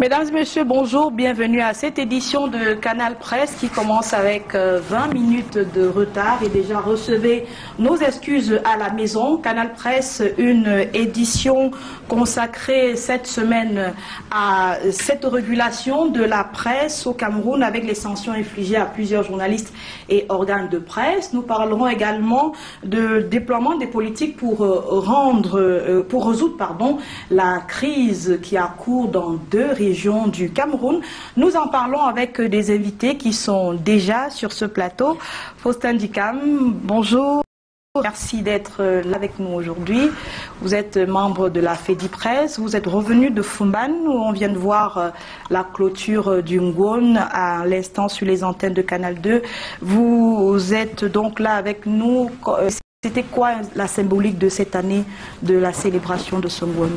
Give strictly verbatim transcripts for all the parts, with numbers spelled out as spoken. Mesdames et messieurs, bonjour, bienvenue à cette édition de Canal Presse qui commence avec vingt minutes de retard et déjà recevez nos excuses à la maison. Canal Presse, une édition consacrée cette semaine à cette régulation de la presse au Cameroun avec les sanctions infligées à plusieurs journalistes et organes de presse. Nous parlerons également de déploiement des politiques pour, rendre, pour résoudre pardon, la crise qui a cours dans deux régions. Région du Cameroun. Nous en parlons avec des invités qui sont déjà sur ce plateau. Faustin Dikam, bonjour. Merci d'être là avec nous aujourd'hui. Vous êtes membre de la Fédipresse. Vous êtes revenu de Foumban où on vient de voir la clôture du Ngouon à l'instant sur les antennes de Canal deux. Vous êtes donc là avec nous. C'était quoi la symbolique de cette année de la célébration de ce Ngouon?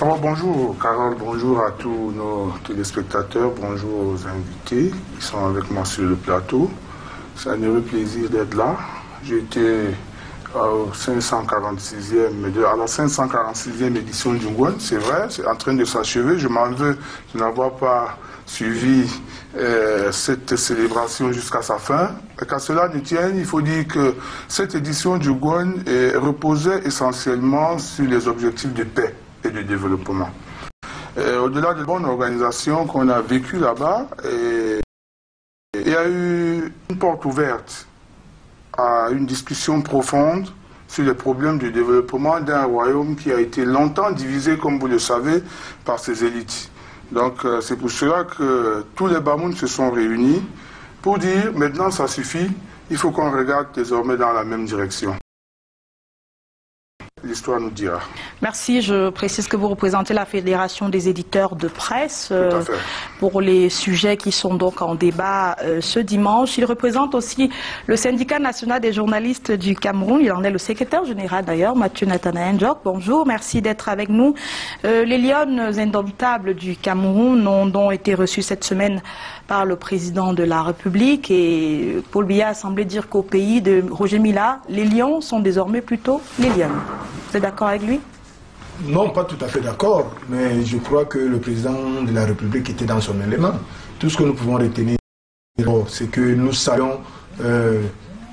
Alors, bonjour Carole, bonjour à tous nos téléspectateurs, bonjour aux invités qui sont avec moi sur le plateau. C'est un heureux plaisir d'être là. J'étais au cinq cent quarante-sixième, à la cinq cent quarante-sixième édition du Ngouon, c'est vrai, c'est en train de s'achever. Je m'en veux de n'avoir pas suivi euh, cette célébration jusqu'à sa fin. Qu'à cela ne tienne, il faut dire que cette édition du Ngouon eh, reposait essentiellement sur les objectifs de paix et de développement. Au-delà de la bonne organisation qu'on a vécue là-bas, il y a eu une porte ouverte à une discussion profonde sur les problèmes du développement d'un royaume qui a été longtemps divisé, comme vous le savez, par ses élites. Donc euh, c'est pour cela que tous les Bamoun se sont réunis pour dire maintenant ça suffit, il faut qu'on regarde désormais dans la même direction. L'histoire nous dira. Merci. Je précise que vous représentez la Fédération des éditeurs de presse euh, pour les sujets qui sont donc en débat euh, ce dimanche. Il représente aussi le syndicat national des journalistes du Cameroun. Il en est le secrétaire général d'ailleurs, Mathieu Nathanaël Njock. Bonjour, merci d'être avec nous. Euh, les lionnes indomptables du Cameroun ont donc été reçues cette semaine par le président de la République et Paul Biya a semblé dire qu'au pays de Roger Mila, les lions sont désormais plutôt les lionnes. Vous êtes d'accord avec lui? Non, pas tout à fait d'accord, mais je crois que le président de la République était dans son élément. Tout ce que nous pouvons retenir, c'est que nous saluons euh,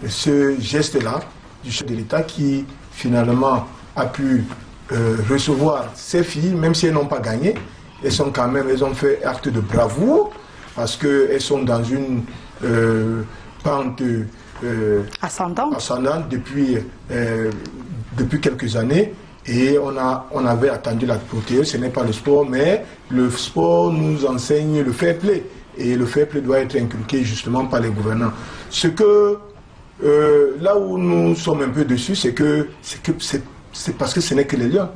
ce geste-là du chef de l'État qui, finalement, a pu euh, recevoir ses filles, même si elles n'ont pas gagné. Elles sont quand même, elles ont fait acte de bravoure, parce qu'elles sont dans une euh, pente euh, ascendante. ascendante depuis... Euh, depuis quelques années, et on, a, on avait attendu la protéine. Ce n'est pas le sport, mais le sport nous enseigne le fair play, et le fair play doit être inculqué justement par les gouvernants. Ce que, euh, là où nous sommes un peu dessus, c'est que c'est parce que ce n'est que les liens.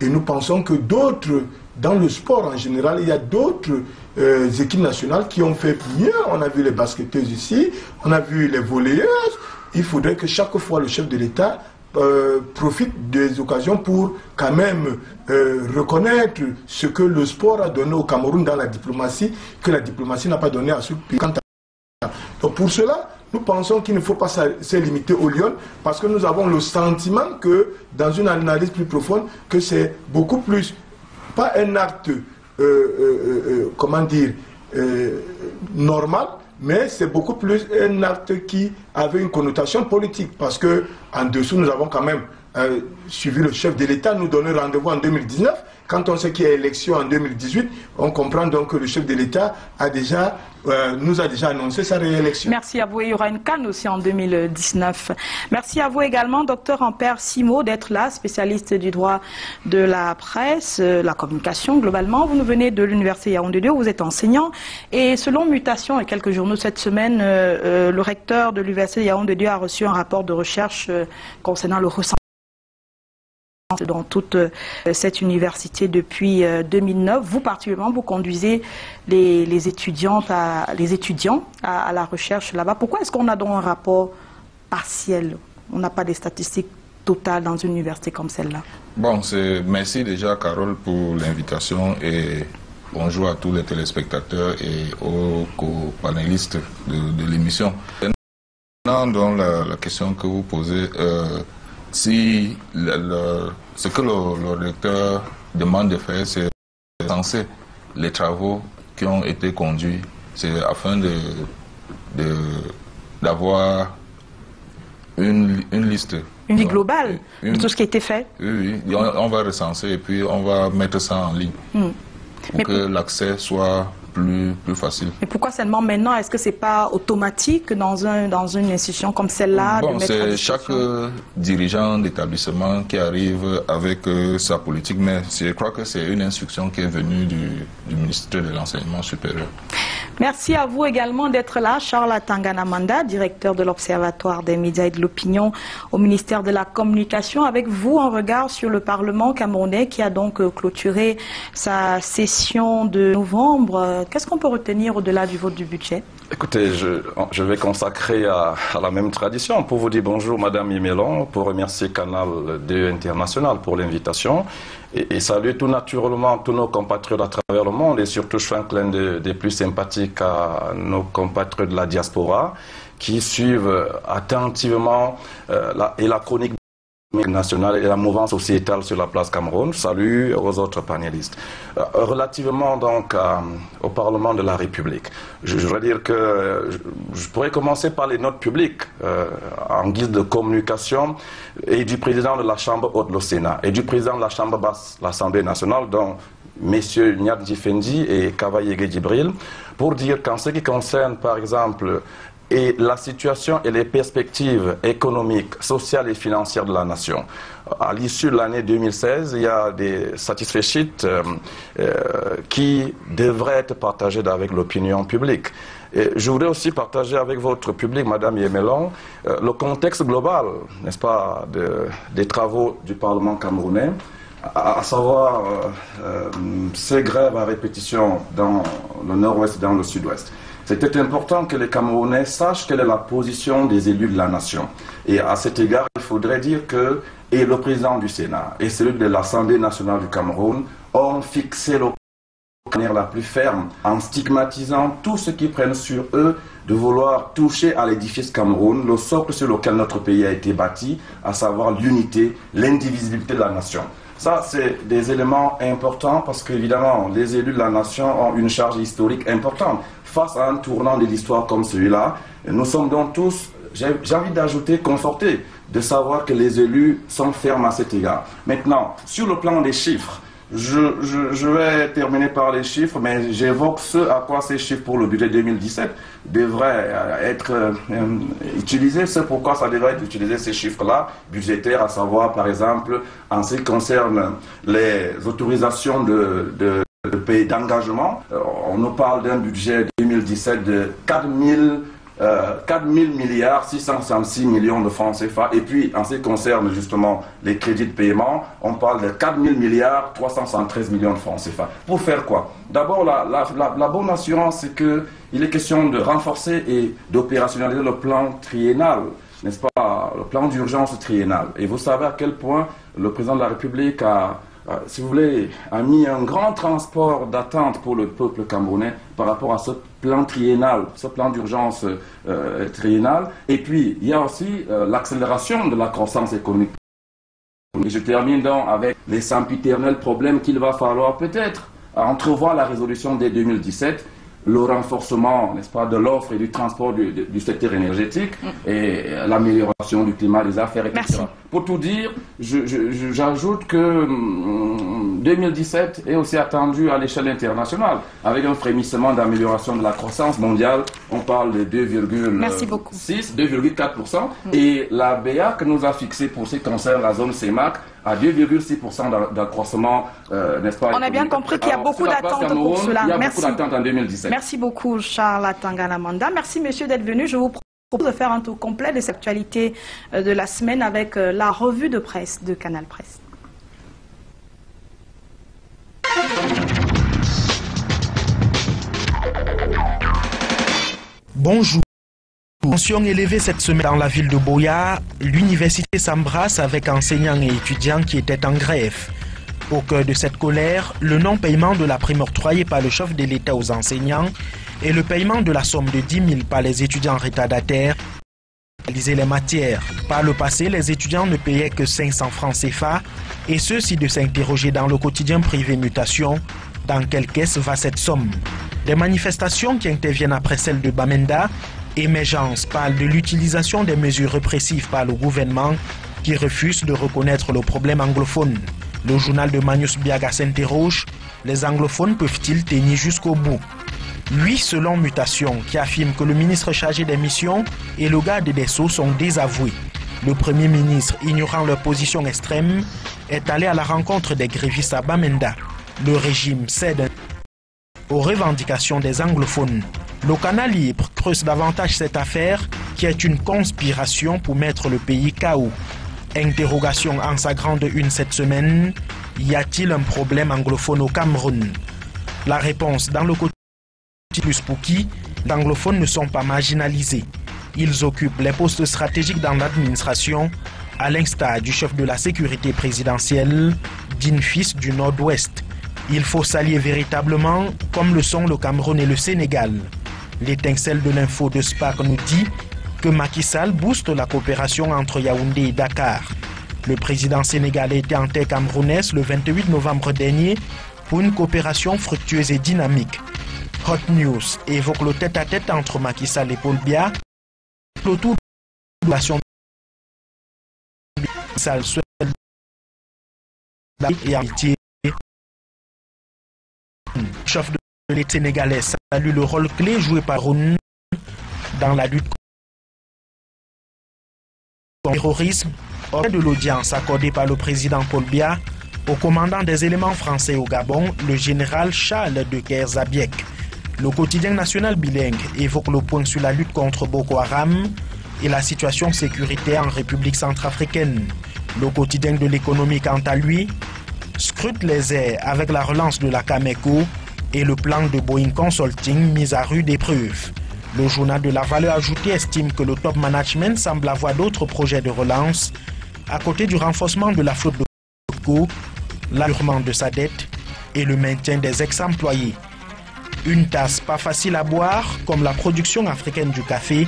Et nous pensons que d'autres, dans le sport en général, il y a d'autres euh, équipes nationales qui ont fait mieux. On a vu les basketteuses ici, on a vu les volleyeuses. Il faudrait que chaque fois le chef de l'État Euh, profite des occasions pour quand même euh, reconnaître ce que le sport a donné au Cameroun dans la diplomatie, que la diplomatie n'a pas donné à ce pays. Donc pour cela, nous pensons qu'il ne faut pas se limiter aux lions, parce que nous avons le sentiment que, dans une analyse plus profonde, que c'est beaucoup plus, pas un acte, euh, euh, euh, comment dire, euh, normal, mais c'est beaucoup plus un acte qui avait une connotation politique, parce que en dessous, nous avons quand même euh, suivi le chef de l'État nous donner rendez-vous en deux mille dix-neuf. Quand on sait qu'il y a élection en deux mille dix-huit, on comprend donc que le chef de l'État a déjà, euh, nous a déjà annoncé sa réélection. Merci à vous. Il y aura une canne aussi en deux mille dix-neuf. Merci à vous également, docteur Ampère Simo, d'être là, spécialiste du droit de la presse, euh, la communication globalement. Vous nous venez de l'université Yaoundé deux, vous êtes enseignant. Et selon Mutation et quelques journaux cette semaine, euh, euh, le recteur de l'université Yaoundé deux a reçu un rapport de recherche euh, concernant le recensement dans toute euh, cette université depuis euh, deux mille neuf. Vous, particulièrement, vous conduisez les, les, étudiantes à, les étudiants à, à la recherche là-bas. Pourquoi est-ce qu'on a donc un rapport partiel? On n'a pas des statistiques totales dans une université comme celle-là. Bon, merci déjà, Carole, pour l'invitation et bonjour à tous les téléspectateurs et aux co-panélistes de, de l'émission. Maintenant, dans la, la question que vous posez, euh, si le, le, ce que le, le recteur demande de faire, c'est censé. les travaux qui ont été conduits, c'est afin de, de, d'avoir une, une liste. Une liste globale une, de tout ce qui a été fait. Oui, oui. On, on va recenser et puis on va mettre ça en ligne mm. pour Mais que l'accès soit plus, plus facile. Mais pourquoi seulement maintenant? Est-ce que ce n'est pas automatique dans, un, dans une institution comme celle-là? Bon, c'est chaque euh, dirigeant d'établissement qui arrive avec euh, sa politique, mais je crois que c'est une instruction qui est venue du, du ministère de l'Enseignement supérieur. Merci à vous également d'être là. Charles Atangana Manda, directeur de l'Observatoire des médias et de l'opinion au ministère de la Communication. Avec vous, en regard sur le Parlement camerounais qui a donc euh, clôturé sa session de novembre. Qu'est-ce qu'on peut retenir au-delà du vote du budget? Écoutez, je, je vais consacrer à, à la même tradition pour vous dire bonjour Madame Yemelong, pour remercier Canal deux International pour l'invitation et, et saluer tout naturellement tous nos compatriotes à travers le monde et surtout je fais un clin d'œil des plus sympathiques à nos compatriotes de la diaspora qui suivent attentivement euh, la, et la chronique nationale et la mouvance sociétale sur la place Cameroun. Salut aux autres panélistes. Euh, relativement donc euh, au Parlement de la République, je, je voudrais dire que je, je pourrais commencer par les notes publiques euh, en guise de communication et du président de la Chambre haute, le Sénat, et du président de la Chambre basse, l'Assemblée nationale, dont messieurs Nyadji Fendi et Kavaye Djibril, pour dire qu'en ce qui concerne par exemple et la situation et les perspectives économiques, sociales et financières de la nation. À l'issue de l'année deux mille seize, il y a des satisfaits euh, euh, qui devraient être partagés avec l'opinion publique. Et je voudrais aussi partager avec votre public, Madame Yemelong, euh, le contexte global, n'est-ce pas, de, des travaux du Parlement camerounais, à, à savoir euh, euh, ces grèves à répétition dans le nord-ouest et dans le sud-ouest. C'était important que les Camerounais sachent quelle est la position des élus de la nation. Et à cet égard, il faudrait dire que et le président du Sénat et celui de l'Assemblée nationale du Cameroun ont fixé le manière la plus ferme en stigmatisant tous ceux qui prennent sur eux de vouloir toucher à l'édifice Cameroun, le socle sur lequel notre pays a été bâti, à savoir l'unité, l'indivisibilité de la nation. Ça, c'est des éléments importants parce qu'évidemment, les élus de la nation ont une charge historique importante. Face à un tournant de l'histoire comme celui-là, nous sommes donc tous, j'ai envie d'ajouter, confortés de savoir que les élus sont fermes à cet égard. Maintenant, sur le plan des chiffres, je, je, je vais terminer par les chiffres, mais j'évoque ce à quoi ces chiffres pour le budget deux mille dix-sept devraient être euh, utilisés, c'est pourquoi ça devrait être utilisé, ces chiffres-là, budgétaires, à savoir, par exemple, en ce qui concerne les autorisations de, de le pays d'engagement. On nous parle d'un budget deux mille dix-sept de quatre mille milliards six cent soixante-six millions de francs C F A. Et puis, en ce qui concerne justement les crédits de paiement, on parle de quatre mille milliards trois cent soixante-treize millions de francs C F A. Pour faire quoi? D'abord, la, la, la, la bonne assurance, c'est qu'il est question de renforcer et d'opérationnaliser le plan triennal, n'est-ce pas? Le plan d'urgence triennal. Et vous savez à quel point le président de la République a... si vous voulez, a mis un grand transport d'attente pour le peuple camerounais par rapport à ce plan triennal, ce plan d'urgence euh, triennal. Et puis, il y a aussi euh, l'accélération de la croissance économique. Et je termine donc avec les sempiternels problèmes qu'il va falloir peut-être entrevoir la résolution dès deux mille dix-sept, le renforcement, n'est-ce pas, de l'offre et du transport du, du secteur énergétique et l'amélioration du climat, des affaires, et cetera. Merci. Pour tout dire, j'ajoute que deux mille dix-sept est aussi attendu à l'échelle internationale, avec un frémissement d'amélioration de la croissance mondiale. On parle de deux virgule six, deux virgule quatre pour cent. Et la B A que nous a fixé pour ce qui concerne la zone C E M A C à deux virgule six pour cent d'accroissement, euh, n'est-ce pas? On a bien compris qu'il y a beaucoup d'attentes pour cela. Il y a beaucoup d'attentes en deux mille dix-sept. Merci beaucoup, Charles Atangana Manda. Merci, monsieur, d'être venu. Je vous propose de faire un tour complet des actualités de la semaine avec la revue de presse de Canal Presse. Bonjour. Tension élevée cette semaine dans la ville de Buea, l'université s'embrasse avec enseignants et étudiants qui étaient en grève. Au cœur de cette colère, le non-paiement de la prime octroyée par le chef de l'État aux enseignants et le paiement de la somme de dix mille par les étudiants retardataires pour réaliser les matières. Par le passé, les étudiants ne payaient que cinq cents francs C F A et ceux-ci de s'interroger dans le quotidien privé Mutation Dans quelle caisse va cette somme? Des manifestations qui interviennent après celle de Bamenda, Émergence parle de l'utilisation des mesures répressives par le gouvernement qui refuse de reconnaître le problème anglophone. Le journal de Manius Biaga s'interroge, les anglophones peuvent-ils tenir jusqu'au bout? Lui, selon Mutation, qui affirme que le ministre chargé des missions et le garde des Sceaux sont désavoués. Le Premier ministre, ignorant leur position extrême, est allé à la rencontre des grévistes à Bamenda. Le régime cède aux revendications des anglophones. Le Canal libre creuse davantage cette affaire qui est une conspiration pour mettre le pays K O. Interrogation en sa grande une cette semaine, y a-t-il un problème anglophone au Cameroun? La réponse dans le côté plus pour qui les anglophones ne sont pas marginalisés. Ils occupent les postes stratégiques dans l'administration, à l'instar du chef de la sécurité présidentielle, Dinfis du Nord-Ouest. Il faut s'allier véritablement, comme le sont le Cameroun et le Sénégal. L'étincelle de l'info de Spark nous dit que Macky Sall booste la coopération entre Yaoundé et Dakar. Le président sénégalais était en terre camerounaise le vingt-huit novembre dernier pour une coopération fructueuse et dynamique. Hot News évoque le tête-à-tête entre Macky Sall et Paul Biya. Autour de la relation Sall souhaite et amitié. Chef de l'État sénégalais salue le rôle clé joué par Roun dans la lutte contre le terrorisme auprès de l'audience accordée par le président Paul Biya au commandant des éléments français au Gabon, le général Charles de Kerzabiek. Le quotidien national bilingue évoque le point sur la lutte contre Boko Haram et la situation sécuritaire en République centrafricaine. Le quotidien de l'économie, quant à lui, scrute les airs avec la relance de la Cameco et le plan de Boeing Consulting mis à rude épreuve. Le journal de la valeur ajoutée estime que le top management semble avoir d'autres projets de relance à côté du renforcement de la flotte de Coco, l'allurement de sa dette et le maintien des ex-employés. Une tasse pas facile à boire, comme la production africaine du café,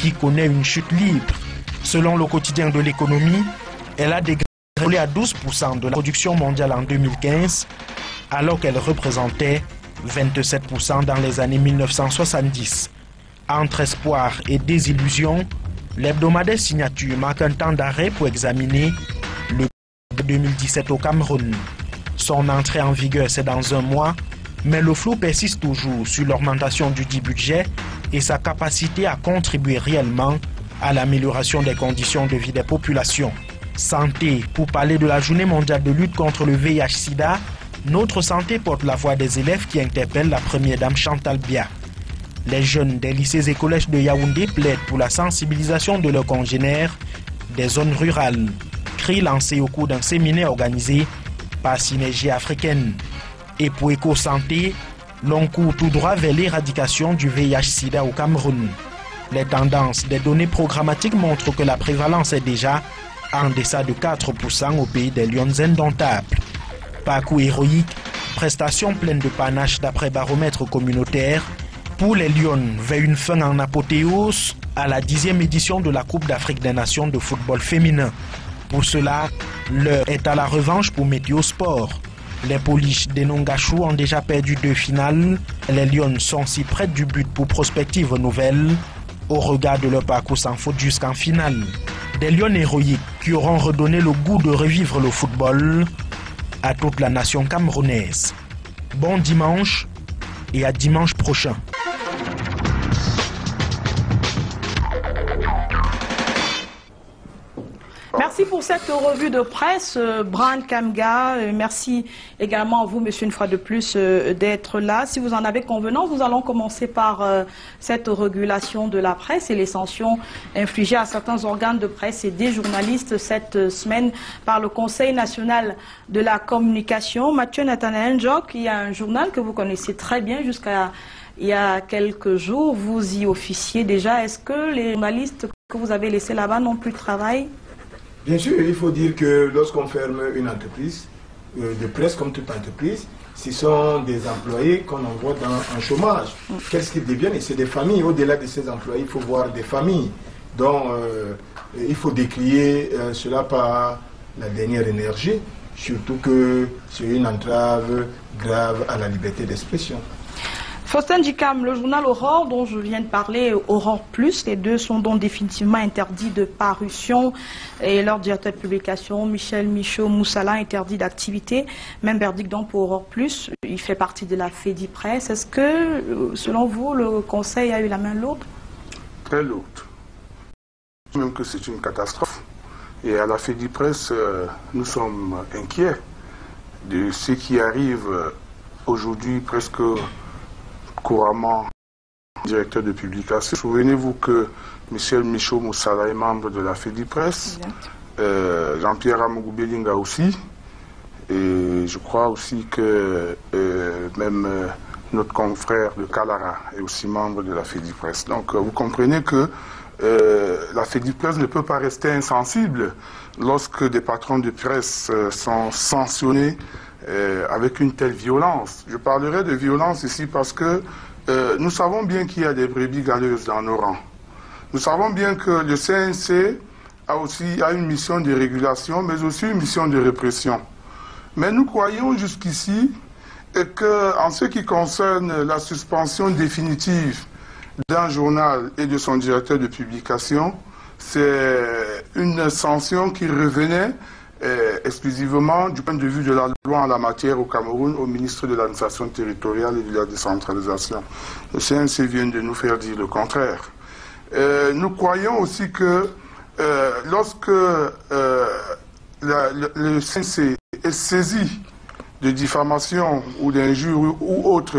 qui connaît une chute libre. Selon le quotidien de l'économie, elle a dégringolé à douze pour cent de la production mondiale en deux mille quinze, alors qu'elle représentait vingt-sept pour cent dans les années mille neuf cent soixante-dix. Entre espoir et désillusion, l'hebdomadaire Signature marque un temps d'arrêt pour examiner le deux mille dix-sept au Cameroun. Son entrée en vigueur, c'est dans un mois, mais le flou persiste toujours sur l'augmentation du dit budget et sa capacité à contribuer réellement à l'amélioration des conditions de vie des populations. Santé, pour parler de la journée mondiale de lutte contre le V I H-SIDA, Notre Santé porte la voix des élèves qui interpellent la première dame Chantal Biya. Les jeunes des lycées et collèges de Yaoundé plaident pour la sensibilisation de leurs congénères des zones rurales. Cri lancé au cours d'un séminaire organisé par Synergie africaine. Et pour Éco-Santé, l'on court tout droit vers l'éradication du V I H-SIDA au Cameroun. Les tendances des données programmatiques montrent que la prévalence est déjà en deçà de quatre pour cent au pays des lions indomptables. Parcours héroïque, prestation pleine de panache d'après baromètre communautaire. Pour les lions, vers une fin en apothéose à la dixième édition de la Coupe d'Afrique des Nations de football féminin. Pour cela, l'heure est à la revanche pour Météo Sport. Les Polish des Nongachou ont déjà perdu deux finales. Les Lions sont si près du but pour prospective nouvelle au regard de leur parcours sans faute jusqu'en finale. Des Lions héroïques qui auront redonné le goût de revivre le football à toute la nation camerounaise. Bon dimanche et à dimanche prochain. Merci pour cette revue de presse, Brand Kamga. Merci également à vous, monsieur, une fois de plus, d'être là. Si vous en avez convenance, nous allons commencer par euh, cette régulation de la presse et les sanctions infligées à certains organes de presse et des journalistes cette semaine par le Conseil national de la communication. Mathieu Nathanaël Njock, il y a un journal que vous connaissez très bien jusqu'à il y a quelques jours. Vous y officiez déjà. Est-ce que les journalistes que vous avez laissés là-bas n'ont plus de travail? Bien sûr, il faut dire que lorsqu'on ferme une entreprise euh, de presse comme toute entreprise, ce sont des employés qu'on envoie dans un chômage. Qu'est-ce qu'ils deviennent? C'est des familles. Au-delà de ces employés, il faut voir des familles. Donc, euh, il faut décrier euh, cela par la dernière énergie. surtout que c'est une entrave grave à la liberté d'expression. Faustin Dikam, le journal Aurore dont je viens de parler, Aurore Plus, les deux sont donc définitivement interdits de parution et leur directeur de publication, Michel Michaud Moussala, interdit d'activité. Même verdict donc pour Aurore Plus, il fait partie de la Fédipresse. Est-ce que, selon vous, le Conseil a eu la main lourde? Très lourde. Même que c'est une catastrophe. Et à la Fédipresse, nous sommes inquiets de ce qui arrive aujourd'hui presque couramment directeur de publication. Souvenez-vous que Michel Michaud Moussala est membre de la Fédipresse, euh, Jean-Pierre Amougou Belinga aussi, et je crois aussi que euh, même euh, notre confrère de Kalara est aussi membre de la Fédipresse. Donc euh, vous comprenez que euh, la Fédipresse ne peut pas rester insensible lorsque des patrons de presse euh, sont sanctionnés Euh, avec une telle violence. Je parlerai de violence ici parce que euh, nous savons bien qu'il y a des brebis galeuses dans nos rangs. Nous savons bien que le C N C a aussi a une mission de régulation, mais aussi une mission de répression. Mais nous croyons jusqu'ici qu'en ce qui concerne la suspension définitive d'un journal et de son directeur de publication, c'est une sanction qui revenait exclusivement du point de vue de la loi en la matière au Cameroun, au ministre de l'administration territoriale et de la décentralisation. Le C N C vient de nous faire dire le contraire. Euh, nous croyons aussi que euh, lorsque euh, la, le, le C N C est saisi de diffamation ou d'injure ou autre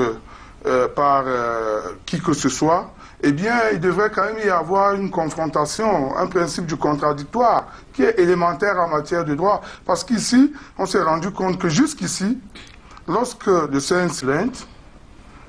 euh, par euh, qui que ce soit, eh bien, il devrait quand même y avoir une confrontation, un principe du contradictoire qui est élémentaire en matière de droit. Parce qu'ici, on s'est rendu compte que jusqu'ici, lorsque le C N C,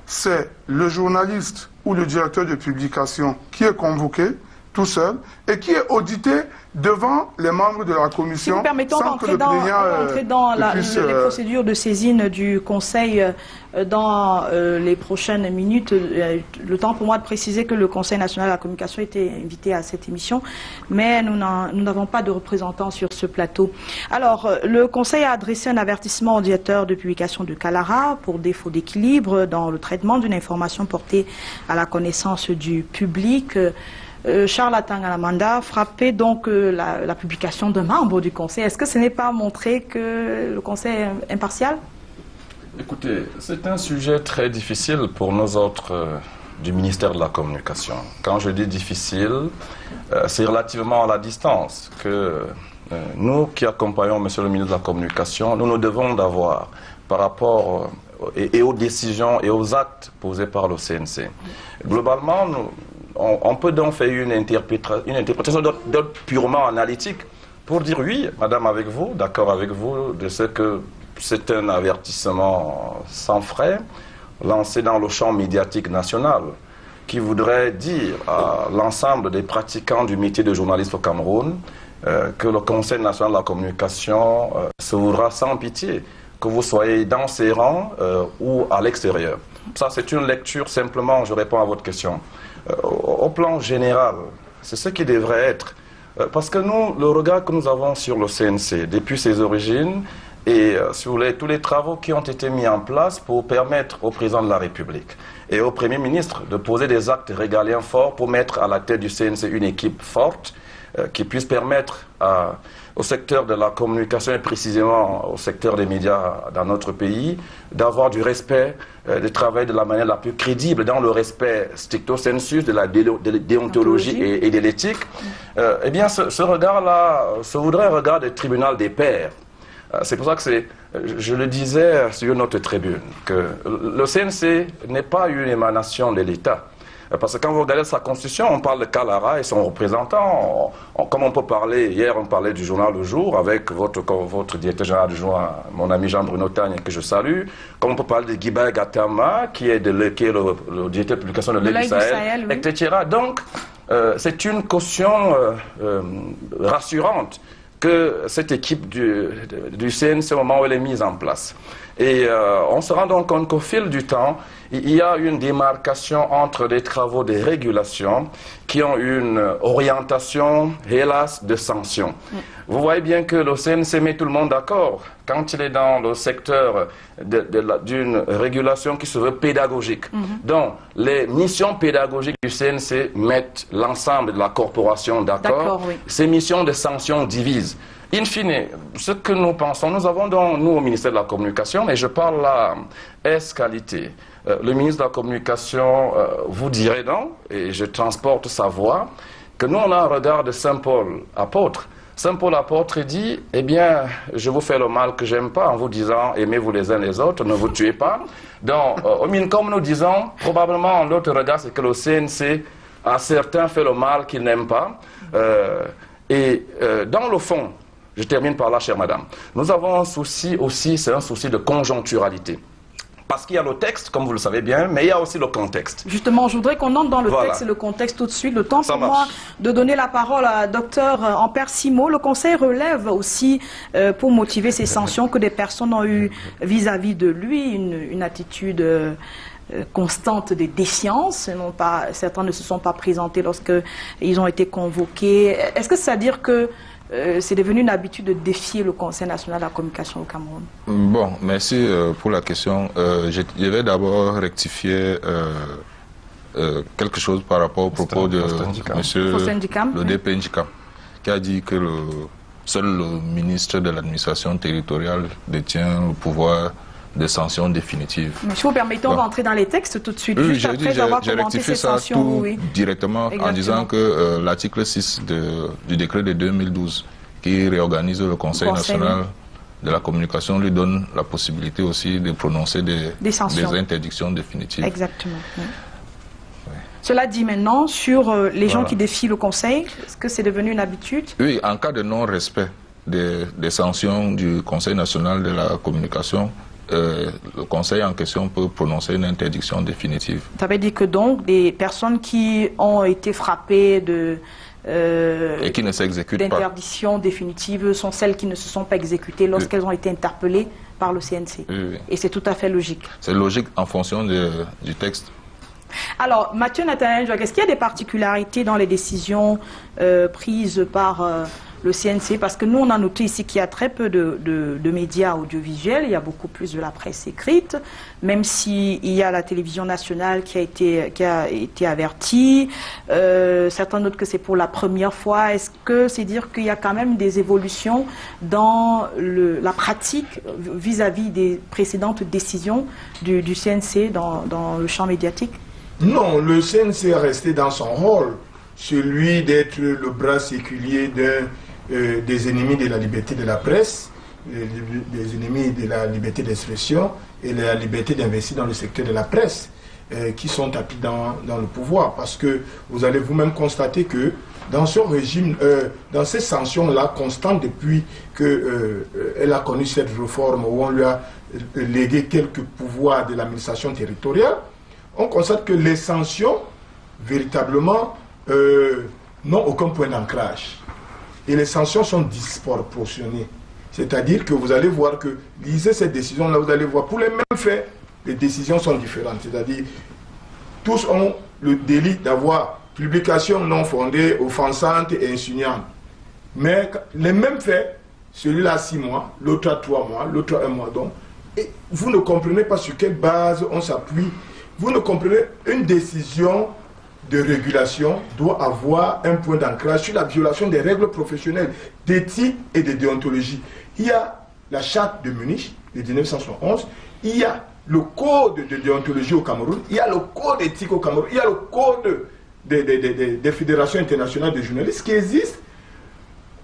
c'est le journaliste ou le directeur de publication qui est convoqué tout seul et qui est audité devant les membres de la commission. Si permettons d'entrer dans, euh, dans la, puisse, les procédures de saisine du Conseil euh, dans euh, les prochaines minutes. Euh, le temps pour moi de préciser que le Conseil national de la communication était invité à cette émission, mais nous n'avons pas de représentants sur ce plateau. Alors, euh, le Conseil a adressé un avertissement au directeur de publication de Kalara pour défaut d'équilibre dans le traitement d'une information portée à la connaissance du public. Euh, Charles Atangana Manda frappait donc euh, la, la publication d'un membre du Conseil. Est-ce que ce n'est pas montrer que le Conseil est impartial? Écoutez, c'est un sujet très difficile pour nous autres euh, du ministère de la Communication. Quand je dis difficile, euh, c'est relativement à la distance que euh, nous qui accompagnons Monsieur le ministre de la Communication, nous nous devons d'avoir par rapport... Euh, et, et aux décisions et aux actes posés par le C N C. Globalement, nous... On peut donc faire une interprétation d'ordre purement analytique pour dire oui, madame, avec vous, d'accord avec vous, de ce que c'est un avertissement sans frais lancé dans le champ médiatique national qui voudrait dire à l'ensemble des pratiquants du métier de journaliste au Cameroun euh, que le Conseil national de la communication euh, se voudra sans pitié, que vous soyez dans ses rangs euh, ou à l'extérieur. Ça, c'est une lecture simplement, je réponds à votre question. Au plan général, c'est ce qui devrait être. Parce que nous, le regard que nous avons sur le C N C, depuis ses origines, et sur les, tous les travaux qui ont été mis en place pour permettre au président de la République et au Premier ministre de poser des actes régaliens forts pour mettre à la tête du C N C une équipe forte euh, qui puisse permettre à, au secteur de la communication et précisément au secteur des médias dans notre pays d'avoir du respect, euh, de travailler de la manière la plus crédible dans le respect stricto sensu de la dé dé déontologie et, et de l'éthique. Euh, eh bien, ce, ce regard-là se voudrait un regard du tribunal des pairs. C'est pour ça que c'est, je le disais sur notre tribune, que le C N C n'est pas une émanation de l'État. Parce que quand vous regardez sa constitution, on parle de Kalara et son représentant. On, on, comme on peut parler, hier on parlait du journal Le Jour avec votre, votre directeur général du journal, mon ami Jean-Bruno Tagne, que je salue. Comme on peut parler de Guibaï Gatama, qui est, de, qui est le, le directeur de publication de l'Œil du Sahel, Sahel oui. et cetera. Donc, euh, c'est une caution euh, euh, rassurante que cette équipe du, du C N C, au moment où elle est mise en place. Et euh, on se rend donc compte qu'au fil du temps, il y a une démarcation entre les travaux de régulation qui ont une orientation, hélas, de sanctions. Oui. Vous voyez bien que le C N C met tout le monde d'accord quand il est dans le secteur d'une régulation qui se veut pédagogique. Mm-hmm. Donc, les missions pédagogiques du C N C mettent l'ensemble de la corporation d'accord. Oui. Ces missions de sanctions divisent. In fine, ce que nous pensons, nous avons donc, nous, au ministère de la Communication, et je parle là, S-qualité. Euh, le ministre de la Communication euh, vous dirait donc, et je transporte sa voix, que nous, on a un regard de Saint Paul, apôtre. Saint Paul apôtre dit, eh bien, je vous fais le mal que j'aime pas en vous disant, aimez-vous les uns les autres, ne vous tuez pas. Donc, euh, comme nous disons, probablement, l'autre regard, c'est que le C N C, à certains, fait le mal qu'il n'aime pas. Euh, et euh, dans le fond, je termine par là, chère madame. Nous avons un souci aussi, c'est un souci de conjoncturalité. Parce qu'il y a le texte, comme vous le savez bien, mais il y a aussi le contexte. Justement, je voudrais qu'on entre dans le voilà. texte et le contexte tout de suite. Le temps Ça pour marche. moi de donner la parole à docteur Ampère Simo. Le Conseil relève aussi, euh, pour motiver ces sanctions, que des personnes ont eu vis-à-vis de lui une, une attitude... Euh, constante des défiances, non pas, certains ne se sont pas présentés lorsqu'ils ont été convoqués. Est-ce que c'est à dire que euh, c'est devenu une habitude de défier le Conseil national de la communication au Cameroun? Bon, merci euh, pour la question. Euh, je, je vais d'abord rectifier euh, euh, quelque chose par rapport au propos de M. le D P Ndikam, qui a dit que le, seul le ministre de l'administration territoriale détient le pouvoir de sanctions définitives. Mais si vous permettez, on va entrer dans les textes tout de suite. Oui, j'ai rectifié ça tout oui. directement Exactement. en disant que euh, l'article six de, du décret de deux mille douze qui réorganise le Conseil, Conseil national de la communication lui donne la possibilité aussi de prononcer des, des, des interdictions définitives. Exactement. Oui. Cela dit maintenant, sur euh, les voilà. gens qui défient le Conseil, est-ce que c'est devenu une habitude? Oui, en cas de non-respect des, des sanctions du Conseil national de la communication, Euh, le Conseil en question peut prononcer une interdiction définitive. Ça veut dire que donc des personnes qui ont été frappées de euh, et qui ne s'exécutent pas d'interdiction définitive sont celles qui ne se sont pas exécutées lorsqu'elles ont été interpellées par le C N C. Oui, oui. Et c'est tout à fait logique. C'est logique en fonction de, du texte. Alors, Mathieu Nathanaël Njock, est-ce qu'il y a des particularités dans les décisions euh, prises par euh, le C N C? Parce que nous, on a noté ici qu'il y a très peu de, de, de médias audiovisuels, il y a beaucoup plus de la presse écrite, même s'il y a la télévision nationale qui a été, qui a été avertie. Euh, certains notent que c'est pour la première fois. Est-ce que c'est dire qu'il y a quand même des évolutions dans le, la pratique vis-à-vis des précédentes décisions du, du C N C dans, dans le champ médiatique? Non, le C N C est resté dans son rôle, celui d'être le bras séculier d'un Euh, des ennemis de la liberté de la presse, euh, des ennemis de la liberté d'expression et de la liberté d'investir dans le secteur de la presse euh, qui sont tapis dans, dans le pouvoir. Parce que vous allez vous-même constater que dans ce régime, euh, dans ces sanctions-là constantes depuis qu'elle euh, a connu cette réforme où on lui a légué quelques pouvoirs de l'administration territoriale, on constate que les sanctions, véritablement, euh, n'ont aucun point d'ancrage. Et les sanctions sont disproportionnées. C'est-à-dire que vous allez voir que, lisez cette décision-là, vous allez voir, pour les mêmes faits, les décisions sont différentes. C'est-à-dire, tous ont le délit d'avoir publication non fondée, offensante et insinuante. Mais les mêmes faits, celui-là a six mois, l'autre a trois mois, l'autre a un mois. Donc, et vous ne comprenez pas sur quelle base on s'appuie. Vous ne comprenez une décision de régulation doit avoir un point d'ancrage sur la violation des règles professionnelles, d'éthique et de déontologie. Il y a la Charte de Munich de mille neuf cent soixante et onze, il y a le Code de déontologie au Cameroun, il y a le Code éthique au Cameroun, il y a le Code des de, de, de, de fédérations internationales de journalistes qui existe.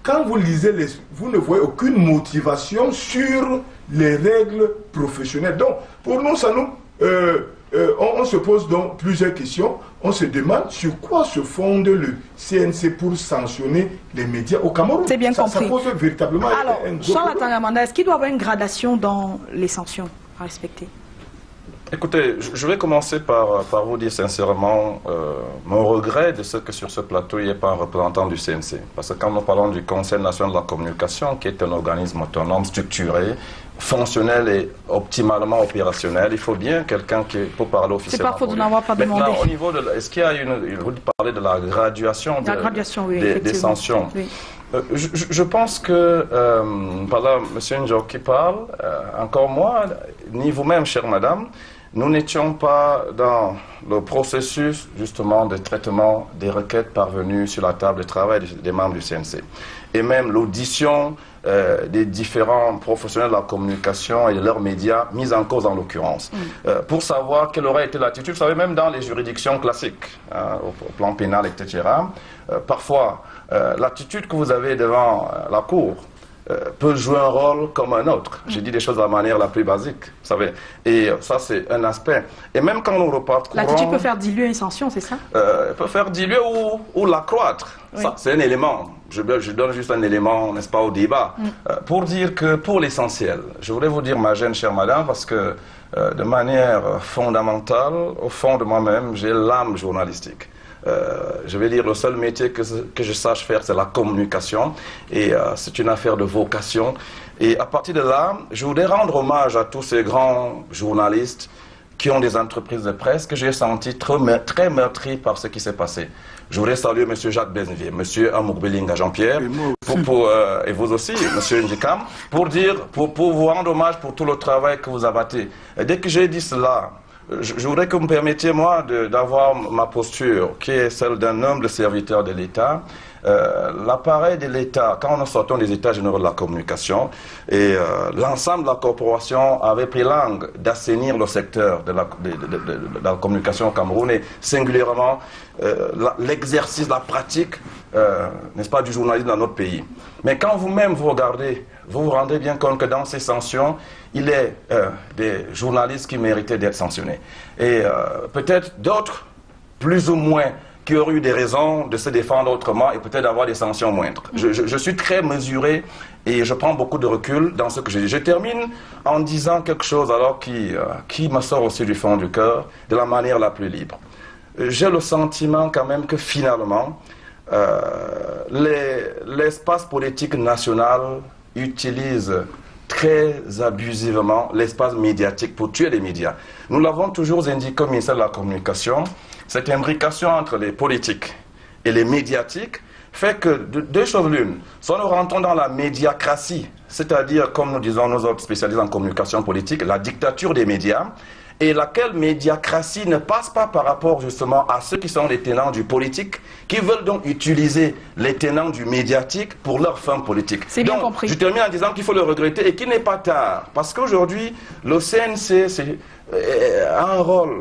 Quand vous lisez, les, vous ne voyez aucune motivation sur les règles professionnelles. Donc, pour nous, ça nous... Euh, Euh, on, on se pose donc plusieurs questions. On se demande sur quoi se fonde le C N C pour sanctionner les médias au Cameroun. C'est bien ça, compris. Ça pose véritablement Alors, un gros Charles Atangana Manda, est-ce qu'il doit y avoir une gradation dans les sanctions à respecter? Écoutez, je vais commencer par, par vous dire sincèrement euh, mon regret de ce que sur ce plateau, il n'y ait pas un représentant du C N C. Parce que quand nous parlons du Conseil national de la communication, qui est un organisme autonome, structuré, fonctionnel et optimalement opérationnel, il faut bien quelqu'un qui pour parler officiellement. C'est pas faute de n'avoir pas demandé. Maintenant, au niveau de, est-ce qu'il y a une, vous parlez de la graduation, de, la graduation oui, des, des sanctions. Oui. Euh, je, je pense que, euh, par là, M. Njock qui parle, euh, encore moi, ni vous-même, chère madame, nous n'étions pas dans le processus, justement, de traitement des requêtes parvenues sur la table de travail des membres du C N C. Et même l'audition euh, des différents professionnels de la communication et de leurs médias, mis en cause en l'occurrence. Mm. Euh, pour savoir quelle aurait été l'attitude, vous savez, même dans les juridictions classiques, hein, au, au plan pénal, et cetera, euh, parfois, euh, l'attitude que vous avez devant euh, la Cour, Euh, peut jouer un rôle comme un autre. J'ai dit des choses de la manière la plus basique, vous savez. Et euh, ça, c'est un aspect. Et même quand on repart courant... L'attitude peut faire diluer une sanction, c'est ça euh, peut faire diluer ou, ou l'accroître. Oui. Ça, c'est un élément. Je, je donne juste un élément, n'est-ce pas, au débat. Mm. Euh, pour dire que, pour l'essentiel, je voudrais vous dire ma gêne, chère madame, parce que, euh, de manière fondamentale, au fond de moi-même, j'ai l'âme journalistique. Euh, je vais dire, le seul métier que, que je sache faire, c'est la communication. Et euh, c'est une affaire de vocation. Et à partir de là, je voudrais rendre hommage à tous ces grands journalistes qui ont des entreprises de presse que j'ai senti très, très meurtri par ce qui s'est passé. Je voudrais saluer M. Jacques Bénivier, M. Amougou Belinga, Jean-Pierre, pour, pour, euh, et vous aussi, M. Ndikam, pour, pour, pour vous rendre hommage pour tout le travail que vous abattez. Et dès que j'ai dit cela... Je, je voudrais que vous me permettiez, moi, d'avoir ma posture, qui est celle d'un humble serviteur de l'État. Euh, L'appareil de l'État, quand nous sortons des États généraux de la communication, et euh, l'ensemble de la corporation avait pris langue d'assainir le secteur de la, de, de, de, de la communication au Cameroun, et singulièrement euh, l'exercice, la, la pratique, euh, n'est-ce pas, du journalisme dans notre pays. Mais quand vous-même vous regardez, vous vous rendez bien compte que dans ces sanctions, il est euh, des journalistes qui méritaient d'être sanctionnés. Et euh, peut-être d'autres, plus ou moins, qui auraient eu des raisons de se défendre autrement et peut-être d'avoir des sanctions moindres. Je, je, je suis très mesuré et je prends beaucoup de recul dans ce que je dis. Je termine en disant quelque chose alors qui, euh, qui me sort aussi du fond du cœur, de la manière la plus libre. J'ai le sentiment quand même que finalement, euh, les, l'espace politique national utilise très abusivement l'espace médiatique pour tuer les médias. Nous l'avons toujours indiqué au ministère de la Communication, cette imbrication entre les politiques et les médiatiques fait que deux choses l'une, soit nous rentrons dans la médiacratie, c'est-à-dire, comme nous disons nous autres spécialistes en communication politique, la dictature des médias, et laquelle médiacratie ne passe pas par rapport justement à ceux qui sont les tenants du politique, qui veulent donc utiliser les tenants du médiatique pour leurs fins politiques. C'est bien compris. Je termine en disant qu'il faut le regretter et qu'il n'est pas tard, parce qu'aujourd'hui, le C N C, c'est... un rôle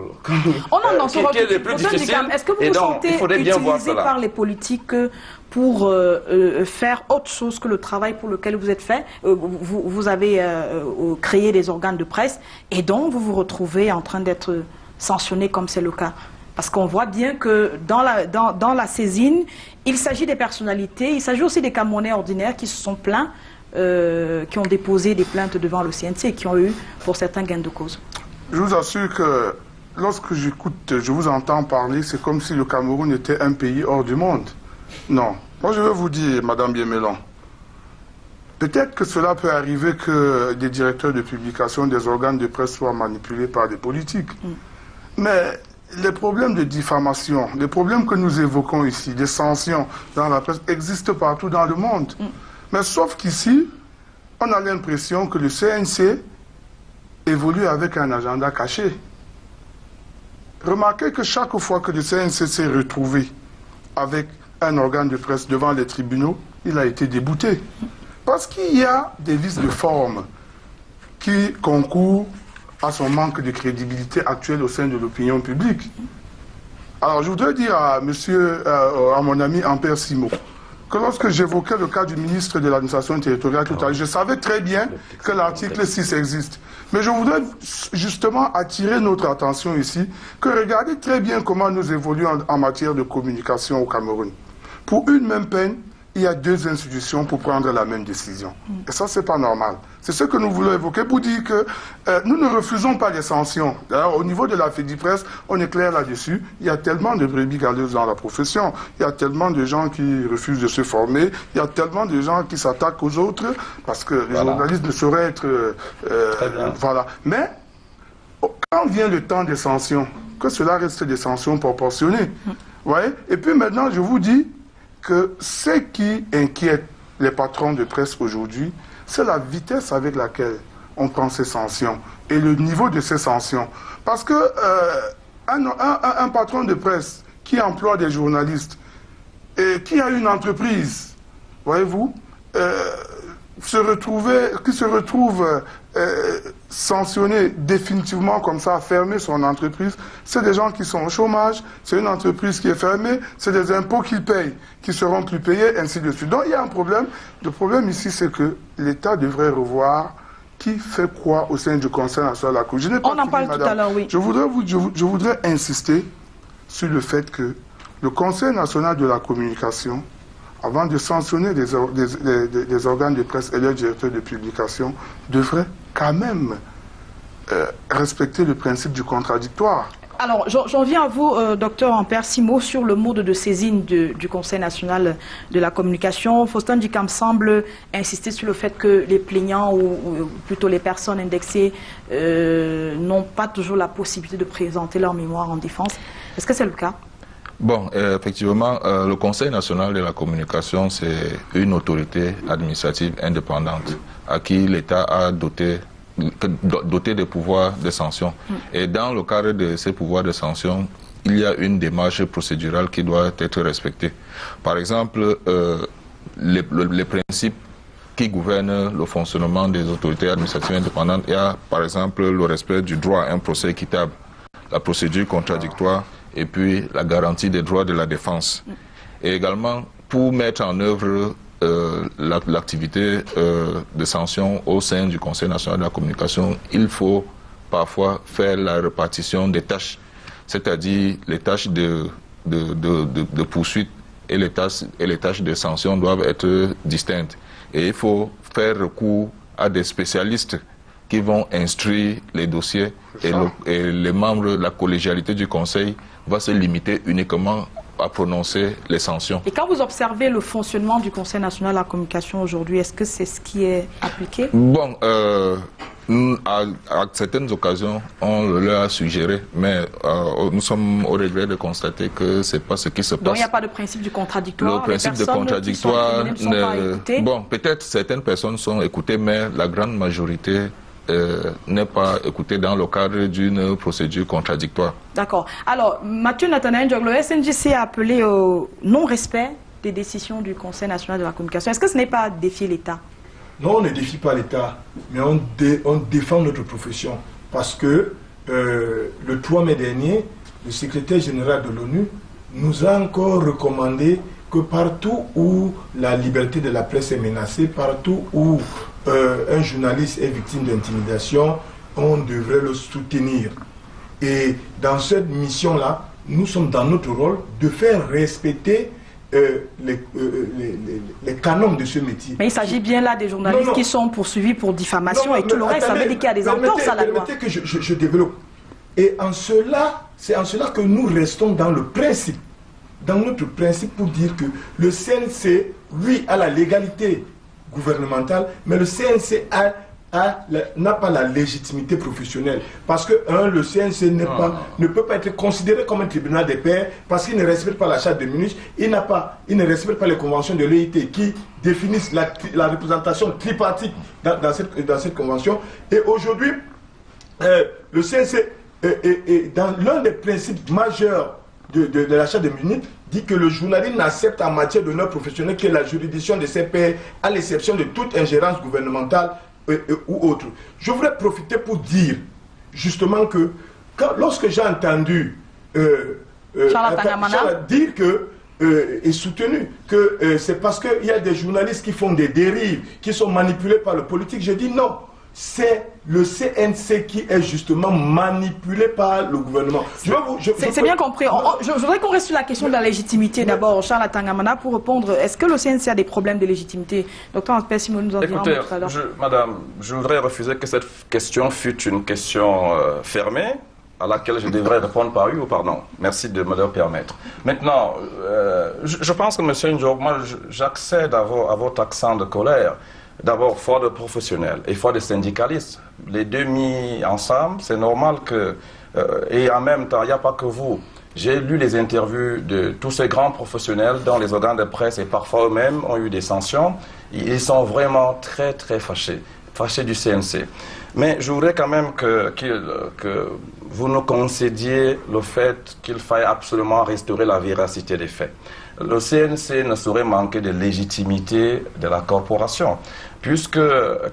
oh non, non, euh, qui, qui est le plus difficile. Est-ce que vous vous sentez utilisé par les politiques pour euh, euh, faire autre chose que le travail pour lequel vous êtes fait euh, vous, vous avez euh, euh, créé des organes de presse et donc vous vous retrouvez en train d'être sanctionné comme c'est le cas. Parce qu'on voit bien que dans la, dans, dans la saisine, il s'agit des personnalités, il s'agit aussi des Camerounais ordinaires qui se sont plaints, euh, qui ont déposé des plaintes devant le C N C et qui ont eu pour certains gains de cause. Je vous assure que lorsque j'écoute, je vous entends parler, c'est comme si le Cameroun était un pays hors du monde. Non. Moi, je veux vous dire, Madame Yemelong, peut-être que cela peut arriver que des directeurs de publication, des organes de presse soient manipulés par des politiques. Mm. Mais les problèmes de diffamation, les problèmes que nous évoquons ici, des sanctions dans la presse, existent partout dans le monde. Mm. Mais sauf qu'ici, on a l'impression que le C N C... évolue avec un agenda caché. Remarquez que chaque fois que le C N C s'est retrouvé avec un organe de presse devant les tribunaux, il a été débouté. Parce qu'il y a des vices de forme qui concourent à son manque de crédibilité actuelle au sein de l'opinion publique. Alors je voudrais dire à, monsieur, à mon ami Ampère Simo, que lorsque j'évoquais le cas du ministre de l'administration territoriale tout à l'heure, je savais très bien que l'article six existe. Mais je voudrais justement attirer notre attention ici, que regardez très bien comment nous évoluons en, en matière de communication au Cameroun. Pour une même peine, il y a deux institutions pour prendre la même décision. Et ça, c'est pas normal. C'est ce que nous voulons évoquer pour dire que euh, nous ne refusons pas les sanctions. D'ailleurs, au niveau de la Fédipresse, on est clair là-dessus. Il y a tellement de brebis galeuses dans la profession. Il y a tellement de gens qui refusent de se former. Il y a tellement de gens qui s'attaquent aux autres parce que voilà. Les journalistes ne sauraient être... Euh, euh, voilà. Mais quand vient le temps des sanctions, que cela reste des sanctions proportionnées. Mmh. Ouais. Et puis maintenant, je vous dis... que ce qui inquiète les patrons de presse aujourd'hui, c'est la vitesse avec laquelle on prend ces sanctions et le niveau de ces sanctions. Parce que euh, un, un, un patron de presse qui emploie des journalistes et qui a une entreprise, voyez-vous, euh, se retrouver, qui se retrouve euh, sanctionné définitivement comme ça, fermer son entreprise, c'est des gens qui sont au chômage, c'est une entreprise qui est fermée, c'est des impôts qu'ils payent, qui seront plus payés, ainsi de suite. Donc il y a un problème. Le problème ici, c'est que l'État devrait revoir qui fait quoi au sein du Conseil national de la communication. On en parle tout à l'heure, oui. Je voudrais, vous, je, je voudrais insister sur le fait que le Conseil national de la communication, avant de sanctionner des, or, des, des, des organes de presse et leurs directeurs de publication, devrait quand même euh, respecter le principe du contradictoire. Alors, j'en viens à vous, euh, docteur Ampère Simo, sur le mode de saisine de, du Conseil national de la communication. Faustin Dikam semble insister sur le fait que les plaignants, ou, ou plutôt les personnes indexées, euh, n'ont pas toujours la possibilité de présenter leur mémoire en défense. Est-ce que c'est le cas ? Bon, effectivement, euh, le Conseil national de la communication, c'est une autorité administrative indépendante à qui l'État a doté, doté des pouvoirs de sanction. Et dans le cadre de ces pouvoirs de sanction, il y a une démarche procédurale qui doit être respectée. Par exemple, euh, les, les principes qui gouvernent le fonctionnement des autorités administratives indépendantes, il y a par exemple le respect du droit à un procès équitable, la procédure contradictoire, et puis la garantie des droits de la défense. Et également, pour mettre en œuvre euh, l'activité euh, de sanction au sein du Conseil national de la communication, il faut parfois faire la répartition des tâches, c'est-à-dire les tâches de, de, de, de, de poursuite et les tâches, et les tâches de sanction doivent être distinctes. Et il faut faire recours à des spécialistes qui vont instruire les dossiers et, le, et les membres, la collégialité du Conseil va se limiter uniquement à prononcer les sanctions. Et quand vous observez le fonctionnement du Conseil national de la communication aujourd'hui, est-ce que c'est ce qui est appliqué? Bon, euh, à, à certaines occasions, on leur a suggéré, mais euh, nous sommes au regret de constater que ce n'est pas ce qui se passe. Donc il n'y a pas de principe du contradictoire? Le principe de contradictoire, qui sont ne, pas écoutées. Bon, peut-être certaines personnes sont écoutées, mais la grande majorité... Euh, n'est pas écouté dans le cadre d'une procédure contradictoire. D'accord. Alors, Mathieu Nathanaël Njock, le S N J C a appelé au non-respect des décisions du Conseil national de la communication. Est-ce que ce n'est pas défier l'État? Non, on ne défie pas l'État, mais on, dé, on défend notre profession. Parce que euh, le trois mai dernier, le secrétaire général de l'ONU nous a encore recommandé que partout où la liberté de la presse est menacée, partout où euh, un journaliste est victime d'intimidation, on devrait le soutenir. Et dans cette mission-là, nous sommes dans notre rôle de faire respecter euh, les, euh, les, les, les canons de ce métier. Mais il s'agit bien là des journalistes non, non. qui sont poursuivis pour diffamation non, non, et tout le reste. Ça veut dire qu'il y a des entorses à la loi. Permettez que je, je, je développe. Et en cela, c'est en cela que nous restons dans le principe. Dans notre principe pour dire que le C N C, lui, a la légalité gouvernementale, mais le C N C a, a, n'a pas la légitimité professionnelle. Parce que, un, le C N C n'est pas, ne peut pas être considéré comme un tribunal des pairs parce qu'il ne respecte pas la Charte de Munich, il, n'a pas, il ne respecte pas les conventions de l'O I T qui définissent la, la représentation tripartite dans, dans, cette, dans cette convention. Et aujourd'hui, euh, le C N C est, est, est dans l'un des principes majeurs de, de, de la Charte de Munich dit que le journalisme n'accepte en matière d'honneur professionnel que la juridiction de ses pairs, à l'exception de toute ingérence gouvernementale euh, euh, ou autre. Je voudrais profiter pour dire justement que quand, lorsque j'ai entendu euh, euh, Charles Atangana Manda dire que euh, et soutenu que euh, c'est parce qu'il y a des journalistes qui font des dérives, qui sont manipulés par le politique, je dis non. c'est le C N C qui est justement manipulé par le gouvernement. C'est bien compris. On, on, je, je voudrais qu'on reste sur la question mais, de la légitimité mais... d'abord, Charles Atangana Manda, pour répondre. Est-ce que le C N C a des problèmes de légitimité? Docteur Ampère Simo nous en dira un autre alors. Je, madame, je voudrais refuser que cette question fût une question euh, fermée, à laquelle je devrais répondre par oui ou par non. Merci de me le permettre. Maintenant, euh, je, je pense que M. Njock, moi j'accède à, à votre accent de colère. D'abord, fois de professionnels et fois de syndicalistes. Les deux mis ensemble, c'est normal que... Euh, et en même temps, il n'y a pas que vous. J'ai lu les interviews de tous ces grands professionnels dont les organes de presse et parfois eux-mêmes ont eu des sanctions. Ils sont vraiment très très fâchés. Fâchés du C N C. Mais je voudrais quand même que, que, que vous nous concédiez le fait qu'il faille absolument restaurer la véracité des faits. Le C N C ne saurait manquer de légitimité de la corporation, puisque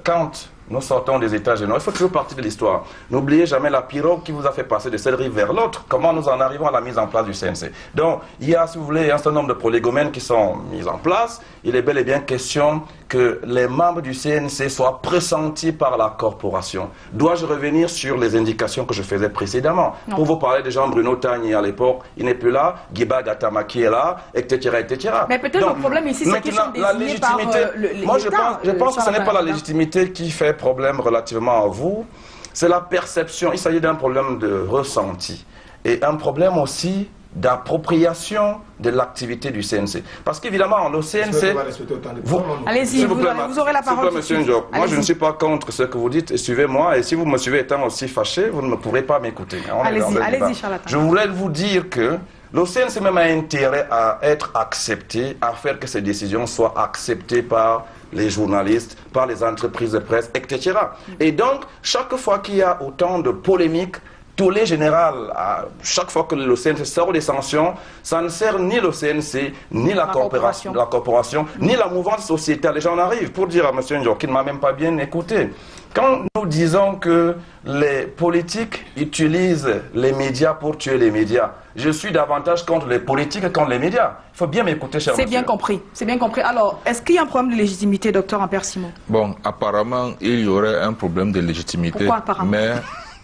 quand nous sortons des États généraux, il faut toujours partir de l'histoire. N'oubliez jamais la pirogue qui vous a fait passer de cette rive vers l'autre. Comment nous en arrivons à la mise en place du C N C? Donc, il y a, si vous voulez, un certain nombre de prolégomènes qui sont mis en place. Il est bel et bien question que les membres du C N C soient pressentis par la corporation. Dois-je revenir sur les indications que je faisais précédemment? Non. Pour vous parler de Jean-Bruno Tagne à l'époque, il n'est plus là, Guibaï Gatama qui est là, et cetera et cetera. Mais peut-être le problème ici, c'est qu'ils sont désignés par euh, le, moi, je pense, je pense que ce n'est pas la légitimité qui fait problème relativement à vous, c'est la perception. Il s'agit d'un problème de ressenti et un problème aussi d'appropriation de l'activité du C N C. Parce qu'évidemment, le C N C... Vous... Allez-y, vous, vous, vous aurez la parole. Monsieur Njock, moi je ne suis pas contre ce que vous dites, suivez-moi, et si vous me suivez étant aussi fâché, vous ne pourrez pas m'écouter. Allez-y, allez-y, Charles Atangana. Je voulais vous dire que le C N C même a intérêt à être accepté, à faire que ces décisions soient acceptées par les journalistes, par les entreprises de presse, et cetera. Et donc, chaque fois qu'il y a autant de polémiques, tous les générales, chaque fois que le C N C sort des sanctions, ça ne sert ni le C N C, ni la, la, corporation. la corporation, ni la mouvance sociétale. Les gens en arrivent pour dire à M. Njock, qui ne m'a même pas bien écouté. Quand nous disons que les politiques utilisent les médias pour tuer les médias, je suis davantage contre les politiques que contre les médias. Il faut bien m'écouter, cher monsieur. C'est bien compris. C'est bien compris. Alors, est-ce qu'il y a un problème de légitimité, docteur Ampère Simo? Bon, apparemment, il y aurait un problème de légitimité. Pourquoi apparemment? Mais...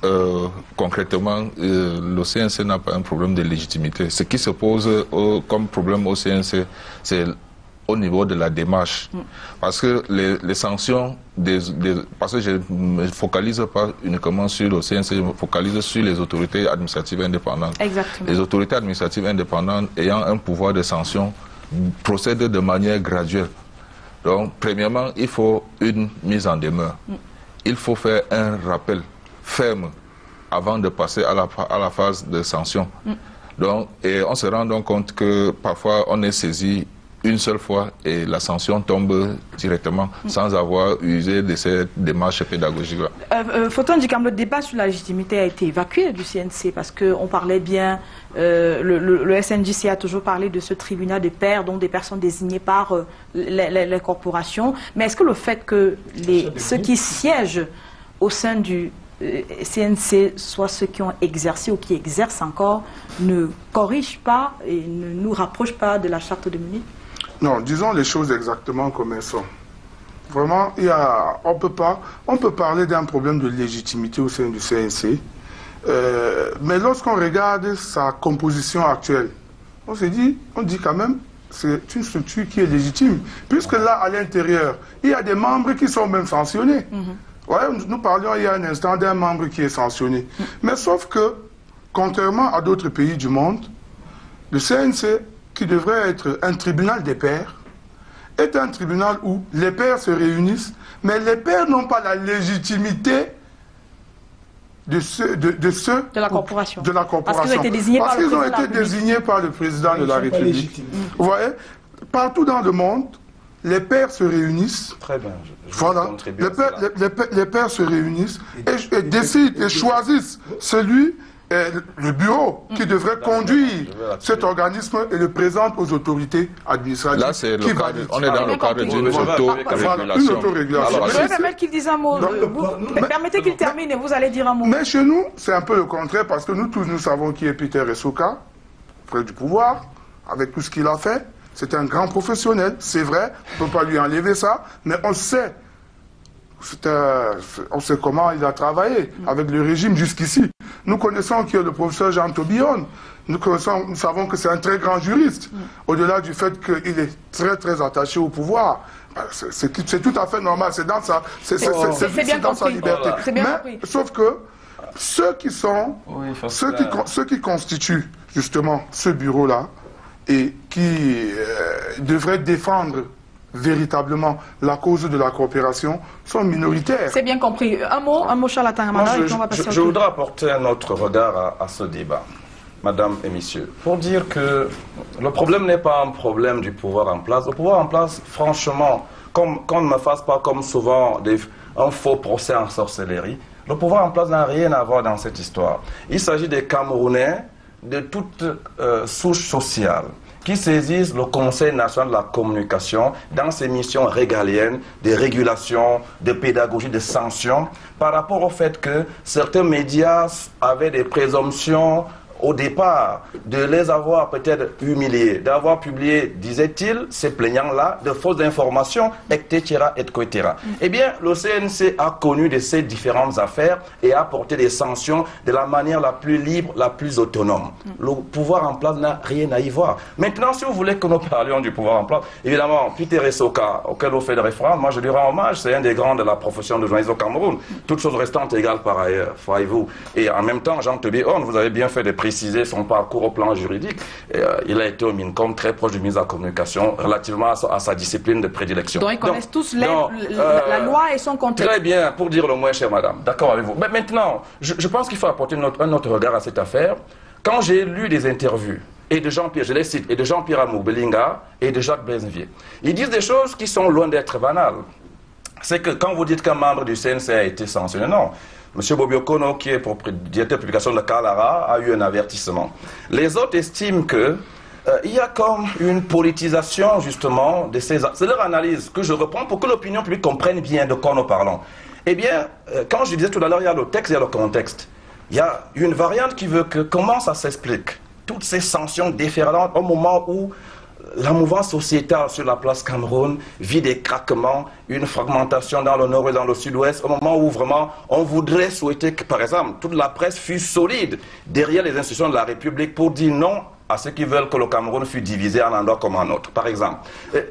Euh, concrètement, euh, le C N C n'a pas un problème de légitimité. Ce qui se pose au, comme problème au C N C, c'est au niveau de la démarche. Parce que les, les sanctions, des, des, parce que je ne me focalise pas uniquement sur le C N C, je me focalise sur les autorités administratives indépendantes. Exactement. Les autorités administratives indépendantes ayant un pouvoir de sanction procèdent de manière graduelle. Donc, premièrement, il faut une mise en demeure. Il faut faire un rappel ferme avant de passer à la, à la phase de sanction. Mm. Donc, et on se rend donc compte que parfois on est saisi une seule fois et la sanction tombe directement mm. sans avoir usé de cette démarche pédagogique-là. Euh, euh, Faustin Dikam, le débat sur la légitimité a été évacué du C N C parce qu'on parlait bien, euh, le, le, le S N J C a toujours parlé de ce tribunal des pairs, donc des personnes désignées par euh, les, les, les corporations. Mais est-ce que le fait que les, ceux qui siègent au sein du C N C, soit ceux qui ont exercé ou qui exercent encore, ne corrigent pas et ne nous rapprochent pas de la Charte de Munich? Non, disons les choses exactement comme elles sont. Vraiment, il y a, on, peut pas, on peut parler d'un problème de légitimité au sein du C N C, euh, mais lorsqu'on regarde sa composition actuelle, on se dit, on dit quand même, c'est une structure qui est légitime, puisque là, à l'intérieur, il y a des membres qui sont même sanctionnés. Mm-hmm. Ouais, nous parlions il y a un instant d'un membre qui est sanctionné. Mais sauf que, contrairement à d'autres pays du monde, le C N C, qui devrait être un tribunal des pairs, est un tribunal où les pairs se réunissent, mais les pairs n'ont pas la légitimité de ceux de, de, ceux de la corporation. De la corporation. Parce qu'ils ont été désignés par le président de la République. Vous voyez, partout dans le monde, les pères se réunissent. Très bien. Je, je voilà. Les pères, les, pères, les pères se réunissent et, et, et décident et choisissent celui, et le bureau, mmh. qui devrait conduire cet organisme et le présente aux autorités administratives. Là, c'est le cadre. On est dans le cadre d'une autorégulation. Je vais permettre qu'il dise un mot. Donc, vous, vous, mais, permettez qu'il termine et vous allez dire un mot. Mais chez nous, c'est un peu le contraire parce que nous tous, nous savons qui est Peter Essoka, près du pouvoir, avec tout ce qu'il a fait. C'est un grand professionnel, c'est vrai, on ne peut pas lui enlever ça, mais on sait Euh, on sait comment il a travaillé avec le régime jusqu'ici. Nous connaissons que le professeur Jean Tobillon, nous, nous savons que c'est un très grand juriste, au-delà du fait qu'il est très très attaché au pouvoir. C'est tout à fait normal, c'est dans sa, c'est, c'est, c'est, c'est, c'est bien dans sa liberté. Voilà. Bien mais, sauf que ceux qui sont, oui, ceux, qui, ceux qui constituent justement ce bureau-là et qui euh, devraient défendre véritablement la cause de la coopération sont minoritaires. C'est bien compris. Un mot, un mot Charles Atangana Manda. Je, va passer je, je voudrais apporter un autre regard à, à ce débat, Madame et Messieurs, pour dire que le problème n'est pas un problème du pouvoir en place. Le pouvoir en place, franchement, comme, qu'on ne me fasse pas comme souvent des, un faux procès en sorcellerie, le pouvoir en place n'a rien à voir dans cette histoire. Il s'agit des Camerounais de toute euh, souche sociale qui saisissent le Conseil national de la communication dans ses missions régaliennes de régulation, de pédagogie, de sanctions, par rapport au fait que certains médias avaient des présomptions au départ de les avoir peut-être humiliés, d'avoir publié, disait-il, ces plaignants-là, de fausses informations, et cetera, et cetera. Eh bien, le C N C a connu de ces différentes affaires et a porté des sanctions de la manière la plus libre, la plus autonome. Le pouvoir en place n'a rien à y voir. Maintenant, si vous voulez que nous parlions du pouvoir en place, évidemment, Peter Essoka, auquel on fait de référence, moi je lui rends hommage, c'est un des grands de la profession de journaliste au Cameroun. Toutes choses restantes égales par ailleurs, voyez-vous. Et en même temps, Jean Tobillon, vous avez bien fait de préciser son parcours au plan juridique. Euh, il a été au MINCOM, très proche du ministre de la Communication, relativement à sa, à sa discipline de prédilection. Donc ils connaissent donc, tous les, donc, euh, la loi et son contexte. Très bien, pour dire le moins, chère madame. D'accord avec vous. Mais maintenant, je, je pense qu'il faut apporter notre, un autre regard à cette affaire. Quand j'ai lu des interviews, et de Jean-Pierre, je les cite, et de Jean-Pierre Amougou Belinga, et de Jacques Bénivier, ils disent des choses qui sont loin d'être banales. C'est que quand vous dites qu'un membre du C N C a été sanctionné, non. M. Bobiokono, qui est directeur de publication de Kalara, a eu un avertissement. Les autres estiment que euh, il y a comme une politisation, justement, de ces... C'est leur analyse que je reprends pour que l'opinion publique comprenne bien de quoi nous parlons. Eh bien, euh, quand je disais tout à l'heure, il y a le texte, il y a le contexte. Il y a une variante qui veut que... Comment ça s'explique? Toutes ces sanctions déferlantes au moment où la mouvance sociétale sur la place Cameroun vit des craquements, une fragmentation dans le nord et dans le sud-ouest, au moment où vraiment on voudrait souhaiter que, par exemple, toute la presse fût solide derrière les institutions de la République pour dire non à ceux qui veulent que le Cameroun fût divisé en un endroit comme en autre, par exemple.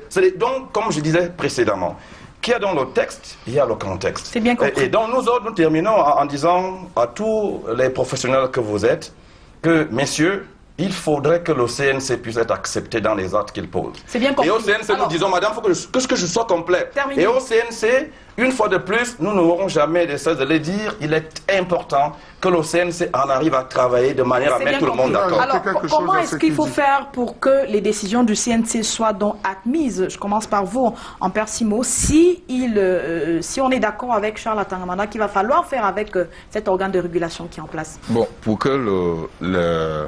C'est donc, comme je disais précédemment, qu'il y a dans le texte, il y a le contexte. C'est bien compris. Et donc nous autres, nous terminons en, en disant à tous les professionnels que vous êtes que, messieurs, il faudrait que le C N C puisse être accepté dans les actes qu'il pose. C'est bien compris. Et au C N C, alors, nous disons, madame, il faut que je, que, que je sois complet. Terminé. Et au C N C, une fois de plus, nous n'aurons jamais de cesse de le dire. Il est important que le C N C en arrive à travailler de manière à mettre tout le monde d'accord. Alors, comment est-ce qu'il faut faire pour que les décisions du C N C soient donc admises? Je commence par vous, Ampère Simo. Si, il, euh, si on est d'accord avec Charles Atangana Manda, qu'il va falloir faire avec euh, cet organe de régulation qui est en place. Bon, pour que le... le...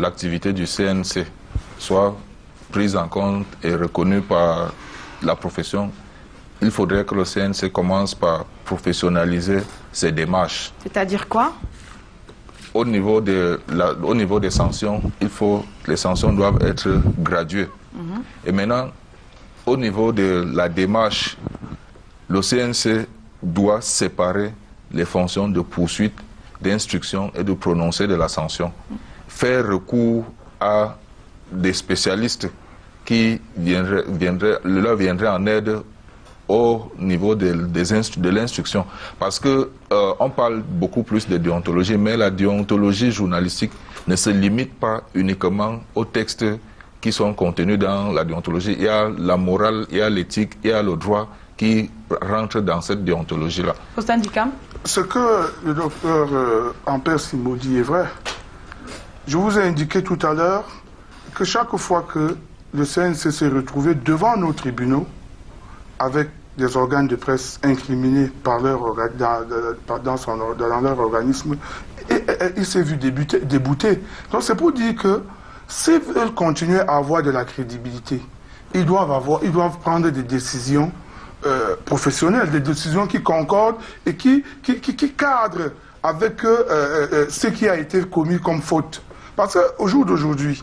l'activité du C N C soit prise en compte et reconnue par la profession, il faudrait que le C N C commence par professionnaliser ses démarches. C'est-à-dire quoi? Au niveau, de la, au niveau des sanctions, il faut, les sanctions doivent être graduées. Mm-hmm. Et maintenant, au niveau de la démarche, le C N C doit séparer les fonctions de poursuite, d'instruction et de prononcer de la sanction. Faire recours à des spécialistes qui viendraient, viendraient, leur viendraient en aide au niveau de, de, de l'instruction. Parce que euh, on parle beaucoup plus de déontologie, mais la déontologie journalistique ne se limite pas uniquement aux textes qui sont contenus dans la déontologie. Il y a la morale, il y a l'éthique, il y a le droit qui rentrent dans cette déontologie-là. Faustin Dikam. Ce que le docteur euh, Ampère Simo dit est vrai. Je vous ai indiqué tout à l'heure que chaque fois que le C N C s'est retrouvé devant nos tribunaux avec des organes de presse incriminés par leur, dans, dans son, dans leur organisme, et, et, et, il s'est vu débuter, débouter. Donc c'est pour dire que s'ils veulent continuer à avoir de la crédibilité, ils doivent, avoir, ils doivent prendre des décisions euh, professionnelles, des décisions qui concordent et qui, qui, qui, qui cadrent avec euh, euh, ce qui a été commis comme faute. Parce qu'au jour d'aujourd'hui,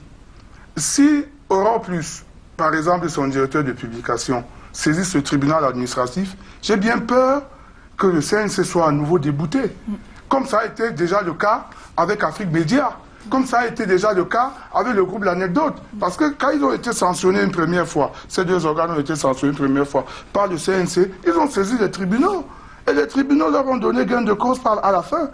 si Aurore Plus, par exemple, son directeur de publication, saisit ce tribunal administratif, j'ai bien peur que le C N C soit à nouveau débouté. Mm. Comme ça a été déjà le cas avec Afrique Média. Comme ça a été déjà le cas avec le groupe L'Anecdote. Parce que quand ils ont été sanctionnés une première fois, ces deux organes ont été sanctionnés une première fois par le C N C, ils ont saisi les tribunaux. Et les tribunaux leur ont donné gain de cause à la fin.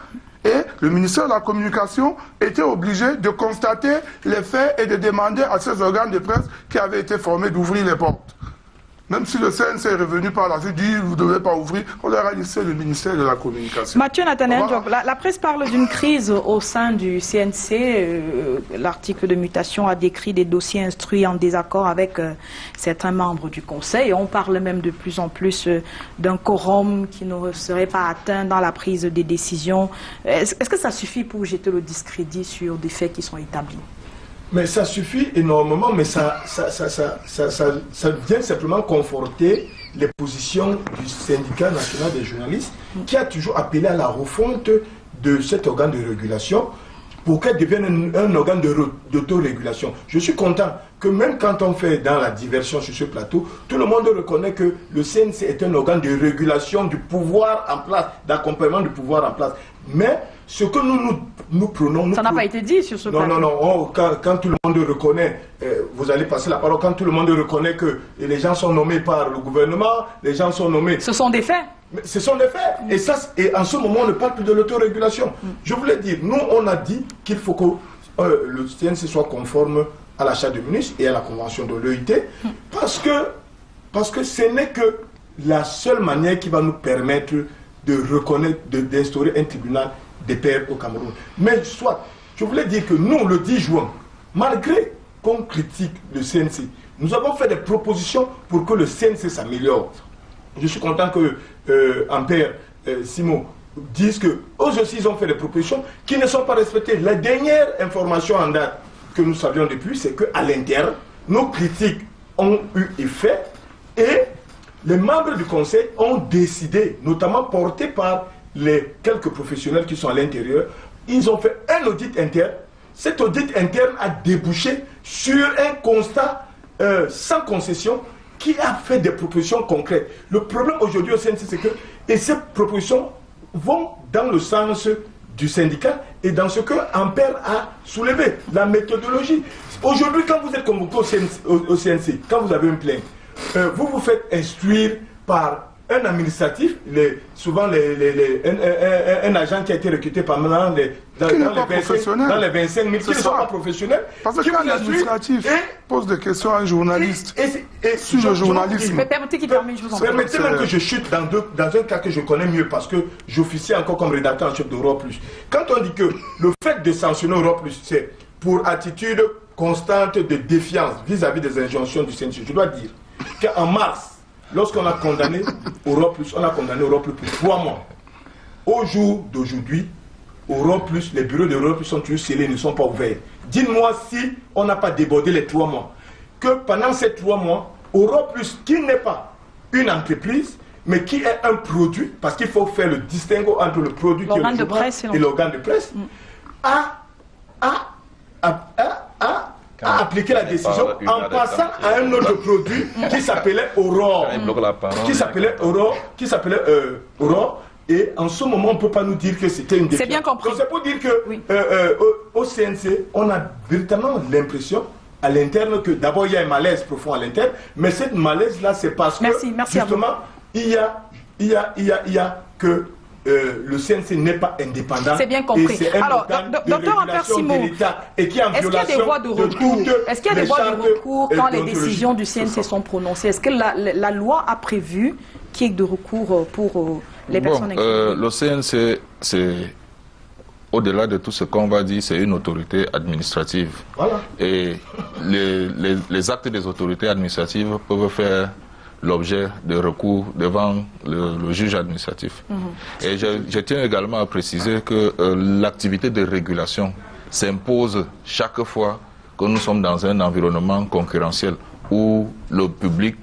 Et le ministère de la Communication était obligé de constater les faits et de demander à ces organes de presse qui avaient été formés d'ouvrir les portes. Même si le C N C est revenu par la suite, dit vous ne devez pas ouvrir, on leur a laissé le ministère de la Communication. Mathieu Nathanaël Njock, la, la presse parle d'une crise au sein du C N C. Euh, L'article de mutation a décrit des dossiers instruits en désaccord avec euh, certains membres du Conseil. On parle même de plus en plus euh, d'un quorum qui ne serait pas atteint dans la prise des décisions. Est-ce est-ce que ça suffit pour jeter le discrédit sur des faits qui sont établis ? Mais ça suffit énormément, mais ça, ça, ça, ça, ça, ça, ça vient simplement conforter les positions du syndicat national des journalistes qui a toujours appelé à la refonte de cet organe de régulation pour qu'elle devienne un, un organe d'autorégulation. Je suis content que même quand on fait dans la diversion sur ce plateau, tout le monde reconnaît que le C N C est un organe de régulation du pouvoir en place, d'accompagnement du pouvoir en place. Mais ce que nous, nous, nous prenons... Nous ça n'a pas été dit sur ce plateau. Non, non, non. Oh, quand, quand tout le monde reconnaît, euh, vous allez passer la parole, quand tout le monde reconnaît que les gens sont nommés par le gouvernement, les gens sont nommés... Ce sont des faits. Mais ce sont des faits. Mmh. Et, ça, et en ce moment, on ne parle plus de l'autorégulation. Mmh. Je voulais dire, nous, on a dit qu'il faut que euh, le C N C soit conforme à la Charte de Munich et à la Convention de l'O I T, mmh. parce, que, parce que ce n'est que la seule manière qui va nous permettre de reconnaître, d'instaurer un tribunal des pairs au Cameroun. Mais soit, je voulais dire que nous, le dix juin, malgré qu'on critique le C N C, nous avons fait des propositions pour que le C N C s'améliore. Je suis content que euh, Ampère euh, Simo dise que eux aussi ils ont fait des propositions qui ne sont pas respectées. La dernière information en date que nous savions depuis, c'est qu'à l'interne, nos critiques ont eu effet et les membres du Conseil ont décidé, notamment portés par les quelques professionnels qui sont à l'intérieur, ils ont fait un audit interne. Cet audit interne a débouché sur un constat euh, sans concession qui a fait des propositions concrètes. Le problème aujourd'hui au C N C, c'est que et ces propositions vont dans le sens du syndicat et dans ce que Ampère a soulevé, la méthodologie. Aujourd'hui, quand vous êtes convoqué au C N C, au, au C N C, quand vous avez une plainte, euh, vous vous faites instruire par... un administratif, les, souvent les, les, les, un, un, un agent qui a été recruté par dans les, dans, qui dans les, vingt-cinq, dans les vingt-cinq mille, qui ne sont pas professionnels. Parce que quand l'administratif pose des questions à un journaliste et, et, et, sur je, le journalisme... Permettez-moi que je chute dans, deux, dans un cas que je connais mieux parce que j'officie encore comme rédacteur en chef d'Europe Plus. Quand on dit que le fait de sanctionner Europe Plus, c'est pour attitude constante de défiance vis-à-vis -vis des injonctions du C N C, je dois dire qu'en mars, lorsqu'on a condamné Europe Plus, on a condamné Europe Plus pour trois mois. Au jour d'aujourd'hui, Europe Plus, les bureaux d'Europe Plus sont toujours scellés, ne sont pas ouverts. Dites-moi si on n'a pas débordé les trois mois. Que pendant ces trois mois, Europe Plus, qui n'est pas une entreprise, mais qui est un produit, parce qu'il faut faire le distinguo entre le produit qui est le journal et l'organe de presse, a, a, a, a, a a appliqué la décision en passant à un autre produit qui s'appelait Aurore, qui s'appelait Aurore, qui s'appelait euh, Aurore, et en ce moment on ne peut pas nous dire que c'était une décision. C'est bien compris. Donc c'est pour dire que oui. euh, euh, au C N C, on a véritablement l'impression à l'interne que d'abord il y a un malaise profond à l'interne, mais cette malaise là c'est parce merci, que merci justement il y a, il y a, il y a, il y a que Euh, le C N C n'est pas indépendant. C'est bien compris. C'est un organe de régulation de l'État et qui est en violation de toutes les chartes. Est-ce qu'il y a des voies de recours quand les décisions du C N C sont prononcées? Est-ce que la, la loi a prévu qu'il y ait de recours pour les personnes incriminées? euh, Le C N C, c'est au-delà de tout ce qu'on va dire, c'est une autorité administrative. Voilà. Et les, les, les actes des autorités administratives peuvent faire l'objet de recours devant le, le juge administratif. Mmh. Et je, je tiens également à préciser que euh, l'activité de régulation s'impose chaque fois que nous sommes dans un environnement concurrentiel où le public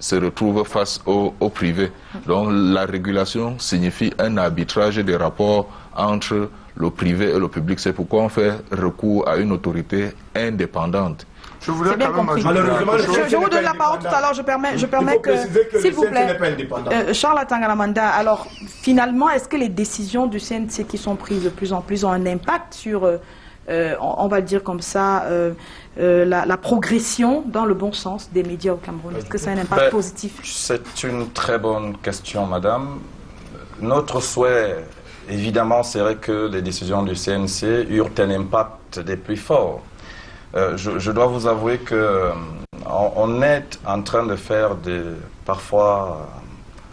se retrouve face au, au privé. Donc la régulation signifie un arbitrage des rapports entre le privé et le public. C'est pourquoi on fait recours à une autorité indépendante Je voulais quand même ajouter. Je, je vous donne la parole tout à l'heure. Je permets, je permets que, s'il vous plaît, euh, Charles Atangana Manda. Alors, finalement, est-ce que les décisions du C N C qui sont prises de plus en plus ont un impact sur, euh, euh, on, on va le dire comme ça, euh, euh, la, la progression dans le bon sens des médias au Cameroun? Est-ce que ça a un impact ben, positif? C'est une très bonne question, madame. Notre souhait, évidemment, serait que les décisions du C N C eurent un impact des plus forts. Euh, je, je dois vous avouer qu'on on est en train de faire des, parfois,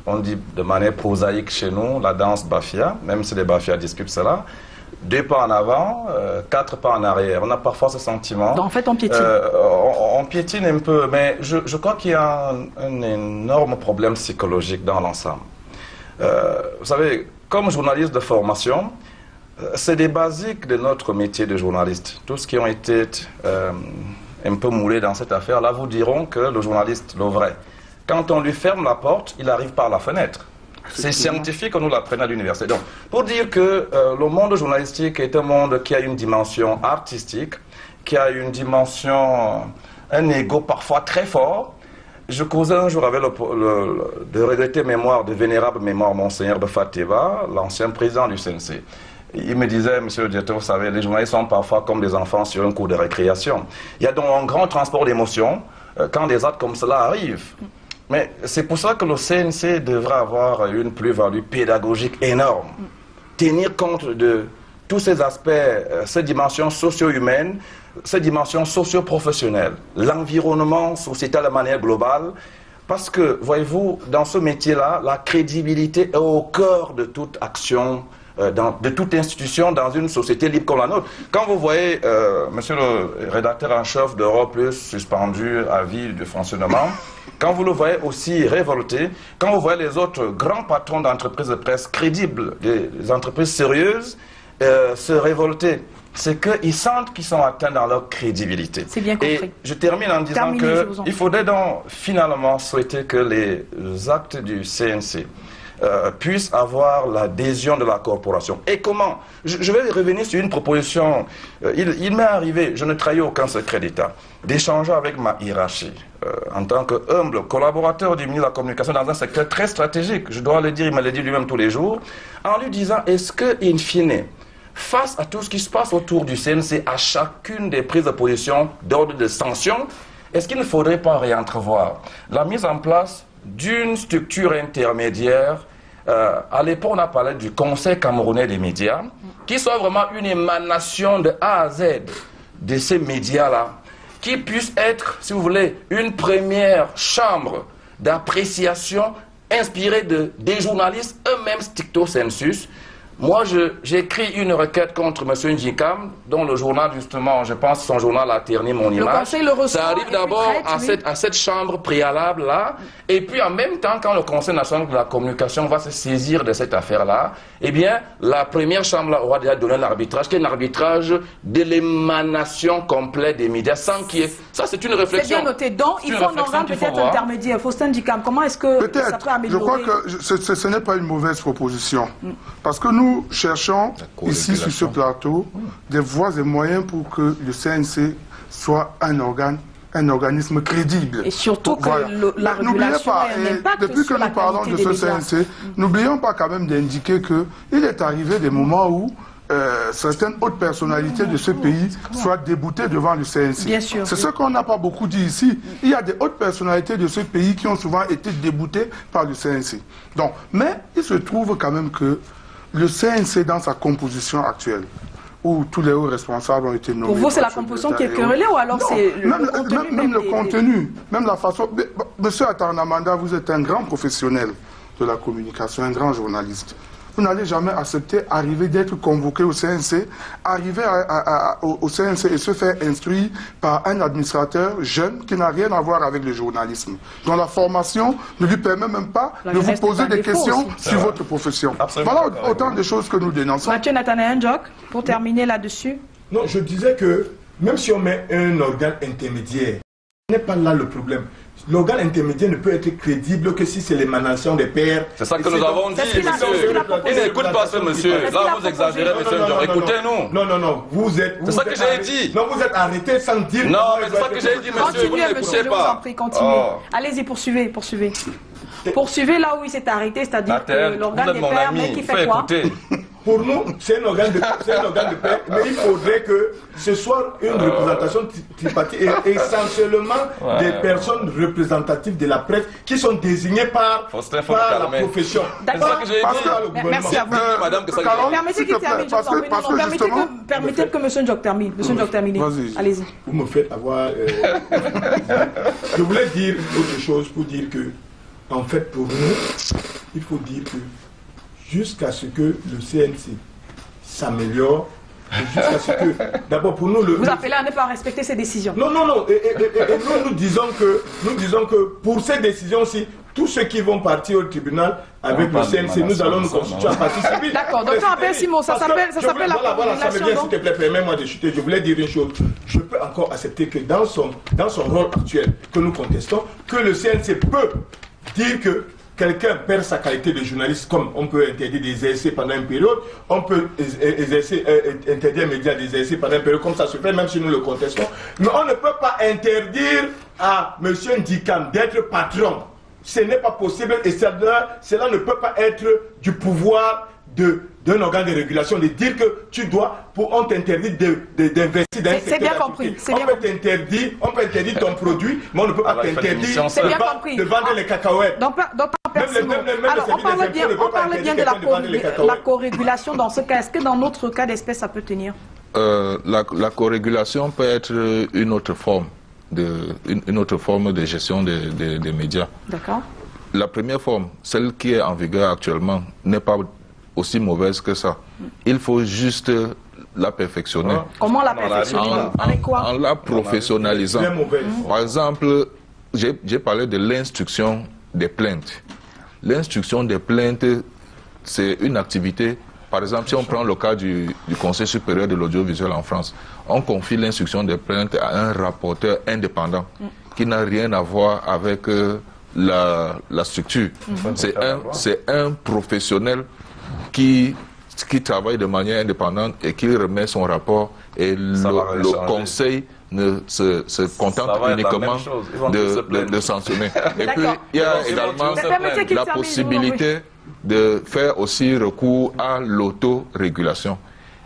on dit de manière prosaïque chez nous, la danse Bafia, même si les Bafia discutent cela, deux pas en avant, euh, quatre pas en arrière. On a parfois ce sentiment. Donc, en fait, on piétine. Euh, on, on piétine un peu, mais je, je crois qu'il y a un, un énorme problème psychologique dans l'ensemble. Euh, vous savez, comme journaliste de formation, c'est des basiques de notre métier de journaliste. Tous qui ont été euh, un peu moulés dans cette affaire-là vous diront que le journaliste, le vrai, quand on lui ferme la porte, il arrive par la fenêtre. C'est scientifique, on nous l'apprenne à l'université. Donc, pour dire que euh, le monde journalistique est un monde qui a une dimension artistique, qui a une dimension, un ego parfois très fort. Je causais un jour avec le, le, le de regretter mémoire, de vénérable mémoire, Monseigneur Bafateva, l'ancien président du C N C. Il me disait, monsieur le directeur, vous savez, les journalistes sont parfois comme des enfants sur un cours de récréation. Il y a donc un grand transport d'émotions euh, quand des actes comme cela arrivent. Mais c'est pour ça que le C N C devrait avoir une plus-value pédagogique énorme. Tenir compte de tous ces aspects, euh, ces dimensions socio-humaines, ces dimensions socio-professionnelles, l'environnement sociétal de manière globale. Parce que, voyez-vous, dans ce métier-là, la crédibilité est au cœur de toute action, Dans, de toute institution dans une société libre comme la nôtre. Quand vous voyez euh, monsieur le rédacteur en chef d'Europe Plus suspendu à vie de fonctionnement, quand vous le voyez aussi révolté, quand vous voyez les autres grands patrons d'entreprises de presse crédibles, des, des entreprises sérieuses, euh, se révolter, c'est qu'ils sentent qu'ils sont atteints dans leur crédibilité. C'est bien compris. Et je termine en disant qu'il faudrait donc finalement souhaiter que les actes du C N C Euh, puissent avoir l'adhésion de la corporation. Et comment? je, je vais revenir sur une proposition. Euh, il il m'est arrivé, je ne trahis aucun secret d'État, d'échanger avec ma hiérarchie. Euh, en tant que humble collaborateur du ministre de la Communication dans un secteur très stratégique, je dois le dire, il me le dit lui-même tous les jours, en lui disant, est-ce que, in fine, face à tout ce qui se passe autour du C N C, à chacune des prises de position d'ordre de sanction, est-ce qu'il ne faudrait pas réentrevoir la mise en place d'une structure intermédiaire? Euh, à l'époque, on a parlé du Conseil camerounais des médias, qui soit vraiment une émanation de A à Z de ces médias-là, qui puisse être, si vous voulez, une première chambre d'appréciation inspirée de, des journalistes eux-mêmes stricto sensus. Moi, j'écris une requête contre M. Dikam, dont le journal, justement, je pense, son journal a terni mon image. Le Conseil le reçoit. Ça arrive d'abord à, oui. à cette chambre préalable-là. Et puis, en même temps, quand le Conseil national de la communication va se saisir de cette affaire-là, eh bien, la première chambre-là aura déjà donné l'arbitrage, qui est un arbitrage de l'émanation complète des médias, sans qu'il y ait... Ça, c'est une réflexion. C'est bien noté. Donc, il faut en rendre peut-être intermédiaire. Faustin Dikam, comment est-ce que ça peut améliorer? Je crois que ce, ce, ce n'est pas une mauvaise proposition. Mm. Parce que nous, Nous cherchons ici sur ce plateau des voies et moyens pour que le C N C soit un organe, un organisme crédible. Et surtout que voilà. le, la régulation pas, et impact depuis que nous parlons de ce médias. C N C, n'oublions pas quand même d'indiquer qu'il est arrivé des moments où Euh, certaines hautes personnalités de ce pays soient déboutées devant le C N C. C'est oui. ce qu'on n'a pas beaucoup dit ici. Il y a des hautes personnalités de ce pays qui ont souvent été déboutées par le C N C. Donc, mais il se trouve quand même que le C N C, dans sa composition actuelle, où tous les hauts responsables ont été nommés... Pour vous, c'est la composition qui est querellée ou alors c'est le même, contenu Même, même des, le contenu, des... même la façon... Monsieur Atangana Manda, vous êtes un grand professionnel de la communication, un grand journaliste. Vous n'allez jamais accepter arriver d'être convoqué au C N C, arriver à, à, à, au C N C et se faire instruire par un administrateur jeune qui n'a rien à voir avec le journalisme, dont la formation ne lui permet même pas la de vous poser des questions sur vrai. votre profession. Absolument. Voilà autant de choses que nous dénonçons. Mathieu Nathanaël Njock, pour terminer là-dessus. Non, je disais que même si on met un organe intermédiaire, ce n'est pas là le problème. l'organe intermédiaire ne peut être crédible que si c'est l'émanation des pairs. C'est ça que nous avons dit, monsieur. Il n'écoute pas ce monsieur. Là, vous exagérez, monsieur. Écoutez-nous. Non, non, non. Vous êtes. C'est ça que j'ai dit. Non, vous êtes arrêté sans dire. Non, mais c'est ça que j'ai dit, monsieur. Vous n'écoutez pas. Continuez. Allez-y, poursuivez, poursuivez. Poursuivez là où il s'est arrêté, c'est-à-dire que l'organe des pairs, mais qui fait quoi? Pour nous, c'est un organe de paix, mais il faudrait que ce soit une représentation tripartite et essentiellement ouais, des personnes représentatives de la presse qui sont désignées par, par la profession. D'accord, merci à vous. Madame, que ça Calon, permettez qu'il termine, parce que, parce non, que justement, permettez que, permettez que M. Njock termine. M. Njock termine. Allez-y. Vous me faites avoir... Euh... Je voulais dire autre chose pour dire que, en fait, pour nous, il faut dire que jusqu'à ce que le C N C s'améliore, jusqu'à ce que... D'abord, pour nous... Le... Vous appelez à ne pas respecter ces décisions. Non, non, non. Et, et, et, et nous, nous disons que, nous disons que pour ces décisions-ci, tous ceux qui vont partir au tribunal avec le C N C, nous allons nous constituer un parti civil. D'accord. Donc, Ampère Simo, ça s'appelle la voilà, voilà, voilà, ça veut dire, s'il te plaît, permets-moi de chuter. Je voulais dire une chose. Je peux encore accepter que dans son, dans son rôle actuel que nous contestons, que le C N C peut dire que quelqu'un perd sa qualité de journaliste, comme on peut interdire des essais pendant une période, on peut exercer, euh, interdire les médias des essais pendant une période, comme ça se fait, même si nous le contestons. Mais on ne peut pas interdire à M. Dikam d'être patron. Ce n'est pas possible et cela, cela ne peut pas être du pouvoir d'un organe de régulation, de dire que tu dois, pour, on t'interdit d'investir dans un secteur. C'est bien compris. On peut t'interdire, on peut interdire ton produit, mais on ne peut pas t'interdire de vendre les cacahuètes. Alors, on parle bien, on parle bien de la, de la co-régulation dans ce cas. Est-ce que dans notre cas d'espèce, ça peut tenir? euh, La, la co-régulation peut être une autre forme de, une, une autre forme de gestion des, des, des médias. D'accord. La première forme, celle qui est en vigueur actuellement, n'est pas aussi mauvaise que ça. Il faut juste la perfectionner. Ah. Comment la perfectionner? En, en, en la professionnalisant. Par exemple, j'ai parlé de l'instruction des plaintes. L'instruction des plaintes, c'est une activité. Par exemple, si on prend le cas du, du Conseil supérieur de l'audiovisuel en France, on confie l'instruction des plaintes à un rapporteur indépendant qui n'a rien à voir avec euh, la, la structure. Mm-hmm. C'est un, c'est un professionnel qui, qui travaille de manière indépendante et qui remet son rapport et le, le conseil ne se, se contente uniquement de, de, de sanctionner. Et puis il y a également la possibilité de faire aussi recours à l'autorégulation.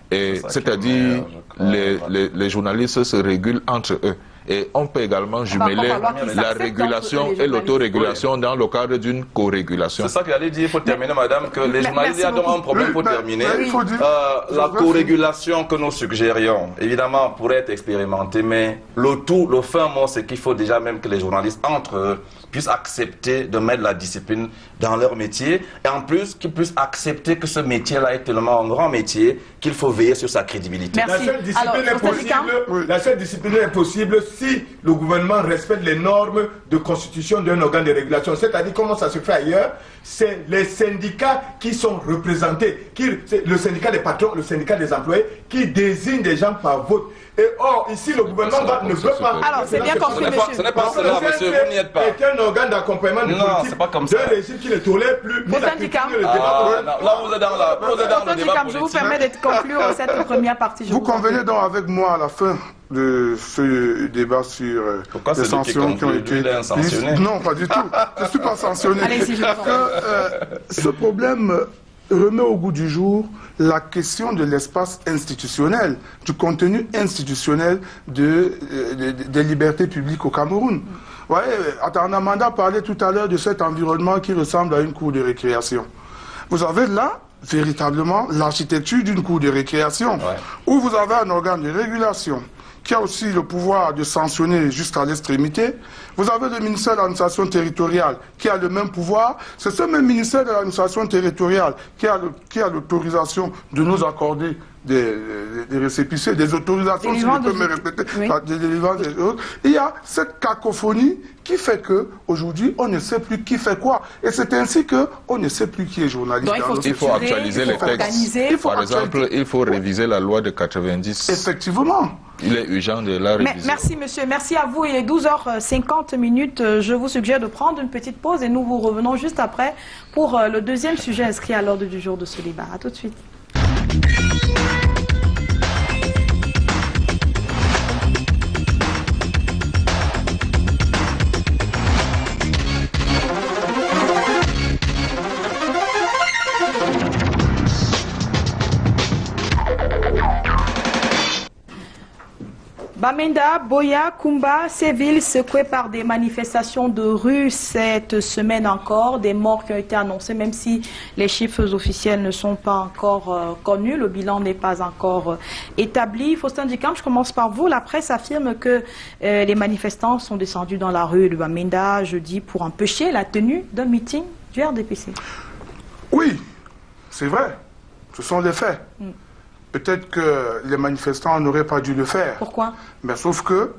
Et c'est-à-dire les, les, les journalistes se régulent entre eux. Et on peut également jumeler la régulation et l'autorégulation dans le cadre d'une co-régulation. C'est ça que j'allais dire pour terminer, madame, que les journalistes, il y a donc un problème pour terminer. Euh, la co-régulation que nous suggérions, évidemment, pourrait être expérimentée, mais le tout, le fin mot, c'est qu'il faut déjà même que les journalistes, entre eux, puissent accepter de mettre la discipline dans leur métier, et en plus, qu'ils puissent accepter que ce métier-là est tellement un grand métier qu'il faut veiller sur sa crédibilité. Merci. La seule discipline Alors, est possible, la seule discipline est possible si le gouvernement respecte les normes de constitution d'un organe de régulation. C'est-à-dire, comment ça se fait ailleurs? C'est les syndicats qui sont représentés, qui, le syndicat des patrons, le syndicat des employés, qui désignent des gens par vote. Et or, ici, le gouvernement va, ne veut pas... Alors, c'est bien compris, monsieur. Ce n'est pas cela, monsieur, vous n'y êtes pas. C'est un organe d'accompagnement du politique d'un régime qui ne tolère plus ni la critique, ni le débat. Là, vous êtes dans le débat politique. Je vous permets de conclure cette première partie. Vous convenez donc avec moi à la fin de ce débat sur les sanctions qui ont été... Non, pas du tout. Je ne suis pas sanctionné. Allez-y, je vous en prie. Ce problème remet au goût du jour la question de l'espace institutionnel, du contenu institutionnel de, de, de, des libertés publiques au Cameroun. Vous voyez, Atangana Manda parlait tout à l'heure de cet environnement qui ressemble à une cour de récréation. Vous avez là, véritablement, l'architecture d'une cour de récréation, ouais, où vous avez un organe de régulation qui a aussi le pouvoir de sanctionner jusqu'à l'extrémité. Vous avez le ministère de l'administration territoriale qui a le même pouvoir. C'est ce même ministère de l'administration territoriale qui a l'autorisation de nous accorder des, des récépissés, des autorisations, si je peux me répéter, oui, des délivrance des autres. Il y a cette cacophonie qui fait que aujourd'hui on ne sait plus qui fait quoi. Et c'est ainsi qu'on ne sait plus qui est journaliste. Donc, il faut, il faut tirer, actualiser il faut les textes. Organiser, Par exemple, actualiser. il faut réviser la loi de quatre-vingt-dix. Effectivement. Il est urgent de la réviser. Merci monsieur, merci à vous. Il est douze heures cinquante minutes. Je vous suggère de prendre une petite pause et nous vous revenons juste après pour le deuxième sujet inscrit à l'ordre du jour de ce débat. A tout de suite. Bamenda, Buea, Kumba, ces villes secouées par des manifestations de rue cette semaine encore. Des morts qui ont été annoncées, même si les chiffres officiels ne sont pas encore euh, connus. Le bilan n'est pas encore euh, établi. Faustin Dikam, je commence par vous. La presse affirme que euh, les manifestants sont descendus dans la rue de Bamenda jeudi pour empêcher la tenue d'un meeting du R D P C. Oui, c'est vrai. Ce sont les faits. Mm. Peut-être que les manifestants n'auraient pas dû le faire. Pourquoi? Mais sauf que,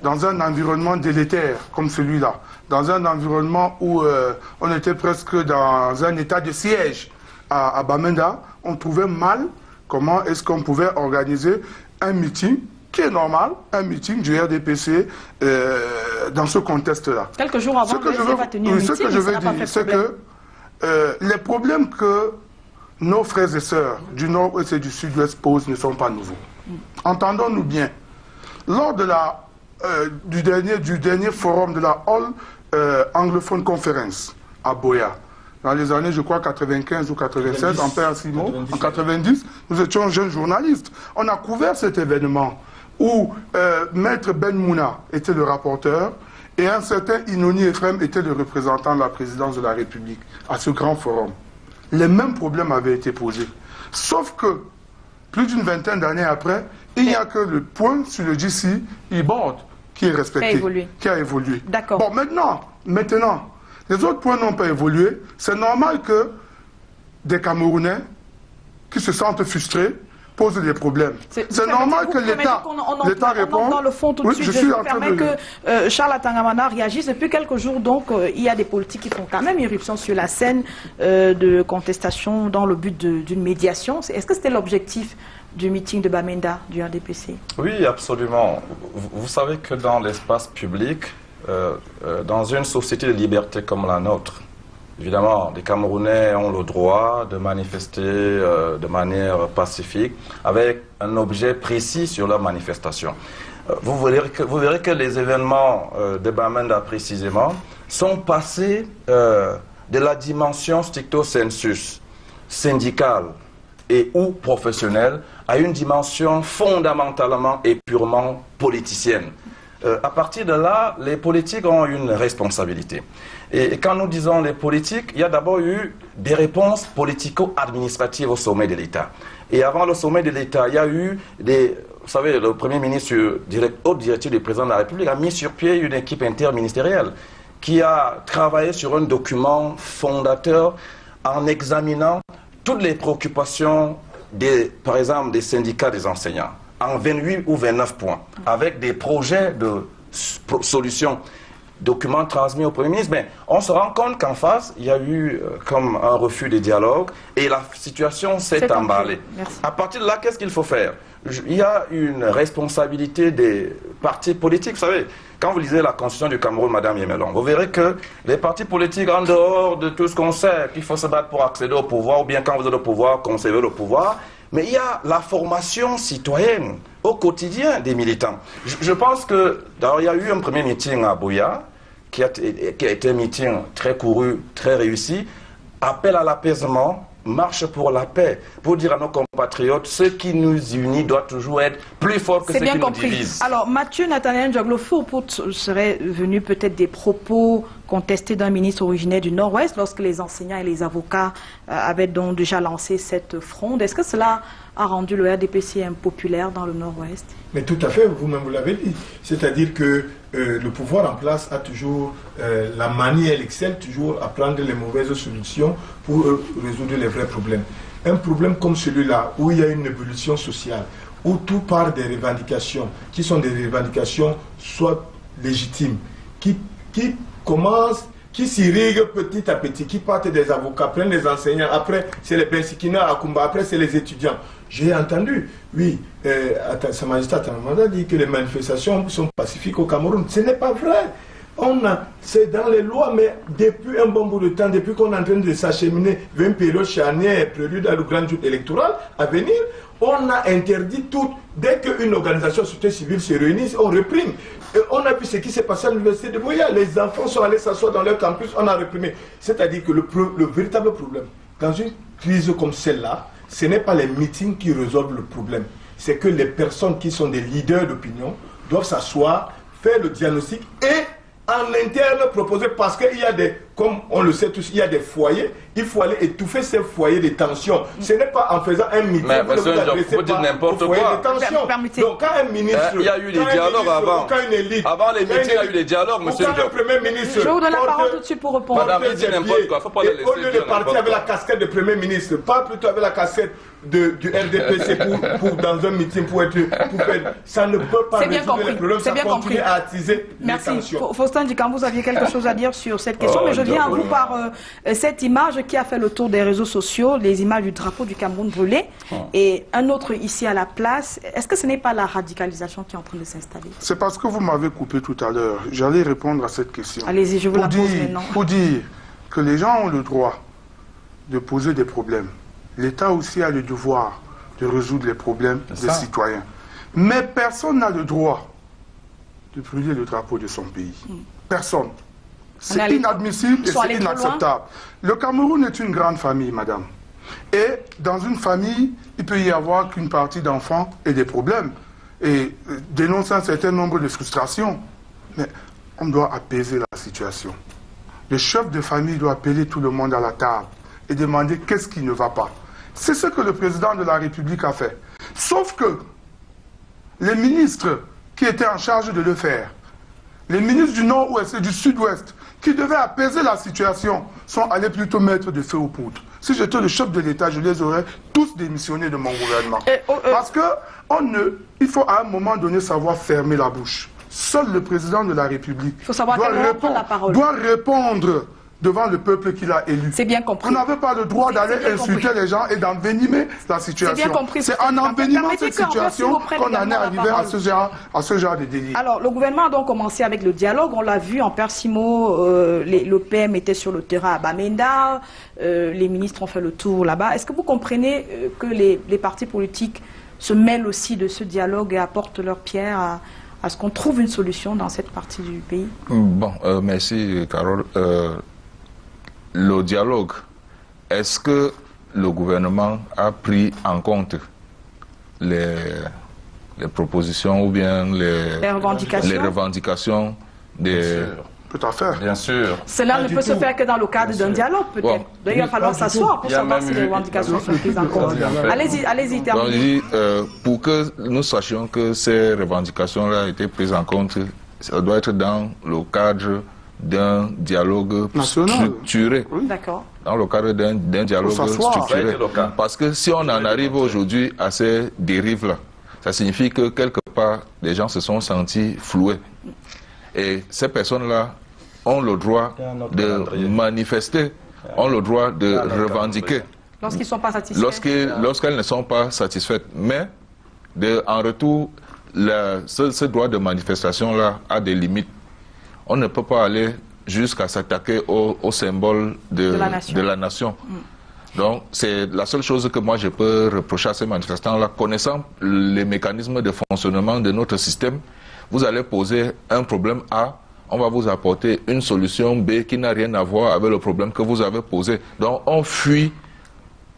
dans un environnement délétère comme celui-là, dans un environnement où euh, on était presque dans un état de siège à, à Bamenda, on trouvait mal comment est-ce qu'on pouvait organiser un meeting, qui est normal, un meeting du R D P C euh, dans ce contexte-là. Quelques jours avant, que je veux, va tenir oui, ce meeting, que je veux dire, c'est que euh, les problèmes que nos frères et sœurs du Nord-Ouest et du Sud-Ouest posent ne sont pas nouveaux. Entendons-nous bien. Lors de la, euh, du, dernier, du dernier forum de la Hall euh, Anglophone Conference à Buea, dans les années, je crois, quatre-vingt-quinze ou quatre-vingt-seize, Ampère Simo, en quatre-vingt-dix, nous étions jeunes journalistes. On a couvert cet événement où euh, Maître Ben Mouna était le rapporteur et un certain Inoni Ephraim était le représentant de la présidence de la République à ce grand forum. Les mêmes problèmes avaient été posés. Sauf que, plus d'une vingtaine d'années après, il n'y a que le point sur le G C e-board qui est respecté, qui a évolué. D'accord. Bon, maintenant, maintenant, les autres points n'ont pas évolué. C'est normal que des Camerounais qui se sentent frustrés pose des problèmes. C'est normal que l'État réponde. Dans le fond, tout de oui, suite, je, je, je permets de... que euh, Charles Atangana Manda réagisse. Depuis quelques jours, donc, euh, il y a des politiques qui font quand même irruption sur la scène euh, de contestation dans le but d'une médiation. Est-ce que c'était l'objectif du meeting de Bamenda, du R D P C? Oui, absolument. Vous, vous savez que dans l'espace public, euh, euh, dans une société de liberté comme la nôtre, évidemment, les Camerounais ont le droit de manifester euh, de manière pacifique avec un objet précis sur leur manifestation. Euh, vous, verrez que, vous verrez que les événements euh, de Bamenda précisément sont passés euh, de la dimension stricto sensus, syndicale et ou professionnelle, à une dimension fondamentalement et purement politicienne. Euh, à partir de là, les politiques ont une responsabilité. Et, et quand nous disons les politiques, il y a d'abord eu des réponses politico-administratives au sommet de l'État. Et avant le sommet de l'État, il y a eu des... Vous savez, le Premier ministre, direct, haute directive du Président de la République, a mis sur pied une équipe interministérielle qui a travaillé sur un document fondateur en examinant toutes les préoccupations, des, par exemple, des syndicats des enseignants, en vingt-huit ou vingt-neuf points, avec des projets de solutions, documents transmis au Premier ministre. Mais on se rend compte qu'en face, il y a eu euh, comme un refus des dialogues et la situation s'est emballée. À partir de là, qu'est-ce qu'il faut faire? Je, Il y a une responsabilité des partis politiques. Vous savez, quand vous lisez la Constitution du Cameroun, Madame Yemelong, vous verrez que les partis politiques, en dehors de tout ce qu'on sait, qu'il faut se battre pour accéder au pouvoir, ou bien quand vous êtes au pouvoir, conserver le pouvoir, mais il y a la formation citoyenne au quotidien des militants. Je, je pense que, d'ailleurs, il y a eu un premier meeting à Buea, qui a, qui a été un meeting très couru, très réussi, appel à l'apaisement, marche pour la paix, pour dire à nos compatriotes, ce qui nous unit doit toujours être plus fort que ce qui nous compris. divise. Alors, Mathieu Nathanaël Njock, le fourre-tout serait venu peut-être des propos contestés d'un ministre originaire du Nord-Ouest lorsque les enseignants et les avocats euh, avaient donc déjà lancé cette fronde. Est-ce que cela a rendu le R D P C impopulaire dans le Nord-Ouest? Mais tout à fait, vous-même vous l'avez dit. C'est-à-dire que euh, le pouvoir en place a toujours euh, la manie, elle excelle toujours à prendre les mauvaises solutions pour euh, résoudre les vrais problèmes. Un problème comme celui-là, où il y a une ébullition sociale, où tout part des revendications, qui sont des revendications soit légitimes, qui, qui commencent, qui s'irriguent petit à petit, qui partent des avocats, prennent les enseignants, après c'est les Bensikina à Kumba, après c'est les étudiants. J'ai entendu, oui, euh, Sa Majesté Atangana Manda dit que les manifestations sont pacifiques au Cameroun. Ce n'est pas vrai. C'est dans les lois, mais depuis un bon bout de temps, depuis qu'on est en train de s'acheminer vers une période charnière prévue dans le grand jour électoral à venir, on a interdit tout. Dès qu'une organisation de société civile se réunit, on réprime. Et on a vu ce qui s'est passé à l'université de Buea. Les enfants sont allés s'asseoir dans leur campus, on a réprimé. C'est-à-dire que le, le véritable problème, dans une crise comme celle-là, ce n'est pas les meetings qui résolvent le problème. C'est que les personnes qui sont des leaders d'opinion doivent s'asseoir, faire le diagnostic et en interne proposé, parce qu'il y a des, comme on le sait tous, il y a des foyers, il faut aller étouffer ces foyers de tension. Ce n'est pas en faisant un meeting que vous adressez pas aux foyers de tension. Permettez. Donc quand un ministre, il y a eu des dialogues avant. Quand une élite, avant les meetings, il y a eu des dialogues, monsieur le Premier ministre. Je vous donne la parole tout de suite pour répondre. Madame, il dit n'importe quoi. Faut pas le laisser dire n'importe quoi. Au lieu de partir avec la casquette de Premier ministre, pas plutôt avec la casquette de, du R D P C pour, pour, dans un meeting pour être pour faire. Ça ne peut pas résoudre les problèmes, ça continue à attiser les tensions. Faustin Dikam, vous aviez quelque chose à dire sur cette question, mais je viens à vous par euh, cette image qui a fait le tour des réseaux sociaux, les images du drapeau du Cameroun brûlé et un autre ici à la place. Est-ce que ce n'est pas la radicalisation qui est en train de s'installer? C'est parce que vous m'avez coupé tout à l'heure. J'allais répondre à cette question. Allez-y, je vous la pose maintenant. Pour dire que les gens ont le droit de poser des problèmes. L'État aussi a le devoir de résoudre les problèmes des ça. citoyens. Mais personne n'a le droit de brûler le drapeau de son pays. Mm. Personne. C'est inadmissible et c'est inacceptable. Le Cameroun est une grande famille, madame. Et dans une famille, il peut y avoir qu'une partie d'enfants et des problèmes. Et dénonce un certain nombre de frustrations. Mais on doit apaiser la situation. Le chef de famille doit appeler tout le monde à la table et demander qu'est-ce qui ne va pas. C'est ce que le président de la République a fait. Sauf que les ministres qui étaient en charge de le faire, les ministres du Nord-Ouest et du Sud-Ouest, qui devaient apaiser la situation, sont allés plutôt mettre de feu aux poudres. Si j'étais le chef de l'État, je les aurais tous démissionnés de mon gouvernement. Parce que on ne, il faut à un moment donné savoir fermer la bouche. Seul le président de la République il faut savoir doit, répondre, la parole. doit répondre devant le peuple qu'il a élu. C'est bien compris. On n'avait pas le droit d'aller insulter compris. les gens et d'envenimer la situation. C'est en envenimant cette situation qu'on en est arrivé à ce, genre, à ce genre de délit. Alors, le gouvernement a donc commencé avec le dialogue. On l'a vu, Ampère Simo, euh, les, le P M était sur le terrain à Bamenda. Euh, les ministres ont fait le tour là-bas. Est-ce que vous comprenez euh, que les, les partis politiques se mêlent aussi de ce dialogue et apportent leur pierre à... Est-ce qu'on trouve une solution dans cette partie du pays? Bon, euh, merci Carole. Euh, le dialogue, est-ce que le gouvernement a pris en compte les, les propositions ou bien les, les revendications, les revendications des... Tout à fait. Bien sûr. Cela ne peut se faire que dans le cadre d'un dialogue, peut-être. D'ailleurs, il va falloir s'asseoir pour savoir si les revendications sont prises en compte. Allez-y, allez-y, terminez. Pour que nous sachions que ces revendications-là étaient prises en compte, ça doit être dans le cadre d'un dialogue structuré. D'accord. Dans le cadre d'un dialogue structuré. Parce que si on en arrive aujourd'hui à ces dérives-là, ça signifie que quelque part, les gens se sont sentis floués. Et ces personnes-là ont le droit de manifester, ont le droit de revendiquer. Lorsqu'ils ne sont pas satisfaits. Lorsqu'elles lorsqu'elles ne sont pas satisfaites. Mais, de, en retour, la, ce, ce droit de manifestation-là a des limites. On ne peut pas aller jusqu'à s'attaquer au, au symbole de, de la nation. De la nation. Mm. Donc, c'est la seule chose que moi je peux reprocher à ces manifestants-là. Connaissant les mécanismes de fonctionnement de notre système, vous allez poser un problème A, on va vous apporter une solution B qui n'a rien à voir avec le problème que vous avez posé. Donc on fuit,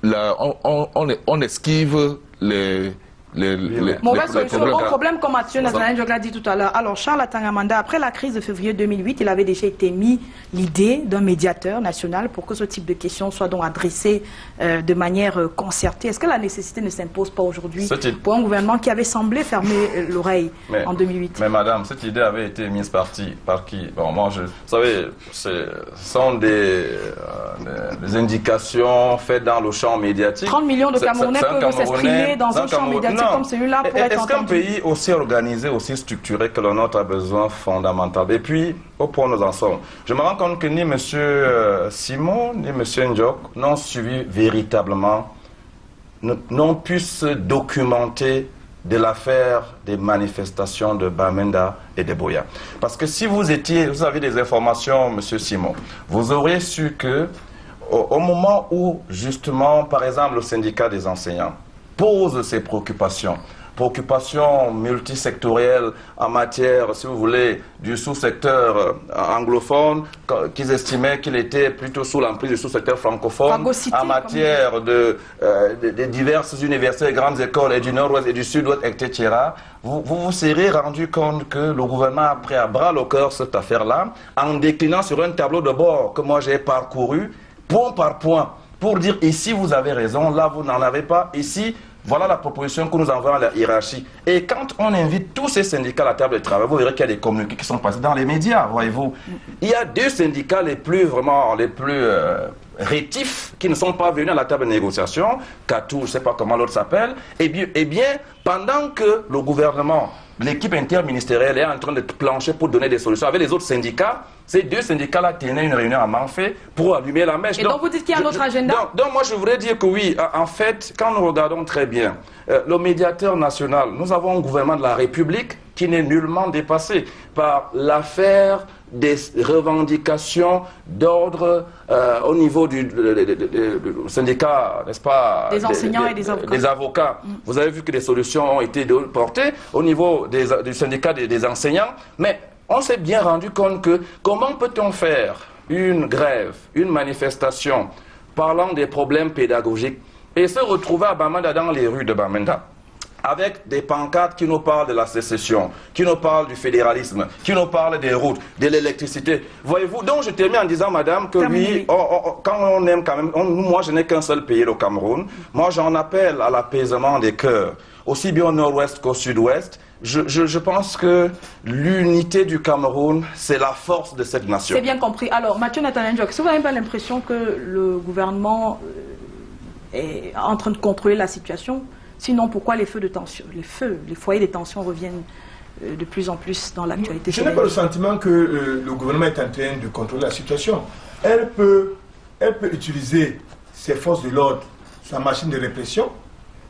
la, on, on, on esquive les... les, les, les Mauvaise solution, problèmes. Bon problème comme Mathieu Nathanaël Njock l'a dit tout à l'heure. Alors Charles Atangana Manda, après la crise de février deux mille huit, il avait déjà été mis l'idée d'un médiateur national pour que ce type de questions soit donc adressées euh, de manière concertée. Est-ce que la nécessité ne s'impose pas aujourd'hui pour un gouvernement qui avait semblé fermer l'oreille en deux mille huit? Mais madame, cette idée avait été mise par, par qui? Bon, moi, je, vous savez, ce sont des, euh, des, des indications faites dans le champ médiatique. trente millions de Camerounais peuvent s'exprimer dans un champ médiatique. Est-ce qu'un pays aussi organisé, aussi structuré que le nôtre a besoin fondamental? Et puis, au point nous en sommes, je me rends compte que ni M. Simon, ni M. Njock n'ont suivi véritablement n'ont pu se documenter de l'affaire des manifestations de Bamenda et de Buea. Parce que si vous étiez, vous avez des informations, Monsieur Simon, vous auriez su que au, au moment où, justement, par exemple, le syndicat des enseignants pose ses préoccupations, préoccupations multisectorielles en matière, si vous voulez, du sous-secteur anglophone, qu'ils estimaient qu'il était plutôt sous l'emprise du sous-secteur francophone, en matière de, euh, de, de diverses universités, grandes écoles, et du nord-ouest et du sud-ouest, et cetera. Vous, vous vous serez rendu compte que le gouvernement a pris à bras le corps cette affaire-là, en déclinant sur un tableau de bord que moi j'ai parcouru, point par point, pour dire ici vous avez raison, là vous n'en avez pas, ici... Voilà la proposition que nous envoie la hiérarchie. Et quand on invite tous ces syndicats à la table de travail, vous verrez qu'il y a des communiqués qui sont passés dans les médias, voyez-vous. Il y a deux syndicats les plus, vraiment, les plus euh, rétifs qui ne sont pas venus à la table de négociation, Katou, je ne sais pas comment l'autre s'appelle, et bien, et bien, pendant que le gouvernement, l'équipe interministérielle est en train de plancher pour donner des solutions avec les autres syndicats, ces deux syndicats-là tenaient une réunion à Mamphé pour allumer la mèche. Et donc, donc vous dites qu'il y a un autre agenda? Donc, donc moi je voudrais dire que oui, en fait, quand nous regardons très bien, euh, le médiateur national, nous avons un gouvernement de la République qui n'est nullement dépassé par l'affaire des revendications d'ordre euh, au niveau du de, de, de, de, de syndicat, n'est-ce pas, des enseignants de, de, et des avocats. Des avocats. Mmh. Vous avez vu que des solutions ont été portées au niveau des, du syndicat des, des enseignants, mais on s'est bien rendu compte que comment peut-on faire une grève, une manifestation parlant des problèmes pédagogiques et se retrouver à Bamenda, dans les rues de Bamenda, avec des pancartes qui nous parlent de la sécession, qui nous parlent du fédéralisme, qui nous parlent des routes, de l'électricité. Voyez-vous, donc je termine en disant, madame, que oui, on, on, quand on aime quand même, on, moi je n'ai qu'un seul pays, le Cameroun, moi j'en appelle à l'apaisement des cœurs, aussi bien au nord-ouest qu'au sud-ouest. Je, je, je pense que l'unité du Cameroun, c'est la force de cette nation. C'est bien compris. Alors, Mathieu Nathanaël Njock, si vous n'avez pas l'impression que le gouvernement est en train de contrôler la situation, sinon, pourquoi les feux de tension, les feux, les foyers de tension reviennent euh, de plus en plus dans l'actualité? Je n'ai pas le sentiment que euh, le gouvernement est en train de contrôler la situation. Elle peut, elle peut utiliser ses forces de l'ordre, sa machine de répression,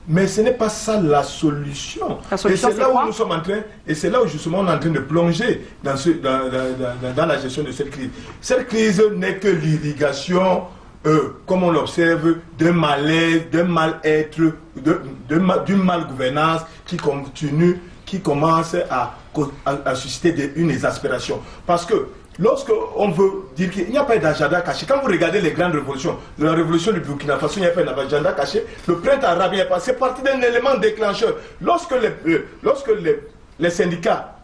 mais ce n'est pas ça la solution. La solution, et c'est là où nous sommes en train, et c'est là où justement on est en train de plonger dans, ce, dans, dans, dans la gestion de cette crise. Cette crise n'est que l'irrigation. Euh, comme on l'observe, d'un malaise, d'un mal-être, d'une mal-gouvernance qui continue, qui commence à, à, à susciter des, une exaspération. Parce que lorsqu'on veut dire qu'il n'y a pas d'agenda caché, quand vous regardez les grandes révolutions, de la révolution du Burkina Faso, il n'y a pas d'agenda caché, le printemps arabe, c'est parti d'un élément déclencheur. Lorsque les, euh, lorsque les, les syndicats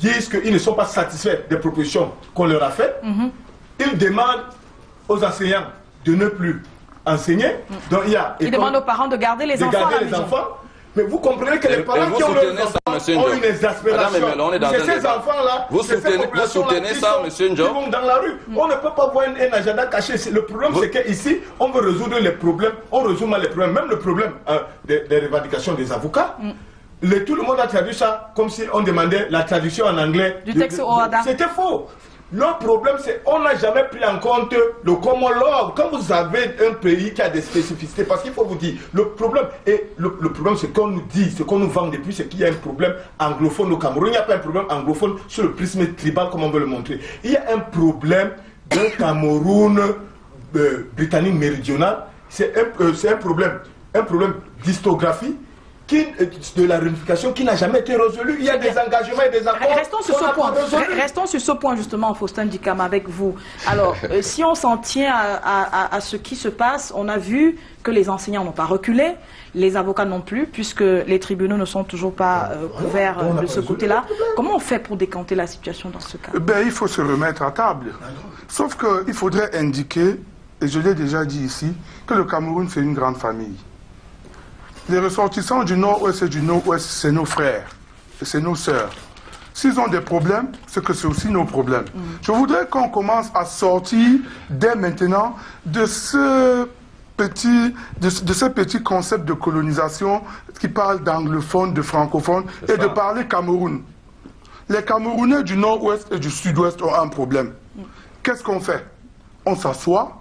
disent qu'ils ne sont pas satisfaits des propositions qu'on leur a faites, mm-hmm. ils demandent aux enseignants de ne plus enseigner. Donc, il y a, Ils demandent aux parents de garder les, de enfants, garder les enfants. Mais vous comprenez que et, les parents qui ont leurs enfants ont une exaspération. C'est ces enfants-là, vous soutenez, vous soutenez ça, Monsieur Njock, qui vont dans la rue. Mm. On ne peut pas voir un, un agenda caché. Le problème, vous... c'est qu'ici, on veut résoudre les problèmes. On résout mal les problèmes. Même le problème euh, des, des revendications des avocats. Mm. Le, tout le monde a traduit ça comme si on demandait la traduction en anglais. Du texte au Rwanda. C'était faux. Le problème, c'est qu'on n'a jamais pris en compte le common law. Quand vous avez un pays qui a des spécificités, parce qu'il faut vous dire, le problème, et le, le problème, c'est qu'on nous dit, ce qu'on nous vend depuis, c'est qu'il y a un problème anglophone au Cameroun. Il n'y a pas un problème anglophone sur le prisme tribal, comme on veut le montrer. Il y a un problème d'un Cameroun euh, britannique méridional. C'est un, euh, un problème, un problème d'histographie. Qui, de la réunification qui n'a jamais été résolue. Il y a des engagements et des accords. Restons sur ce point. Restons sur ce point justement, Faustin Dikam, avec vous. Alors, euh, si on s'en tient à, à, à ce qui se passe, on a vu que les enseignants n'ont pas reculé, les avocats non plus, puisque les tribunaux ne sont toujours pas euh, couverts euh, de ce côté-là. Comment on fait pour décanter la situation dans ce cas? Ben, il faut se remettre à table. Sauf qu'il faudrait indiquer, et je l'ai déjà dit ici, que le Cameroun, c'est une grande famille. Les ressortissants du nord-ouest et du nord-ouest, c'est nos frères, c'est nos sœurs. S'ils ont des problèmes, c'est que c'est aussi nos problèmes. Mmh. Je voudrais qu'on commence à sortir dès maintenant de ce petit, de, de ce petit concept de colonisation qui parle d'anglophone, de francophone et ça. De parler Cameroun. Les Camerounais du nord-ouest et du sud-ouest ont un problème. Mmh. Qu'est-ce qu'on fait? On s'assoit.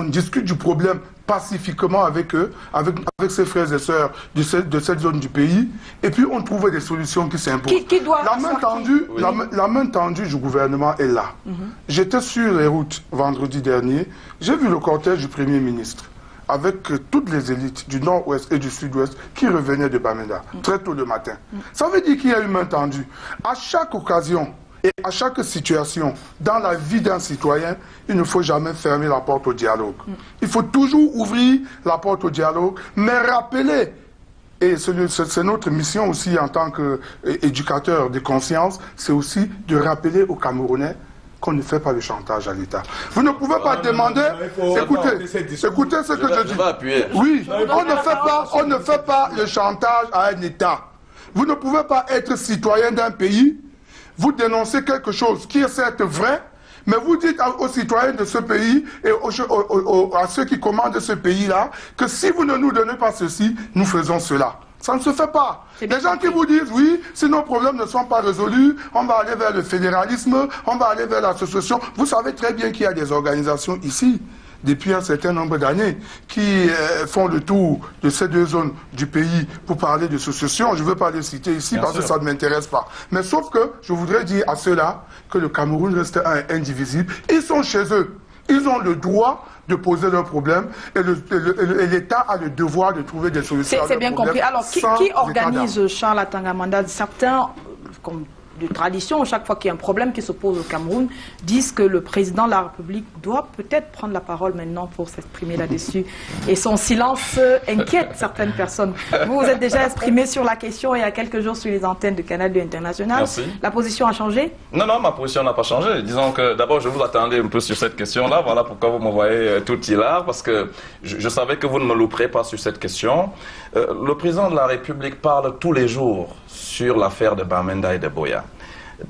on discute du problème pacifiquement avec eux, avec, avec ses frères et sœurs de cette, de cette zone du pays, et puis on trouve des solutions qui s'imposent. Qui, qui doit la, main tendue, oui. la, la main tendue du gouvernement est là. Mm-hmm. J'étais sur les routes vendredi dernier, j'ai vu le cortège du Premier ministre, avec euh, toutes les élites du nord-ouest et du sud-ouest qui revenaient de Bamenda, mm-hmm. très tôt le matin. Mm-hmm. Ça veut dire qu'il y a une main tendue. À chaque occasion, et à chaque situation, dans la vie d'un citoyen, il ne faut jamais fermer la porte au dialogue. Il faut toujours ouvrir la porte au dialogue, mais rappeler, et c'est notre mission aussi en tant qu'éducateur de conscience, c'est aussi de rappeler aux Camerounais qu'on ne fait pas le chantage à l'État. Vous ne pouvez pas non, demander... Non, écoutez, écoutez ce que je, je, je dis. Oui, on ne, fait pas, on ne fait pas le chantage à un État. Vous ne pouvez pas être citoyen d'un pays. Vous dénoncez quelque chose qui est certes vrai, mais vous dites aux citoyens de ce pays et aux, aux, aux, à ceux qui commandent ce pays-là que si vous ne nous donnez pas ceci, nous faisons cela. Ça ne se fait pas. Les gens qui vous disent, oui, si nos problèmes ne sont pas résolus, on va aller vers le fédéralisme, on va aller vers l'association. Vous savez très bien qu'il y a des organisations ici, depuis un certain nombre d'années, qui euh, font le tour de ces deux zones du pays pour parler de solutions. Je ne veux pas les citer ici Bien parce sûr. que ça ne m'intéresse pas. Mais sauf que je voudrais dire à ceux-là que le Cameroun reste indivisible. Ils sont chez eux. Ils ont le droit de poser leurs problèmes et l'État a le devoir de trouver des solutions. C'est bien compris. Alors, qui, qui organise Charles Atangana Manda? Certains, comme de tradition, chaque fois qu'il y a un problème qui se pose au Cameroun, disent que le président de la République doit peut-être prendre la parole maintenant pour s'exprimer là-dessus. Et son silence inquiète certaines personnes. Vous vous êtes déjà exprimé sur la question il y a quelques jours sur les antennes de Canal deux International. Merci. La position a changé? Non, non, ma position n'a pas changé. Disons que d'abord, je vous attendais un peu sur cette question-là. Voilà pourquoi vous me voyez tout hilar, parce que je, je savais que vous ne me louperez pas sur cette question. Euh, le président de la République parle tous les jours sur l'affaire de Bamenda et de Buea.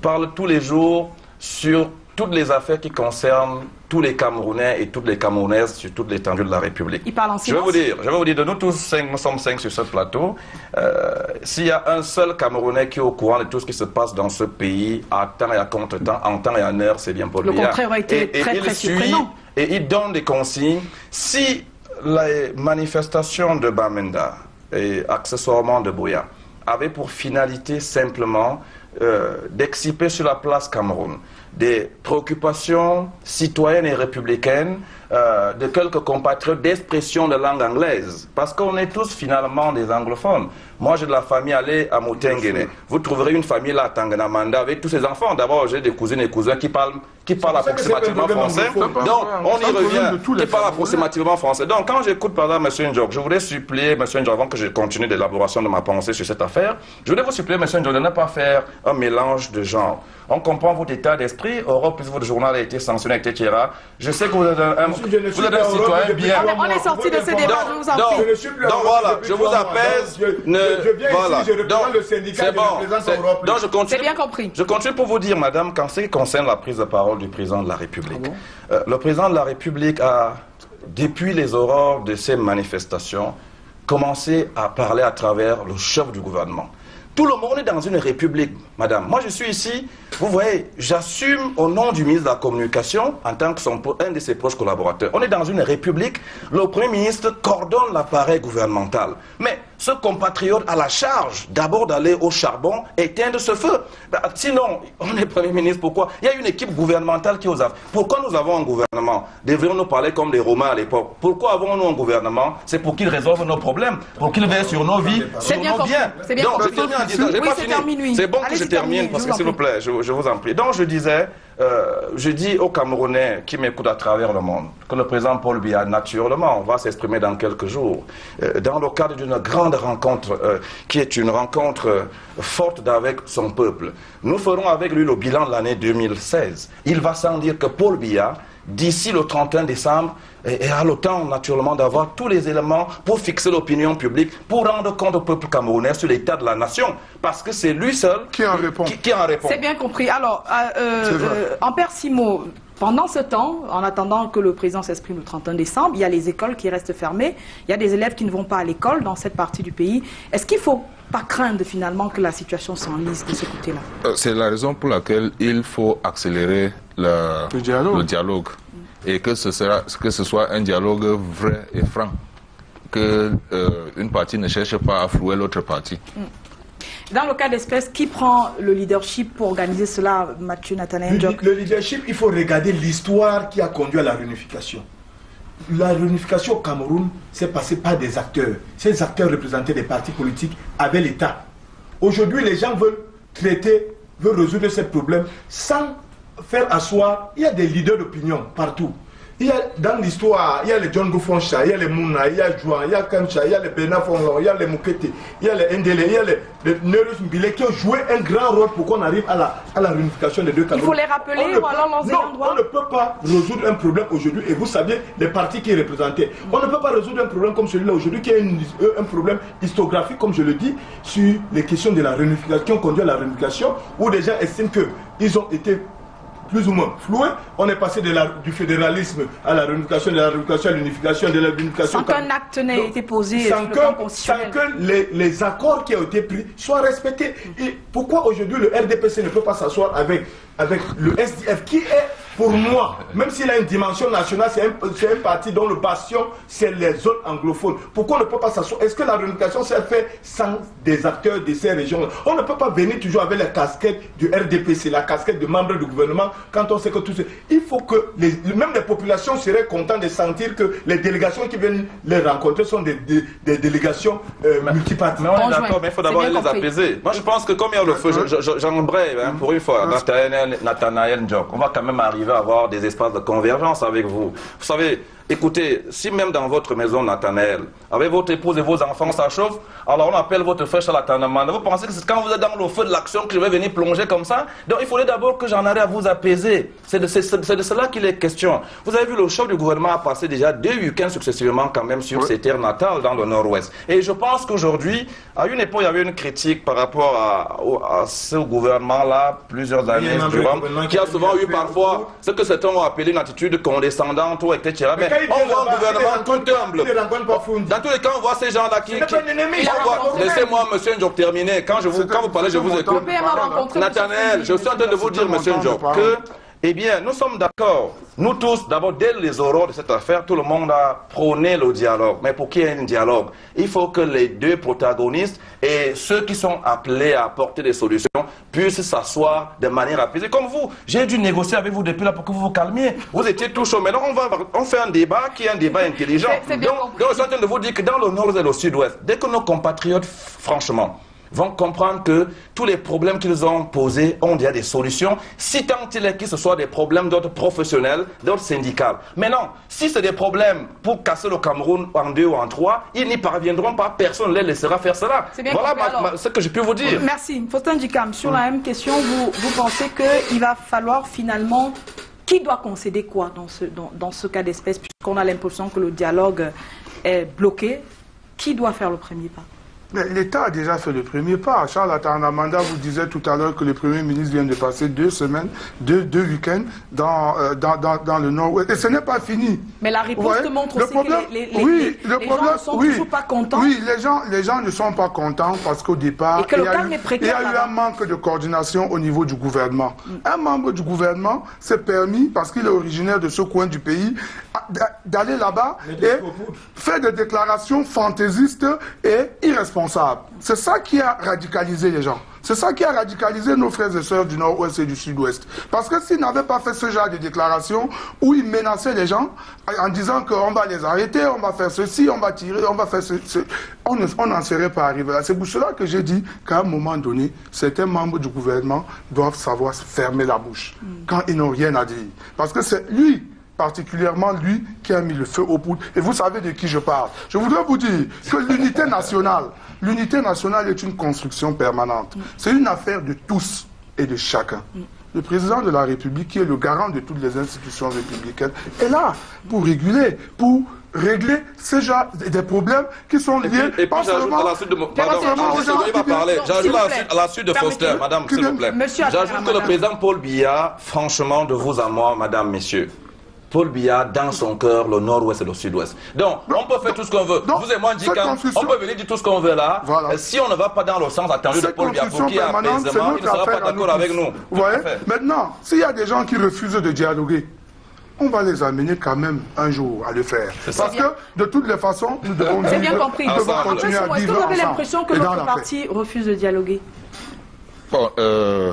Parle tous les jours sur toutes les affaires qui concernent tous les Camerounais et toutes les Camerounaises sur toute l'étendue de la République. Il parle en silence. Je vais vous dire, je vais vous dire de nous tous, cinq, nous sommes cinq sur ce plateau, euh, s'il y a un seul Camerounais qui est au courant de tout ce qui se passe dans ce pays, à temps et à contre-temps, en temps et en heure, c'est bien Paul Biya. Le contraire aurait été et, et très, très surprenant. Et il donne des consignes. Si les manifestations de Bamenda et accessoirement de Buea avaient pour finalité simplement Euh, d'exciper sur la place Cameroun des préoccupations citoyennes et républicaines euh, de quelques compatriotes d'expression de langue anglaise, parce qu'on est tous finalement des anglophones. Moi j'ai de la famille allée à Moutenguené, vous trouverez une famille là à Tangana Manda avec tous ses enfants. D'abord j'ai des cousines et cousins qui parlent, qui parlent approximativement français, donc on y revient, qui parlent approximativement français. Donc quand j'écoute par exemple M. Njock, je voudrais supplier M. Njock, avant que je continue l'élaboration de ma pensée sur cette affaire, je voudrais vous supplier M. Njock de ne pas faire un mélange de genres. On comprend votre état d'esprit. Europe Plus, votre journal a été sanctionné, et cetera. Je sais que vous êtes un, un, vous êtes un citoyen bien. On est sorti de ce débat, je vous en prie. Donc voilà, je vous apaise. Je viens ici, je reprends le syndicat et je représente Europe Plus. C'est bien compris. Je continue pour vous dire, madame, qu'en ce qui concerne la prise de parole du président de la République, euh, le président de la République a, depuis les aurores de ces manifestations, commencé à parler à travers le chef du gouvernement. Tout le monde est dans une république, madame. Moi, je suis ici, vous voyez, j'assume au nom du ministre de la Communication en tant que son, un de ses proches collaborateurs. On est dans une république, le Premier ministre coordonne l'appareil gouvernemental. Mais ce compatriote a la charge d'abord d'aller au charbon, éteindre ce feu. Bah, sinon, on est Premier ministre, pourquoi? Il y a une équipe gouvernementale qui aux a... Pourquoi nous avons un gouvernement? Devrions-nous parler comme les Romains à l'époque? Pourquoi avons-nous un gouvernement? C'est pour qu'ils résolvent nos problèmes, pour qu'ils veillent sur nos vies, sur nos compris. biens. C'est bien compris. Oui, c'est bon Allez, que je termine, terminé, parce que s'il vous plaît, je, je vous en prie. Donc je disais, euh, je dis aux Camerounais qui m'écoutent à travers le monde, que le président Paul Biya, naturellement, va s'exprimer dans quelques jours, euh, dans le cadre d'une grande rencontre, euh, qui est une rencontre euh, forte avec son peuple. Nous ferons avec lui le bilan de l'année deux mille seize. Il va sans dire que Paul Biya, d'ici le trente et un décembre, et, et à le temps naturellement d'avoir tous les éléments pour fixer l'opinion publique, pour rendre compte au peuple camerounais sur l'état de la nation, parce que c'est lui seul qui en répond. Qui, qui en répond. C'est bien compris. Alors, euh, euh, Ampère Simo, pendant ce temps, en attendant que le président s'exprime le trente et un décembre, il y a les écoles qui restent fermées, il y a des élèves qui ne vont pas à l'école dans cette partie du pays. Est-ce qu'il ne faut pas craindre finalement que la situation s'enlise de ce côté-là? C'est la raison pour laquelle il faut accélérer le, le dialogue. Le dialogue. et que ce, sera, que ce soit un dialogue vrai et franc, que euh, une partie ne cherche pas à flouer l'autre partie. Mm. Dans le cas d'espèce, qui prend le leadership pour organiser cela, Mathieu Nathanaël Njock? Le leadership, il faut regarder l'histoire qui a conduit à la réunification. La réunification au Cameroun s'est passée par des acteurs. Ces acteurs représentaient des partis politiques avec l'État. Aujourd'hui, les gens veulent traiter, veulent résoudre ces problèmes sans faire asseoir. Il y a des leaders d'opinion partout. Il y a, dans l'histoire, il y a les John Goufoncha, il y a les Mouna, il y a Jouan, il y a Kamcha, il y a les Benafonlon, il y a les Moukete, il y a les Ndele, il y a les, les Nerus Mbile qui ont joué un grand rôle pour qu'on arrive à la, à la réunification des deux Cameroun. Il faut les rappeler ou alors lancer l'endroit. On ne peut pas résoudre un problème aujourd'hui, et vous saviez les partis qui représentaient. On ne peut pas résoudre un problème comme celui-là aujourd'hui, qui est une, un problème historiographique, comme je le dis, sur les questions de la réunification, qui ont conduit à la réunification, où des gens estiment qu'ils ont été plus ou moins floué. On est passé de la, du fédéralisme à la réunification, de la réunification à l'unification, de la réunification... Sans qu'un acte n'ait été posé sans que, sans que les, les accords qui ont été pris soient respectés. Et pourquoi aujourd'hui le R D P C ne peut pas s'asseoir avec, avec le S D F, qui est, pour moi, même s'il a une dimension nationale, c'est un, un parti dont le bastion, c'est les zones anglophones. Pourquoi on ne peut pas s'asseoir? Est-ce que la réunification s'est faite sans des acteurs de ces régions-là? On ne peut pas venir toujours avec la casquette du R D P C, la casquette de membres du gouvernement, quand on sait que tout ce... Il faut que les... même les populations seraient contentes de sentir que les délégations qui viennent les rencontrer sont des, des, des délégations euh, multipartites. Mais on est d'accord, mais il faut d'abord les apaiser. Moi, je pense que comme il y a le feu, j'en brève, hein, pour une fois, Nathanaël Njock, on va quand même arriver à avoir des espaces de convergence avec vous. Vous savez... Écoutez, si même dans votre maison, Nathanaël, avec votre épouse et vos enfants, ça chauffe, alors on appelle votre frère Charles Atangana Manda. Vous pensez que c'est quand vous êtes dans le feu de l'action que je vais venir plonger comme ça? Donc il faudrait d'abord que j'en arrive à vous apaiser. C'est de, de, de cela qu'il est question. Vous avez vu, le chef du gouvernement a passé déjà deux week-ends successivement quand même sur oui. ses terres natales dans le nord-ouest. Et je pense qu'aujourd'hui, à une époque, il y avait une critique par rapport à, à ce gouvernement-là, plusieurs années, oui, je vois, qui, qui a souvent eu parfois ce que certains ont appelé une attitude condescendante, ou et cetera. Mais mais on voit un gouvernement tout humble. Dans tous les cas, on voit ces gens-là qui... Laissez-moi, monsieur Njock, terminer. Quand, je vous, quand vous parlez, je vous écoute. Nathanaël, je suis en train de vous dire, monsieur Njock, que... Eh bien, nous sommes d'accord. Nous tous, d'abord, dès les aurores de cette affaire, tout le monde a prôné le dialogue. Mais pour qu'il y ait un dialogue, il faut que les deux protagonistes et ceux qui sont appelés à apporter des solutions puissent s'asseoir de manière apaisée. Comme vous, j'ai dû négocier avec vous depuis là pour que vous vous calmiez. Vous étiez tout chaud. Maintenant, on, va, on fait un débat qui est un débat intelligent. C'est, c'est bien donc, donc, je suis en train de vous dire que dans le nord et le sud-ouest, dès que nos compatriotes, franchement, vont comprendre que tous les problèmes qu'ils ont posés ont déjà des solutions, si tant il est que ce soit des problèmes d'ordre professionnel, d'ordre syndical. Maintenant, si c'est des problèmes pour casser le Cameroun en deux ou en trois, ils n'y parviendront pas, personne ne les laissera faire cela. Voilà ma, ma, ce que je peux vous dire. Merci. Faustin Dikam, sur la même question, vous, vous pensez qu'il va falloir finalement... Qui doit concéder quoi dans ce, dans, dans ce cas d'espèce, puisqu'on a l'impression que le dialogue est bloqué? Qui doit faire le premier pas? L'État a déjà fait le premier pas. Charles Atangana Manda vous disait tout à l'heure que le Premier ministre vient de passer deux semaines, deux, deux week-ends dans, euh, dans, dans, dans le Nord-Ouest. Et ce n'est pas fini. Mais la réponse montre le aussi problème, que les, les, oui, les, le les problème, gens ne sont oui, toujours pas contents. Oui, les gens, les gens ne sont pas contents parce qu'au départ, il y a eu, il y a eu un manque de coordination au niveau du gouvernement. Mm. Un membre du gouvernement s'est permis, parce qu'il est originaire de ce coin du pays, d'aller là-bas et faire des déclarations fantaisistes et irresponsables. C'est ça qui a radicalisé les gens. C'est ça qui a radicalisé nos frères et sœurs du Nord-Ouest et du Sud-Ouest. Parce que s'ils n'avaient pas fait ce genre de déclaration où ils menaçaient les gens en disant qu'on va les arrêter, on va faire ceci, on va tirer, on va faire ceci, on n'en serait pas arrivé là. C'est pour cela que j'ai dit qu'à un moment donné, certains membres du gouvernement doivent savoir fermer la bouche quand ils n'ont rien à dire. Parce que c'est lui... particulièrement lui qui a mis le feu aux poudres. Et vous savez de qui je parle. Je voudrais vous dire que l'unité nationale, l'unité nationale est une construction permanente. C'est une affaire de tous et de chacun. Le président de la République, qui est le garant de toutes les institutions républicaines, est là pour réguler, pour... régler ces gens, des problèmes qui sont liés... Et puis, puis j'ajoute à la suite de... Pardon, j'ajoute à la suite de Faustin, madame, s'il vous plaît. J'ajoute que le président Paul Biya, franchement, de vous à moi, madame, messieurs, Paul Biya, dans son cœur, le nord-ouest et le sud-ouest. Donc, on peut faire tout ce qu'on veut. Donc, vous et moi, Dikam, on peut venir dire tout ce qu'on veut là. Voilà. Si on ne va pas dans le sens attendu de Paul Biya, pour qu'il y ait apaisement, il ne sera pas d'accord avec nous. Vous voyez? Maintenant, s'il y a des gens qui refusent de dialoguer, on va les amener quand même un jour à le faire. Parce bien. que, de toutes les façons, nous devons, nous bien compris. Nous devons continuer à vivre ensemble. Est-ce que vous avez l'impression que notre parti refuse de dialoguer? Bon, euh...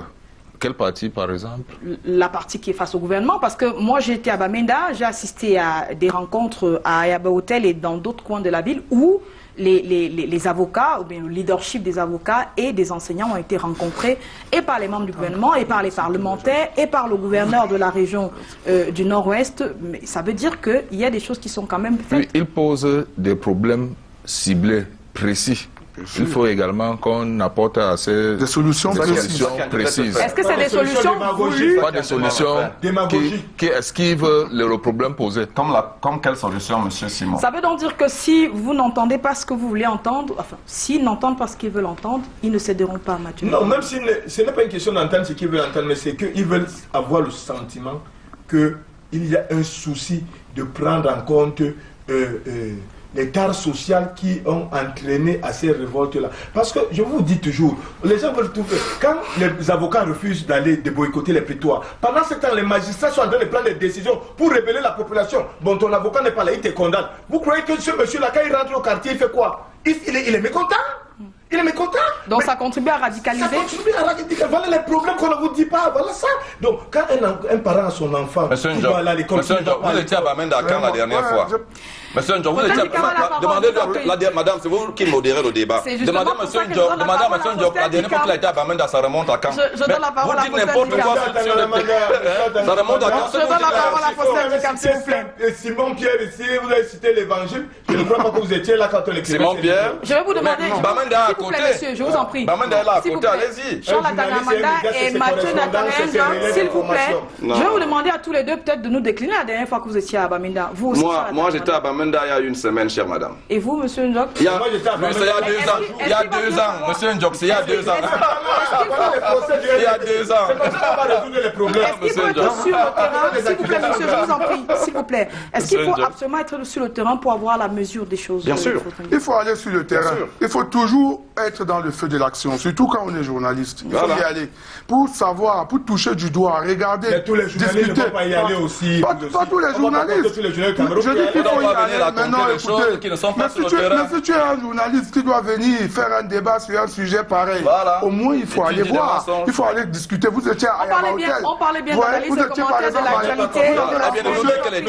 Quelle partie, par exemple? La partie qui est face au gouvernement, parce que moi j'étais à Bamenda, j'ai assisté à des rencontres à Ayaba Hotel et dans d'autres coins de la ville où les, les, les, les avocats, ou bien le leadership des avocats et des enseignants ont été rencontrés et par les membres du gouvernement, et par les parlementaires, et par le gouverneur de la région euh, du Nord-Ouest. Ça veut dire qu'il y a des choses qui sont quand même faites. Ils posent des problèmes ciblés, précis. Il faut également qu'on apporte à ces des solutions, des solutions précises. Est-ce que c'est des solutions voulues? Pas des solutions qui, qui esquivent le problème posé. Comme, la, comme quelle solution, M. Simon? Ça veut donc dire que si vous n'entendez pas ce que vous voulez entendre, enfin, s'ils n'entendent pas ce qu'ils veulent entendre, ils ne céderont pas, Mathieu. Non, même si ce n'est pas une question d'entendre ce qu'ils veulent entendre, mais c'est qu'ils veulent avoir le sentiment qu'il y a un souci de prendre en compte... Euh, euh, les tares sociales qui ont entraîné à ces révoltes-là. Parce que, je vous dis toujours, les gens veulent tout faire. Quand les avocats refusent d'aller de boycotter les prétoires, pendant ce temps, les magistrats sont en train de prendre des décisions pour révéler la population. Bon, ton avocat n'est pas là, il te condamne. Vous croyez que ce monsieur-là, quand il rentre au quartier, il fait quoi? Il, il, est, il est mécontent. Il est mécontent. Donc ça contribue à radicaliser. Ça contribue à radicaliser. Voilà les problèmes qu'on ne vous dit pas. Voilà ça. Donc quand un, un parent a son enfant, Monsieur Njock, va à l'école. Monsieur Njock, vous étiez à Bamenda quand la dernière fois? Monsieur Njock, vous étiez à Bamenda. Madame, c'est vous qui modérez le débat. Demandez à Monsieur Njock. Demandez à Monsieur Njock. La dernière fois qu'il a été à Bamenda, ça remonte à quand? Je donne la parole à Faustin Dikam. Vous dites n'importe quoi. Ça remonte à quand? Je donne la parole à Faustin Dikam, s'il vous plaît. Simon Pierre, ici, vous avez cité l'évangile. Je ne crois pas que vous étiez là quand on l'écrivait. Simon Pierre. Je vais vous demander. S'il vous plaît, monsieur, je vous en prie. Bamenda est là à côté, allez-y. Charles Atangana Manda et Mathieu Nathanaël Njock, s'il vous plaît. Non. Je vais vous demander à tous les deux peut-être de nous décliner la dernière fois que vous étiez à Bamenda. Vous aussi, moi, moi j'étais à Bamenda il y a une semaine, chère madame. Et vous, monsieur Njock? Il y a deux ans. Il y a deux ans, monsieur Njock, c'est il y a deux ans. Il y a deux ans. Est-ce qu'il faut être sur le terrain? S'il vous plaît, monsieur, je vous en prie, s'il vous plaît. Est-ce qu'il faut absolument être sur le terrain pour avoir la mesure des choses? Bien sûr. Il faut aller sur le terrain. Il faut toujours être dans le feu de l'action, surtout quand on est journaliste. Il voilà. faut y aller. Pour savoir, pour toucher du doigt, regarder, mais tous les journalistes discuter. Ne vont pas y aller aussi. Pas, pas, pas tous les journalistes. Tous les journalistes. Je dis qu'il faut y aller maintenant, écoutez. Mais si, tu, mais si tu es un journaliste qui doit venir faire un débat sur un sujet pareil, voilà. au moins il faut et aller voir. Il faut aller discuter. Vous étiez à Ayaba Hotel. On parlait bien d'analyse et commentaire de l'actualité.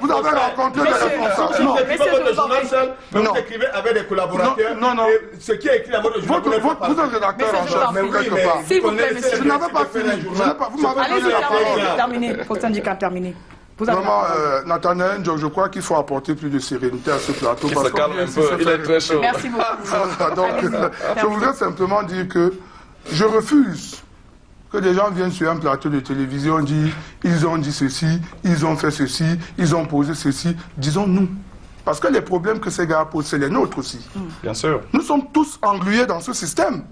Vous avez rencontré des responsables. Non, mais vous écrivez avec des collaborateurs. Non, non. Ce qui est écrit à votre journal, votre, vous votre, vous êtes rédacteur en chef, mais vous quelque part. S'il vous plaît, monsieur. Je n'avais pas fini. Vous m'avez donné la parole. Terminé. Faustin Dikam, terminé. Vraiment, euh, Nathanaël Njock, je crois qu'il faut apporter plus de sérénité à ce plateau. Il parce se calme un peu. Il est très chaud. Merci beaucoup. Voilà, donc, euh, je voudrais simplement dire que je refuse que des gens viennent sur un plateau de télévision dire ils ont dit ceci, ils ont fait ceci, ils ont posé ceci. Disons-nous. Parce que les problèmes que ces gars posent, c'est les nôtres aussi. Bien sûr. Nous sommes tous englués dans ce système.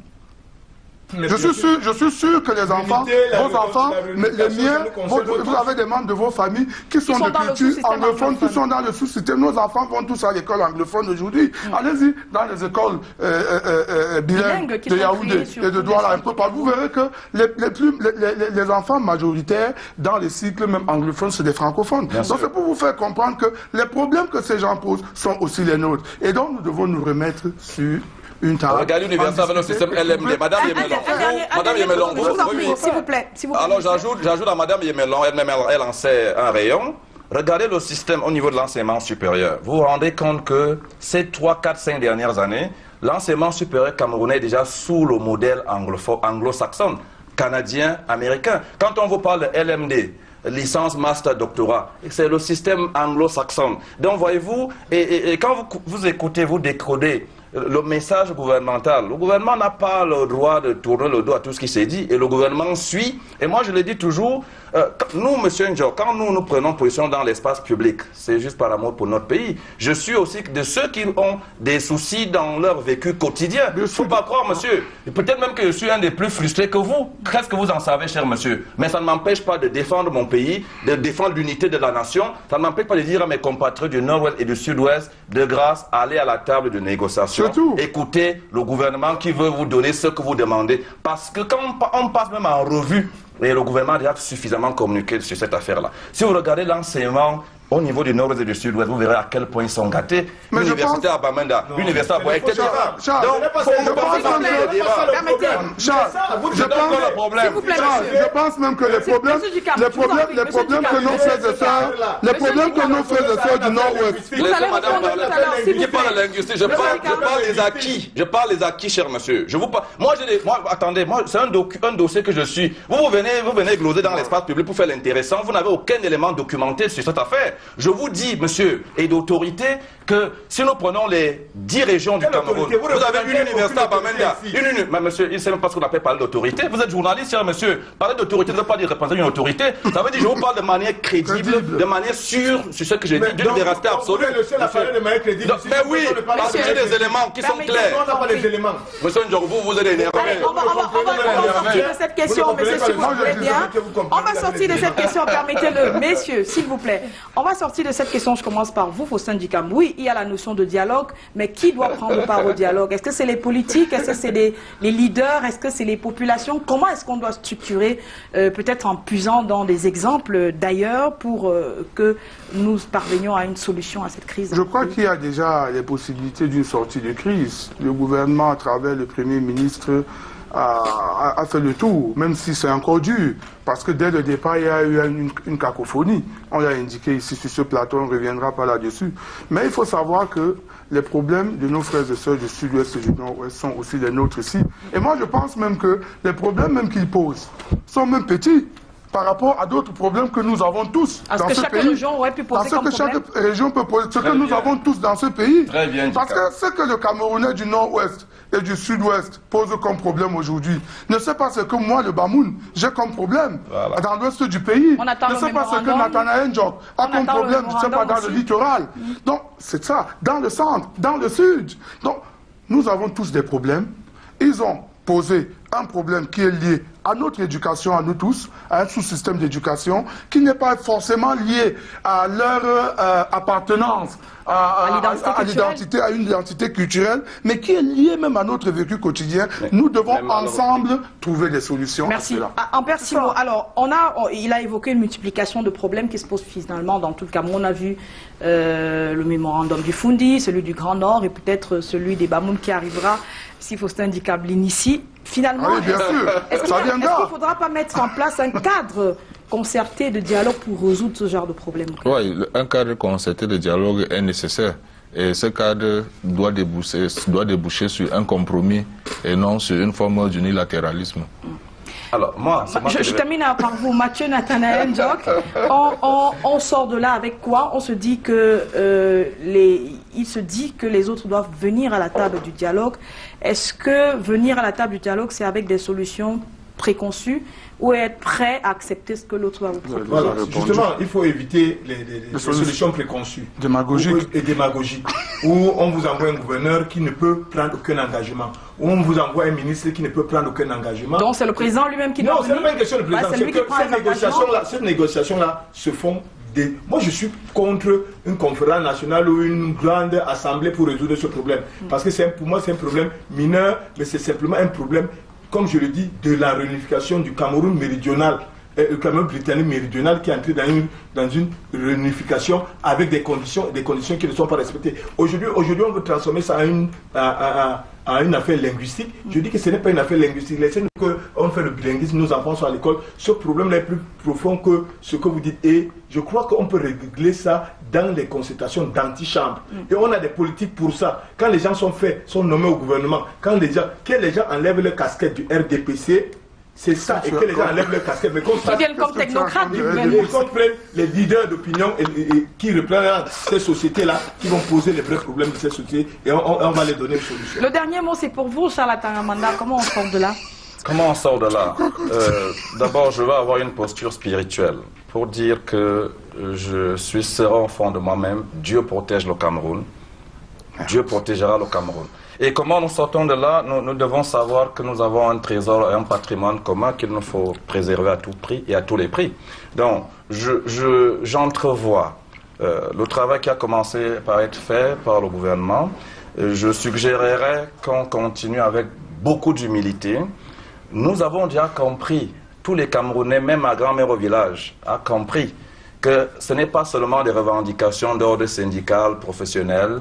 Mais je suis sûr, je suis sûr que les enfants, vos enfants, les miens, vous avez des membres de vos familles qui sont de culture anglophone, qui sont dans le sous-système. Nos enfants vont tous à l'école anglophone aujourd'hui. Mm. Allez-y dans les écoles euh, euh, euh, bilingues de Yaoundé et de Douala, un peu partout. Vous verrez que les, les, plus, les, les, les enfants majoritaires dans les cycles même anglophones, c'est des francophones. Bien donc c'est pour vous faire comprendre que les problèmes que ces gens posent sont aussi les nôtres. Et donc nous devons nous remettre sur... Une regardez l'université avec le système L M D. Madame Yemelong, Madame Yemelong, s'il vous plaît. Alors j'ajoute à Madame Yemelong, elle-même elle en sait un rayon. Regardez le système au niveau de l'enseignement supérieur. Vous vous rendez compte que ces trois, quatre, cinq dernières années, l'enseignement supérieur camerounais est déjà sous le modèle anglo-saxon, canadien, américain. Quand on vous parle de L M D, licence, master, doctorat. C'est le système anglo-saxon. Donc, voyez-vous, et, et, et quand vous, vous écoutez, vous décodez le message gouvernemental, le gouvernement n'a pas le droit de tourner le dos à tout ce qui s'est dit, et le gouvernement suit. Et moi, je le dis toujours, euh, nous, monsieur Njock, quand nous nous prenons position dans l'espace public, c'est juste par amour pour notre pays. Je suis aussi de ceux qui ont des soucis dans leur vécu quotidien. Il ne faut pas croire, monsieur. Peut-être même que je suis un des plus frustrés que vous. Qu'est-ce que vous en savez, cher monsieur? Mais ça ne m'empêche pas de défendre mon pays, de défendre l'unité de la nation. Ça ne m'empêche pas de dire à mes compatriotes du Nord-Ouest et du Sud-Ouest, de grâce, allez à la table de négociation. Tout. Écoutez le gouvernement qui veut vous donner ce que vous demandez. Parce que quand on passe même en revue Et le gouvernement a déjà suffisamment communiqué sur cette affaire-là. Si vous regardez l'enseignement au niveau du nord et du sud-ouest, vous verrez à quel point ils sont gâtés. Mais l'université pense... à Bamenda, l'université à Buea, et cetera. Charles, donc, je pense même que les problèmes, les problèmes, les problèmes que nos frères et sœurs, les problèmes que nos frères et sœurs du nord-ouest. Je parle de linguistique, je parle des acquis, je parle des acquis, cher monsieur. Je vous parle. Moi, attendez, moi, c'est un dossier que je suis. Vous venez, vous venez gloser dans l'espace public pour faire l'intéressant. Vous n'avez aucun élément documenté sur cette affaire. Je vous dis, monsieur, et d'autorité, que si nous prenons les dix régions du Cameroun, vous, vous avez une université à Bamenda, une, une, mais monsieur, il ne sait même pas ce qu'on appelle parler d'autorité. Vous êtes journaliste, cher monsieur. Parler d'autorité, vous ne pouvez pas dire représenter une autorité. Ça veut dire, je vous parle de manière crédible, de manière sûre, sur ce que j'ai dit, d'une vérité absolue. Mais oui, parce que j'ai des éléments qui sont clairs. Monsieur Njock, vous, vous êtes énervé. On va sortir de cette question, monsieur, si vous voulez bien. On va sortir de cette question, permettez-le, messieurs, s'il vous plaît. On va sortir de cette question, je commence par vous, Faustin Dikam. Oui, il y a la notion de dialogue, mais qui doit prendre part au dialogue? Est-ce que c'est les politiques? Est-ce que c'est les, les leaders? Est-ce que c'est les populations? Comment est-ce qu'on doit structurer, euh, peut-être en puisant dans des exemples d'ailleurs, pour euh, que nous parvenions à une solution à cette crise? Je crois qu'il y a déjà les possibilités d'une sortie de crise. Le gouvernement, à travers le Premier ministre, a, a fait le tour, même si c'est encore dur. Parce que dès le départ, il y a eu une, une cacophonie. On l'a indiqué ici sur ce plateau, on ne reviendra pas là-dessus. Mais il faut savoir que les problèmes de nos frères et sœurs du sud-ouest et du nord-ouest sont aussi les nôtres ici. Et moi, je pense même que les problèmes même qu'ils posent sont même petits par rapport à d'autres problèmes que nous avons tous dans ce pays. Parce que chaque région peut poser, ce que nous avons tous dans ce pays. Très bien. Parce que ce que le Camerounais du nord-ouest et du sud-ouest pose comme problème aujourd'hui. Ne sais pas ce que moi, le Bamoun, j'ai comme problème voilà. dans l'ouest du pays. On ne sais pas ce que Nathanaël Njock a comme problème, je ne sais pas, dans aussi. le littoral. Mmh. Donc, c'est ça, dans le centre, dans le sud. Donc, nous avons tous des problèmes. Ils ont posé un problème qui est lié à notre éducation, à nous tous, à un sous-système d'éducation qui n'est pas forcément lié à leur euh, appartenance, à, à l'identité, à, à une identité culturelle, mais qui est lié même à notre vécu quotidien. Mais, nous devons ensemble trouver des solutions. Merci. Ampère Simo, alors, on a, on, il a évoqué une multiplication de problèmes qui se posent finalement dans tout le Cameroun. On a vu euh, le mémorandum du Fundi, celui du Grand Nord et peut-être celui des Bamoun qui arrivera, si Faustin Dikam l'initie. Finalement, ah oui, est-ce qu'il est ne faudra pas mettre en place un cadre concerté de dialogue pour résoudre ce genre de problème? Oui, un cadre concerté de dialogue est nécessaire. Et ce cadre doit déboucher, doit déboucher sur un compromis et non sur une forme d'unilatéralisme. Alors, moi, moi je, je termine par vous, Mathieu Nathanaël Njock. On, on, on sort de là avec quoi? On se dit que euh, les, il se dit que les autres doivent venir à la table du dialogue. Est-ce que venir à la table du dialogue, c'est avec des solutions préconçues ou être prêt à accepter ce que l'autre va vous proposer? Voilà, justement, il faut éviter les, les, les, les solutions préconçues démagogiques. et démagogiques, où on vous envoie un gouverneur qui ne peut prendre aucun engagement, où on vous envoie un ministre qui ne peut prendre aucun engagement. Donc c'est le président lui-même qui doit Non, ce n'est pas une question du président, bah, c'est que ces négociations-là négociations se font. Des... Moi, je suis contre une conférence nationale ou une grande assemblée pour résoudre ce problème. Parce que pour moi, c'est un problème mineur, mais c'est simplement un problème, comme je le dis, de la réunification du Cameroun méridional, euh, le Cameroun britannique méridional qui est entré dans une, dans une réunification avec des conditions, des conditions qui ne sont pas respectées. Aujourd'hui, aujourd'hui, on veut transformer ça en une, à, à, à, à une affaire linguistique. Je dis que ce n'est pas une affaire linguistique. Laissez-nous qu'on fait le bilinguisme, nos enfants sont à l'école. Ce problème-là est plus profond que ce que vous dites. Et je crois qu'on peut régler ça dans les consultations d'antichambre. Et on a des politiques pour ça. Quand les gens sont faits, sont nommés au gouvernement, quand les gens, que les gens enlèvent leur casquette du R D P C, c'est ça, et que les gens enlèvent leur casquette. Mais comme ça, ils viennent comme technocrates du gouvernement. Ils comprennent les leaders d'opinion qui représentent ces sociétés-là, qui vont poser les vrais problèmes de ces sociétés, et on, on va les donner une solution. Le dernier mot, c'est pour vous, Charles Atangana Manda. Comment on sort de là? Comment on sort de là? euh, D'abord, je vais avoir une posture spirituelle pour dire que je suis serein au fond de moi-même. Dieu protège le Cameroun. Dieu protégera le Cameroun. Et comment nous sortons de là? nous, nous devons savoir que nous avons un trésor et un patrimoine commun qu'il nous faut préserver à tout prix et à tous les prix. Donc, je, j'entrevois je, euh, le travail qui a commencé par être fait par le gouvernement. Je suggérerais qu'on continue avec beaucoup d'humilité. Nous avons déjà compris tous les Camerounais, même ma grand-mère au village, a compris que ce n'est pas seulement des revendications d'ordre syndical, professionnel,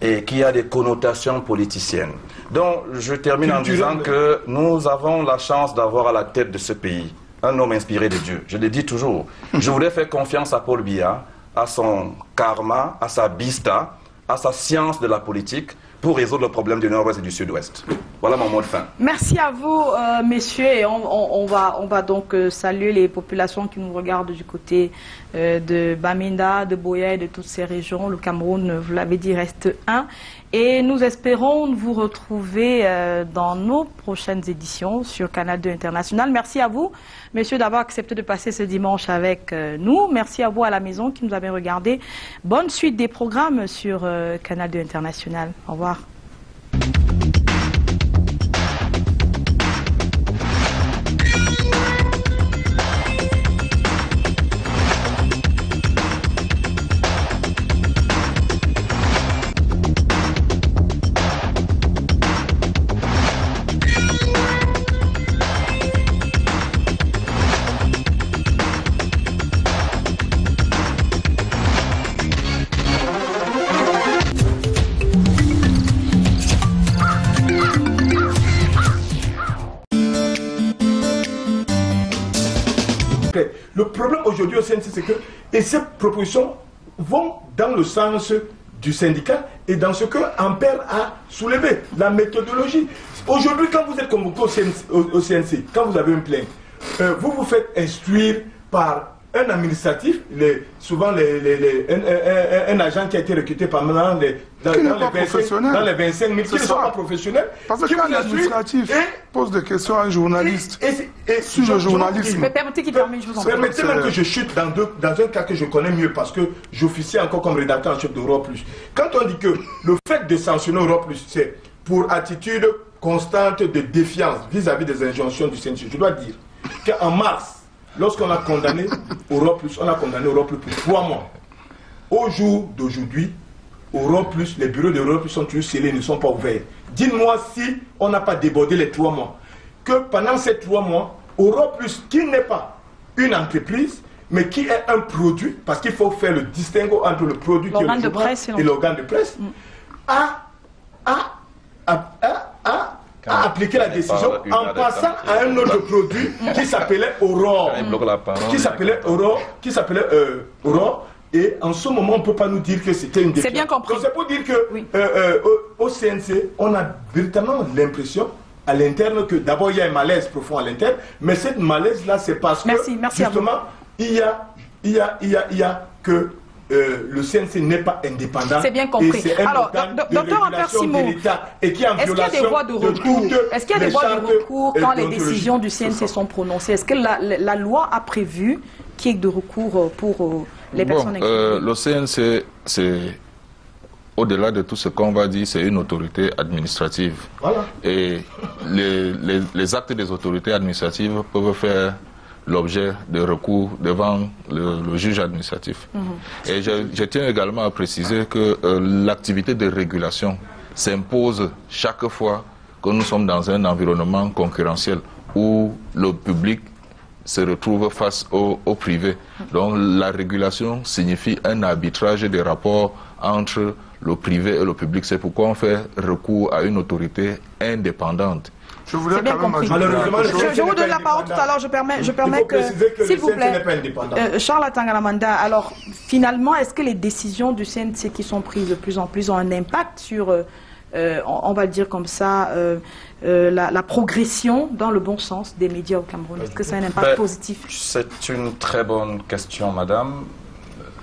et qu'il y a des connotations politicières. Donc, je termine en disant que nous avons la chance d'avoir à la tête de ce pays un homme inspiré de Dieu. Je le dis toujours. Je voulais faire confiance à Paul Biya, à son karma, à sa bista, à sa science de la politique, pour résoudre le problème du Nord-Ouest et du Sud-Ouest. Voilà mon mot de fin. Merci à vous, euh, messieurs. Et on, on, on, va, on va donc euh, saluer les populations qui nous regardent du côté euh, de Bamenda, de Buea et de toutes ces régions. Le Cameroun, vous l'avez dit, reste un. Et nous espérons vous retrouver euh, dans nos prochaines éditions sur Canal deux International. Merci à vous, messieurs, d'avoir accepté de passer ce dimanche avec euh, nous. Merci à vous à la maison qui nous avez regardé. Bonne suite des programmes sur euh, Canal deux International. Au revoir. Aujourd'hui au C N C, c'est que et ces propositions vont dans le sens du syndicat et dans ce que Ampère a soulevé, la méthodologie. Aujourd'hui, quand vous êtes convoqué au C N C, au, au C N C quand vous avez une plainte, euh, vous vous faites instruire par un administratif, les, souvent les, les, les, un, un, un, un agent qui a été recruté pendant les, dans, dans, les vingt-cinq, dans les vingt-cinq mille, qui ne sont pas professionnels. Parce que quand l'administratif pose des questions à un journaliste, et, et, et, sur le journalisme... Permettez-moi que je chute dans, deux, dans un cas que je connais mieux, parce que j'officie encore comme rédacteur en chef d'Europe Plus. Quand on dit que le fait de sanctionner Europe Plus, c'est pour attitude constante de défiance vis-à-vis des injonctions du C N C, je dois dire qu'en mars, lorsqu'on a condamné Europe Plus, on a condamné Europe Plus pour trois mois. Au jour d'aujourd'hui, Europe Plus, les bureaux d'Europe Plus sont toujours scellés, ne sont pas ouverts. Dites-moi si on n'a pas débordé les trois mois. Que pendant ces trois mois, Europe Plus, qui n'est pas une entreprise, mais qui est un produit, parce qu'il faut faire le distinguo entre le produit qui est le journal et l'organe de presse, a, a, a, a, a a appliqué la décision en passant à un autre produit qui s'appelait Aurore, qui s'appelait Aurore, qui s'appelait euh, Aurore, et en ce moment on ne peut pas nous dire que c'était une décision. C'est bien compris. Donc c'est pour dire que oui. euh, euh, au C N C, on a véritablement l'impression à l'interne que d'abord il y a un malaise profond à l'interne, mais cette malaise là c'est parce merci, que merci justement il y a, il y a, il y a, il y a que Euh, le C N C n'est pas indépendant. C'est bien compris. Et alors, docteur Ampère Simo, est-ce qu'il y a des voies de recours, est-ce qu'il y a des voies de recours quand les décisions du C N C sont prononcées? Est-ce que la, la, la loi a prévu qu'il y ait de recours pour euh, les bon, personnes euh, le C N C, c'est au-delà de tout ce qu'on va dire, c'est une autorité administrative. Voilà. Et les, les, les actes des autorités administratives peuvent faire l'objet de recours devant le, le juge administratif. Mmh. Et je, je tiens également à préciser que euh, l'activité de régulation s'impose chaque fois que nous sommes dans un environnement concurrentiel où le public se retrouve face au, au privé. Donc la régulation signifie un arbitrage des rapports entre le privé et le public. C'est pourquoi on fait recours à une autorité indépendante. Je voulais bien compris. Je, je vous donne la parole tout à l'heure. Je permets, je permets que, que s'il vous plaît, euh, Charles Atangana Manda, alors finalement, est-ce que les décisions du C N C qui sont prises de plus en plus ont un impact sur, euh, on, on va le dire comme ça, euh, euh, la, la progression dans le bon sens des médias au Cameroun? Est-ce que ça a un impact ben, positif? C'est une très bonne question, madame.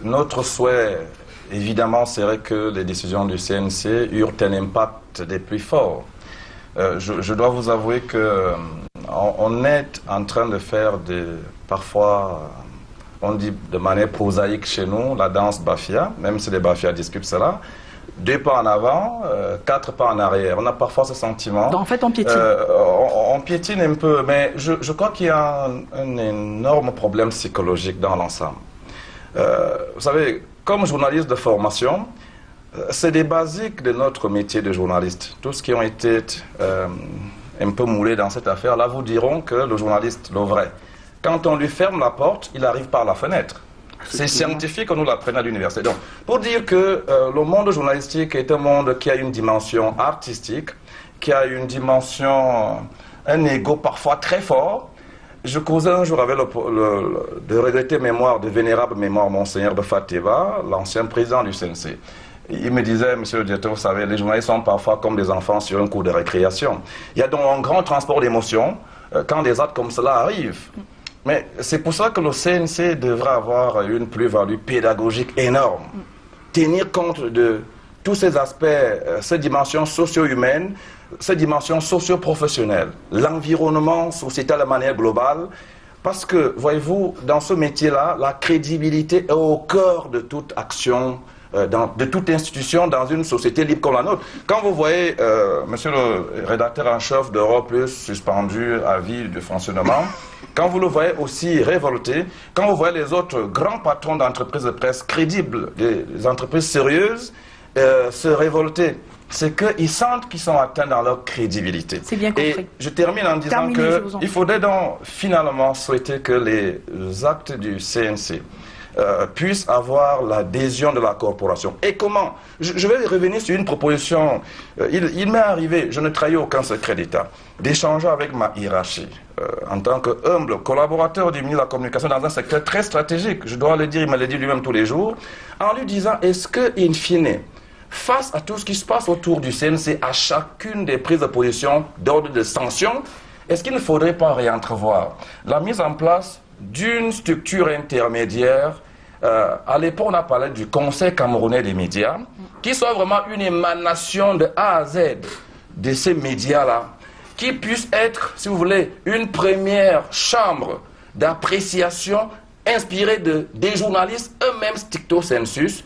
Notre souhait, évidemment, serait que les décisions du C N C eurent un impact des plus forts. Euh, je, je dois vous avouer que euh, on est en train de faire des, parfois, on dit de manière prosaïque chez nous, la danse Bafia, même si les Bafia discutent cela, deux pas en avant, euh, quatre pas en arrière. On a parfois ce sentiment. Donc, en fait, on piétine. Euh, on, on piétine un peu, mais je, je crois qu'il y a un, un énorme problème psychologique dans l'ensemble. Euh, vous savez, comme journaliste de formation, c'est des basiques de notre métier de journaliste. Tous ceux qui ont été euh, un peu moulés dans cette affaire-là vous diront que le journaliste, le vrai, Quand on lui ferme la porte, il arrive par la fenêtre. C'est scientifique, on nous l'apprenne à l'université. Donc, pour dire que euh, le monde journalistique est un monde qui a une dimension artistique, qui a une dimension, un égo parfois très fort. Je causais un jour avec le, le, le de regretter mémoire, de vénérable mémoire, Monseigneur de Fateva, l'ancien président du C N C. Il me disait, monsieur le directeur, vous savez, les journalistes sont parfois comme des enfants sur un cours de récréation. Il y a donc un grand transport d'émotions euh, quand des actes comme cela arrivent. Mais c'est pour ça que le C N C devrait avoir une plus-value pédagogique énorme. Tenir compte de tous ces aspects, euh, ces dimensions socio-humaines, ces dimensions socio-professionnelles, l'environnement sociétal de manière globale, parce que, voyez-vous, dans ce métier-là, la crédibilité est au cœur de toute action, euh, dans, de toute institution dans une société libre comme la nôtre. Quand vous voyez euh, monsieur le rédacteur en chef d'Europe Plus suspendu à vie de fonctionnement, quand vous le voyez aussi révolté, quand vous voyez les autres grands patrons d'entreprises de presse crédibles, des entreprises sérieuses, euh, se révolter, c'est qu'ils sentent qu'ils sont atteints dans leur crédibilité. C'est bien compris. Et je termine en disant qu'il faudrait donc finalement souhaiter que les actes du C N C euh, puissent avoir l'adhésion de la corporation. Et comment? je, je vais revenir sur une proposition. Euh, il il m'est arrivé, je ne trahis aucun secret d'État, d'échanger avec ma hiérarchie. Euh, en tant que humble collaborateur du ministre de la Communication dans un secteur très stratégique, je dois le dire, il me le dit lui-même tous les jours, en lui disant, est-ce que, in fine, face à tout ce qui se passe autour du C N C, à chacune des prises de position d'ordre de sanction, est-ce qu'il ne faudrait pas réentrevoir la mise en place d'une structure intermédiaire? euh, À l'époque, on a parlé du Conseil camerounais des médias, qui soit vraiment une émanation de A à Z de ces médias-là, qui puisse être, si vous voulez, une première chambre d'appréciation inspirée de, des journalistes eux-mêmes stricto sensus.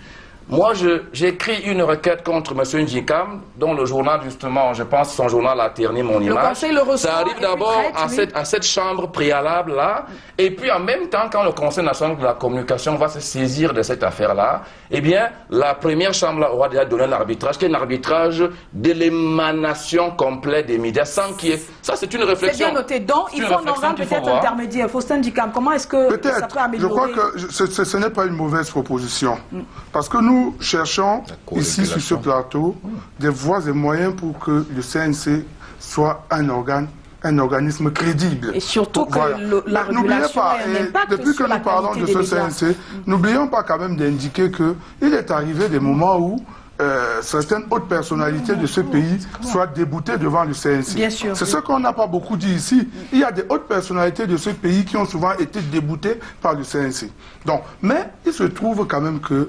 Moi, j'écris une requête contre M. Dikam, dont le journal, justement, je pense, son journal a terni mon image. Ça arrive d'abord à, oui. à cette chambre préalable-là. Et puis, en même temps, quand le Conseil national de la communication va se saisir de cette affaire-là, eh bien, la première chambre-là aura déjà donné un arbitrage, qui est un arbitrage de l'émanation complète des médias, sans qu'il y ait... Ça, c'est une réflexion. C'est bien noté. Donc, il faut en rendre peut-être intermédiaire. Faustin Dikam, comment est-ce que ça peut améliorer? Je crois que ce, ce, ce n'est pas une mauvaise proposition. Mm. Parce que nous, Nous cherchons ici sur ce plateau des voies et moyens pour que le C N C soit un organe, un organisme crédible. Et surtout que voilà. le, la régulation pas, et pas que depuis que nous parlons de ce C N C, n'oublions pas quand même d'indiquer qu'il est arrivé des moments où Euh, certaines hautes personnalités de ce pays soient déboutées devant le C N C. C'est ce qu'on n'a pas beaucoup dit ici. Il y a des hautes personnalités de ce pays qui ont souvent été déboutées par le C N C. Donc, mais il se trouve quand même que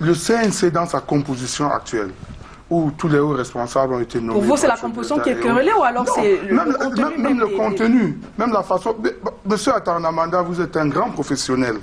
le C N C, dans sa composition actuelle, où tous les hauts responsables ont été nommés... Pour vous, c'est la composition qui est querellée ou alors c'est... Même le contenu, même, même, le des, contenu des... même la façon... Monsieur Atangana Manda, vous êtes un grand professionnel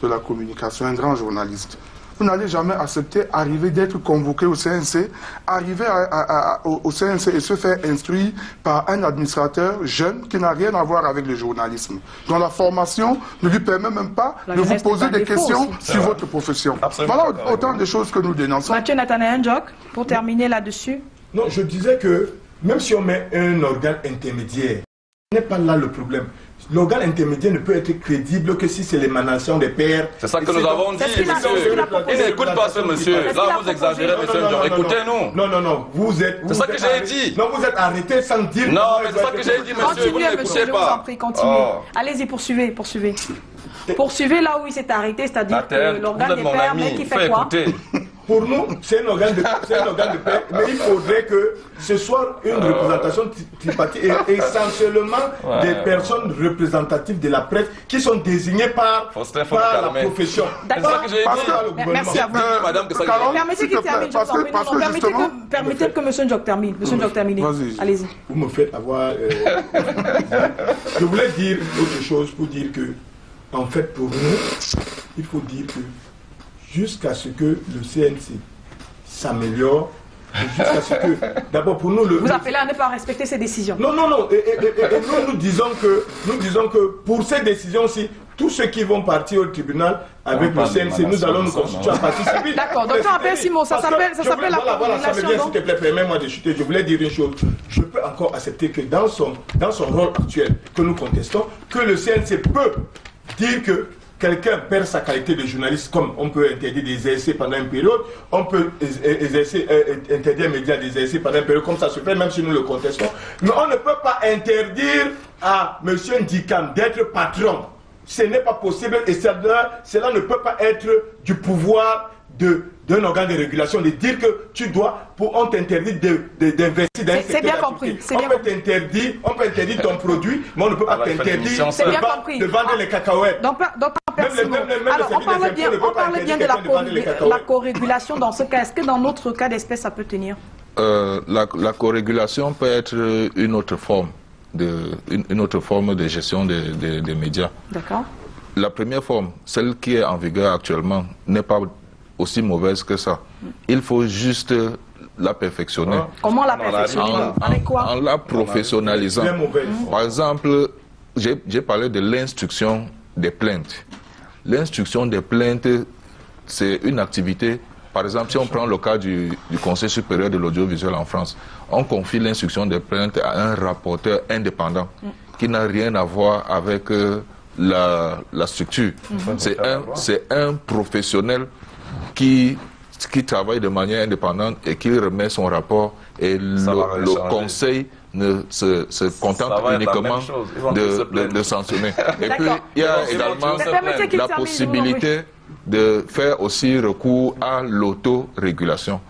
de la communication, un grand journaliste. Vous n'allez jamais accepter arriver d'être convoqué au C N C, arriver à, à, à, au C N C et se faire instruire par un administrateur jeune qui n'a rien à voir avec le journalisme, dont la formation ne lui permet même pas la de vous poser des questions sur vrai. votre profession. Absolument. Voilà autant de choses que nous dénonçons. Mathieu Nathanaël Njock, pour terminer là-dessus. Non, je disais que même si on met un organe intermédiaire, ce n'est pas là le problème. L'organe intermédiaire ne peut être crédible que si c'est l'émanation des pairs. C'est ça que nous avons dit, monsieur. Il n'écoute pas ce monsieur. Là, vous exagérez, monsieur. Écoutez-nous. Non, non, non. Vous êtes. C'est ça que j'ai dit. Non, vous êtes arrêté sans dire. Non, mais c'est ça que j'ai dit, monsieur. Vous n'écoutez pas. Continuez. Allez-y, poursuivez, poursuivez. Poursuivez là où il s'est arrêté, c'est-à-dire que l'organe des pairs, mais qui fait quoi? Pour nous, c'est un organe de, un organe de paix, mais il faudrait que ce soit une euh... représentation tripartite et essentiellement ouais, des personnes représentatives de la presse qui sont désignées par, par la profession. D'accord. Merci à vous. Euh, Madame, que ça Carole, permettez qu'il termine, parce que, parce non, que permettez, que, permettez que M. Njock termine. M. Njock termine. Allez-y. Vous me faites avoir... Euh... Je voulais dire autre chose pour dire que, en fait, pour nous, il faut dire que jusqu'à ce que le C N C s'améliore, jusqu'à ce que... D'abord, pour nous... Le... Vous appelez à ne pas respecter ces décisions. Non, non, non. Et, et, et, et nous, nous disons que, nous disons que pour ces décisions-ci, tous ceux qui vont partir au tribunal avec le C N C, nous allons nous constituer un parti civil. D'accord, docteur Ampère Simo, ça s'appelle la voilà, voilà, ça me vient, s'il te plaît, permets-moi de chuter. Je voulais dire une chose. Je peux encore accepter que dans son, dans son rôle actuel que nous contestons, que le C N C peut dire que quelqu'un perd sa qualité de journaliste, comme on peut interdire des essais pendant une période, on peut exercer, euh, interdire les médias des essais pendant une période, comme ça se fait, même si nous le contestons. Mais on ne peut pas interdire à M. Dikam d'être patron. Ce n'est pas possible et cela, cela ne peut pas être du pouvoir d'un organe de régulation de dire que tu dois, pour on t'interdit d'investir dans un secteur. C'est bien compris. On peut t'interdire, on peut interdire ton produit, mais on ne peut pas t'interdire de vendre les cacahuètes. Alors, on parle bien, on parle bien de la co-régulation dans ce cas. Est-ce que dans notre cas d'espèce, ça peut tenir? euh, La, la co-régulation peut être une autre forme de, une, une autre forme de gestion des, des, des médias. D'accord. La première forme, celle qui est en vigueur actuellement, n'est pas aussi mauvaise que ça. Il faut juste la perfectionner. Ah. Comment la perfectionner? En, en, quoi en la professionnalisant. Par exemple, j'ai parlé de l'instruction des plaintes. L'instruction des plaintes, c'est une activité. Par exemple, si on prend le cas du, du Conseil supérieur de l'audiovisuel en France, on confie l'instruction des plaintes à un rapporteur indépendant qui n'a rien à voir avec euh, la, la structure. Mm-hmm. C'est un, c'est un professionnel qui, qui travaille de manière indépendante et qui remet son rapport et le, le Conseil ne se, se contente uniquement de, de, de sanctionner. Et puis, il y a également la possibilité de faire aussi recours à l'autorégulation.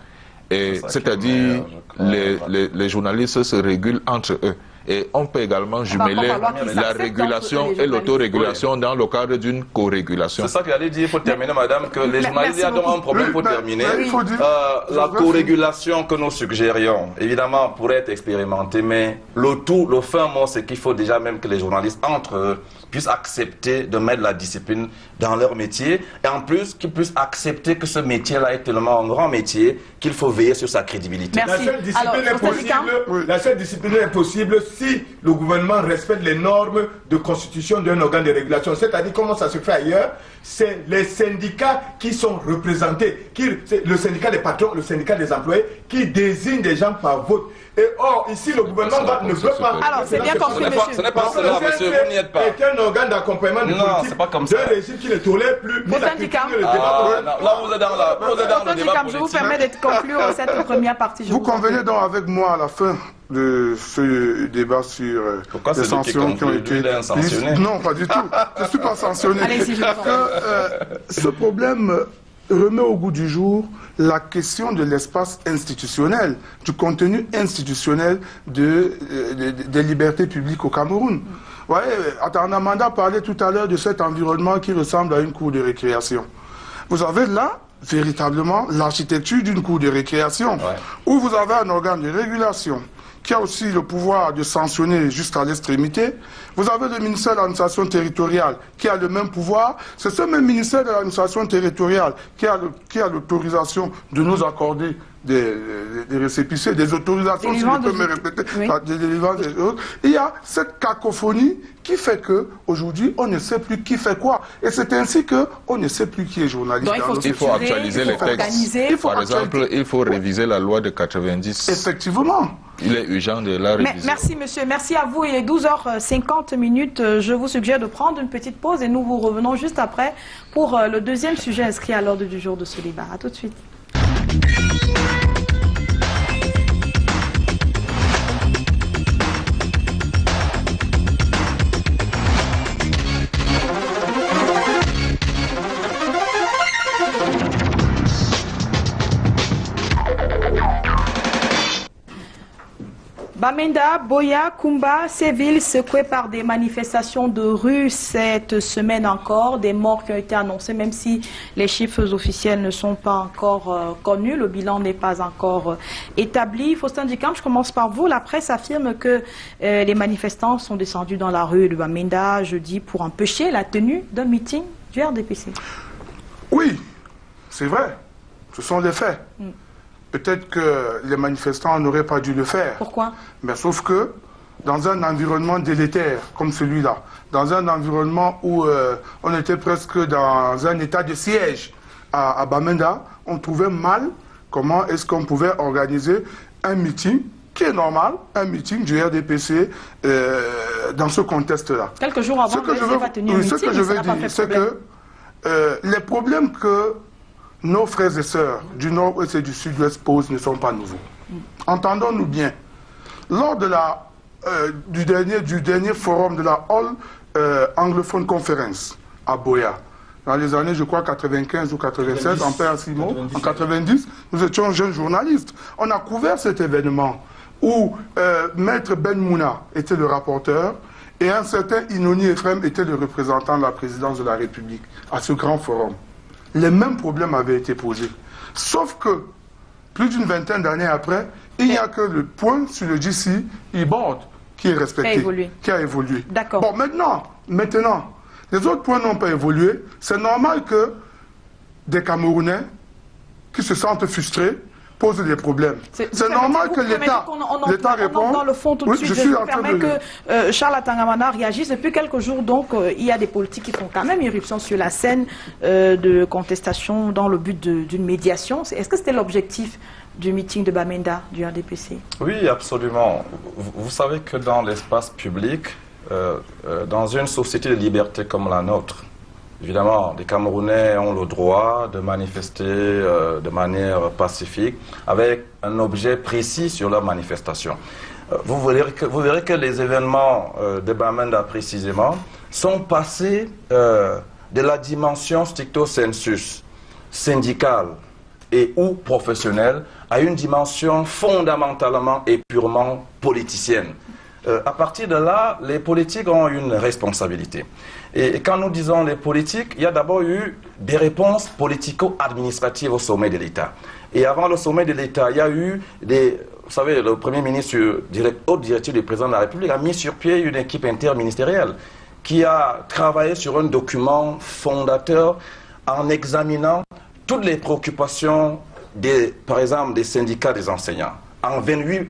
C'est-à-dire les, les, les journalistes se régulent entre eux. Et on peut également jumeler la régulation et l'autorégulation dans le cadre d'une co-régulation. C'est ça que j'allais dire, pour terminer, madame, que les journalistes, il y a donc un problème pour terminer. Euh, la co-régulation que nous suggérions, évidemment, pourrait être expérimentée, mais le tout, le fin mot, c'est qu'il faut déjà même que les journalistes, entre eux, puissent accepter de mettre la discipline dans leur métier, et en plus, qu'ils puissent accepter que ce métier-là est tellement un grand métier qu'il faut veiller sur sa crédibilité. Merci. La seule discipline Alors, est possible, la seule discipline est possible si le gouvernement respecte les normes de constitution d'un organe de régulation. C'est-à-dire, comment ça se fait ailleurs? C'est les syndicats qui sont représentés, qui, le syndicat des patrons, le syndicat des employés, qui désignent des gens par vote. Et or, ici, le gouvernement va, ne veut pas... Alors, c'est bien compris, monsieur. Ce n'est pas cela, monsieur, vous n'y êtes pas. C'est un organe d'accompagnement d'un régime qui ne tolère plus ni la critique, ni le débat. Là, vous êtes dans le débat politique. Je vous permets de conclure cette première partie. Vous convenez donc avec moi à la fin de ce débat sur les sanctions qui ont été... Non, pas du tout. Je ne suis pas sanctionné. Allez-y, je vous en prie. Ce problème remet au goût du jour la question de l'espace institutionnel, du contenu institutionnel de, de, de, des libertés publiques au Cameroun. Vous voyez, Atangana Manda parlait tout à l'heure de cet environnement qui ressemble à une cour de récréation. Vous avez là, véritablement, l'architecture d'une cour de récréation, ouais. où vous avez un organe de régulation qui a aussi le pouvoir de sanctionner jusqu'à l'extrémité. Vous avez le ministère de l'administration territoriale qui a le même pouvoir. C'est ce même ministère de l'administration territoriale qui a l'autorisation de nous accorder des, des récépissés, des autorisations, si je peux me répéter, oui. des délivrance des autres. Il y a cette cacophonie qui fait qu'aujourd'hui, on ne sait plus qui fait quoi. Et c'est ainsi qu'on ne sait plus qui est journaliste. Donc, il, faut il faut actualiser les textes. Il faut Par actualiser. exemple, il faut réviser la loi de quatre-vingt-dix. Effectivement. Il est urgent de la réviser. Merci, monsieur. Merci à vous. Il est douze heures cinquante. Je vous suggère de prendre une petite pause et nous vous revenons juste après pour le deuxième sujet inscrit à l'ordre du jour de ce débat. A tout de suite. Bamenda, Buea, Kumba, ces villes secouées par des manifestations de rue cette semaine encore, des morts qui ont été annoncées, même si les chiffres officiels ne sont pas encore euh, connus, le bilan n'est pas encore euh, établi. Faustin Dikam, je commence par vous. La presse affirme que euh, les manifestants sont descendus dans la rue de Bamenda jeudi pour empêcher la tenue d'un meeting du R D P C. Oui, c'est vrai. Ce sont les faits. Mm. Peut-être que les manifestants n'auraient pas dû le faire. Pourquoi? Mais sauf que dans un environnement délétère comme celui-là, dans un environnement où euh, on était presque dans un état de siège à, à Bamenda, on trouvait mal comment est-ce qu'on pouvait organiser un meeting, qui est normal, un meeting du R D P C euh, dans ce contexte-là. Quelques jours avant, que je va tenir un meeting, ce que je veux dire, c'est que euh, les problèmes que nos frères et sœurs du Nord-Ouest et du Sud-Ouest posent ne sont pas nouveaux. Entendons-nous bien. Lors de la, euh, du, dernier, du dernier forum de la Hall euh, Anglophone Conference à Buea, dans les années, je crois, quatre-vingt-quinze ou quatre-vingt-seize, Ampère Simo, en quatre-vingt-dix, nous étions jeunes journalistes. On a couvert cet événement où euh, Maître Ben Mouna était le rapporteur et un certain Inoni Ephraim était le représentant de la présidence de la République à ce grand forum. Les mêmes problèmes avaient été posés. Sauf que, plus d'une vingtaine d'années après, il n'y a que le point sur le G C e board qui est respecté, qui a évolué. D'accord. Bon, maintenant, maintenant, les autres points n'ont pas évolué. C'est normal que des Camerounais qui se sentent frustrés posent des problèmes. C'est normal que l'État réponde. Dans le fond, tout de suite, je vous permets que euh, Charles Atangana Manda réagisse. Depuis quelques jours, donc, euh, il y a des politiques qui font quand même irruption sur la scène euh, de contestation dans le but d'une médiation. Est-ce que c'était l'objectif du meeting de Bamenda, du R D P C? Oui, absolument. Vous, vous savez que dans l'espace public, Euh, euh, dans une société de liberté comme la nôtre, évidemment, les Camerounais ont le droit de manifester euh, de manière pacifique avec un objet précis sur leur manifestation. Euh, vous, verrez que, vous verrez que les événements euh, de Bamenda précisément sont passés euh, de la dimension stricto sensus, syndicale et ou professionnelle, à une dimension fondamentalement et purement politicienne. Euh, à partir de là, les politiques ont une responsabilité. Et, et quand nous disons les politiques, il y a d'abord eu des réponses politico-administratives au sommet de l'État. Et avant le sommet de l'État, il y a eu des... Vous savez, le Premier ministre, direct, haute directive du Président de la République, a mis sur pied une équipe interministérielle qui a travaillé sur un document fondateur en examinant toutes les préoccupations, des, par exemple, des syndicats des enseignants. En vingt-huit...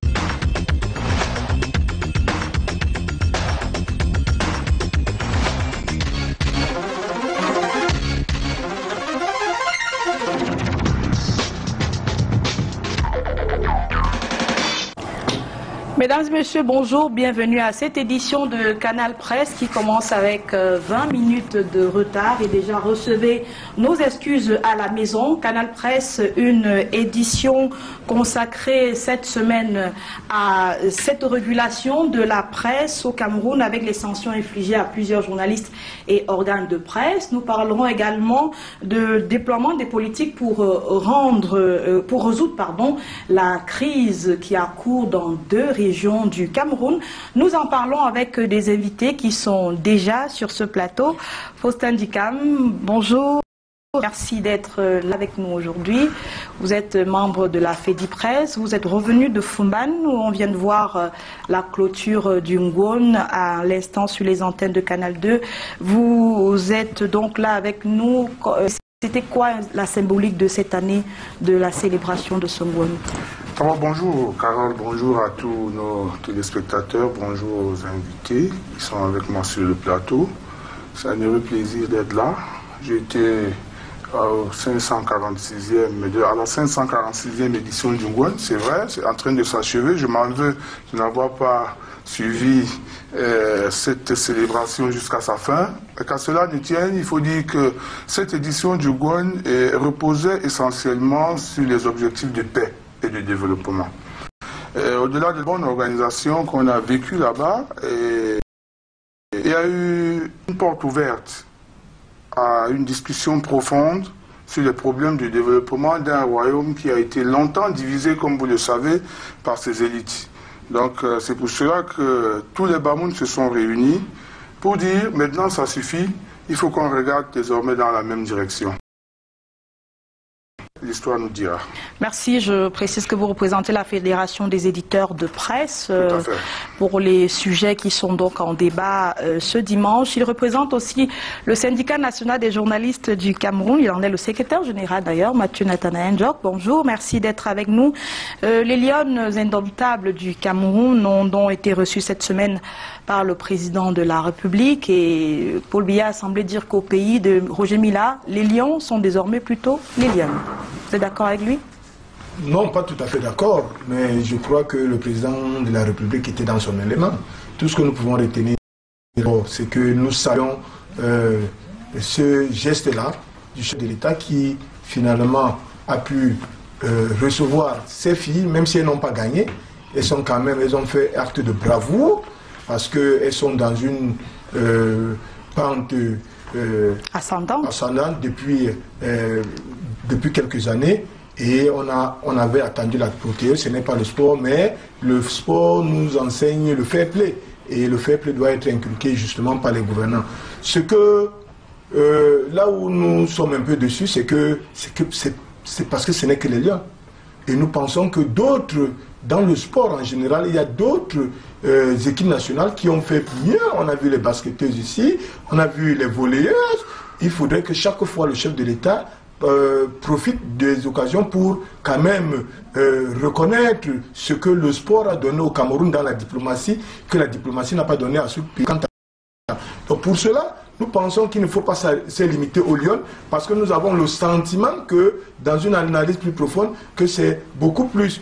Mesdames et messieurs, bonjour, bienvenue à cette édition de Canal Presse qui commence avec vingt minutes de retard et déjà recevez nos excuses à la maison. Canal Presse, une édition consacrée cette semaine à cette régulation de la presse au Cameroun avec les sanctions infligées à plusieurs journalistes et organes de presse. Nous parlerons également de déploiement des politiques pour, rendre, pour résoudre pardon, la crise qui a cours dans deux régions du Cameroun. Nous en parlons avec des invités qui sont déjà sur ce plateau. Faustin Dikam, bonjour. Merci d'être là avec nous aujourd'hui. Vous êtes membre de la Fédipresse. Vous êtes revenu de Foumban où on vient de voir la clôture du Ngouon à l'instant sur les antennes de Canal deux. Vous êtes donc là avec nous. C'était quoi la symbolique de cette année de la célébration de ce Ngouon? Alors, bonjour Carole, bonjour à tous nos téléspectateurs, bonjour aux invités qui sont avec moi sur le plateau. C'est un heureux plaisir d'être là. J'étais au cinq cent quarante-sixième, à la cinq cent quarante-sixième édition du Ngouon, c'est vrai, c'est en train de s'achever. Je m'en veux de n'avoir pas suivi euh, cette célébration jusqu'à sa fin. Qu'à cela ne tienne, il faut dire que cette édition du Ngouon reposait essentiellement sur les objectifs de paix et de développement. Au-delà de la bonne organisation qu'on a vécue là-bas, il y a eu une porte ouverte à une discussion profonde sur les problèmes du développement d'un royaume qui a été longtemps divisé, comme vous le savez, par ses élites. Donc euh, c'est pour cela que tous les Bamoun se sont réunis pour dire maintenant ça suffit, il faut qu'on regarde désormais dans la même direction. l'histoire nous dira. Merci. Je précise que vous représentez la Fédération des éditeurs de presse euh, pour les sujets qui sont donc en débat euh, ce dimanche. Il représente aussi le syndicat national des journalistes du Cameroun. Il en est le secrétaire général d'ailleurs, Mathieu Nathanaël Njock. Bonjour, merci d'être avec nous. Euh, les lionnes indomptables du Cameroun ont donc été reçues cette semaine par le président de la République et Paul Biya a semblé dire qu'au pays de Roger Mila, les lions sont désormais plutôt les lionnes. Vous êtes d'accord avec lui? Non, pas tout à fait d'accord, mais je crois que le président de la République était dans son élément. Tout ce que nous pouvons retenir, c'est que nous saluons euh, ce geste-là du chef de l'État qui finalement a pu euh, recevoir ses filles, même si elles n'ont pas gagné. Elles sont quand même, elles ont fait acte de bravoure parce qu'elles sont dans une euh, pente euh, ascendante. ascendante depuis, euh, depuis quelques années. Et on, a, on avait attendu la protéine, ce n'est pas le sport, mais le sport nous enseigne le fair play. Et le fair play doit être inculqué justement par les gouvernants. Ce que, euh, là où nous sommes un peu dessus, c'est que c'est parce que ce n'est que les liens. Et nous pensons que d'autres, dans le sport en général, il y a d'autres euh, équipes nationales qui ont fait mieux. On a vu les basketteuses ici, on a vu les volleyeuses. Il faudrait que chaque fois le chef de l'État Euh, profite des occasions pour quand même euh, reconnaître ce que le sport a donné au Cameroun dans la diplomatie, que la diplomatie n'a pas donné à ce pays. Donc pour cela, nous pensons qu'il ne faut pas se limiter aux lions, parce que nous avons le sentiment que, dans une analyse plus profonde, que c'est beaucoup plus,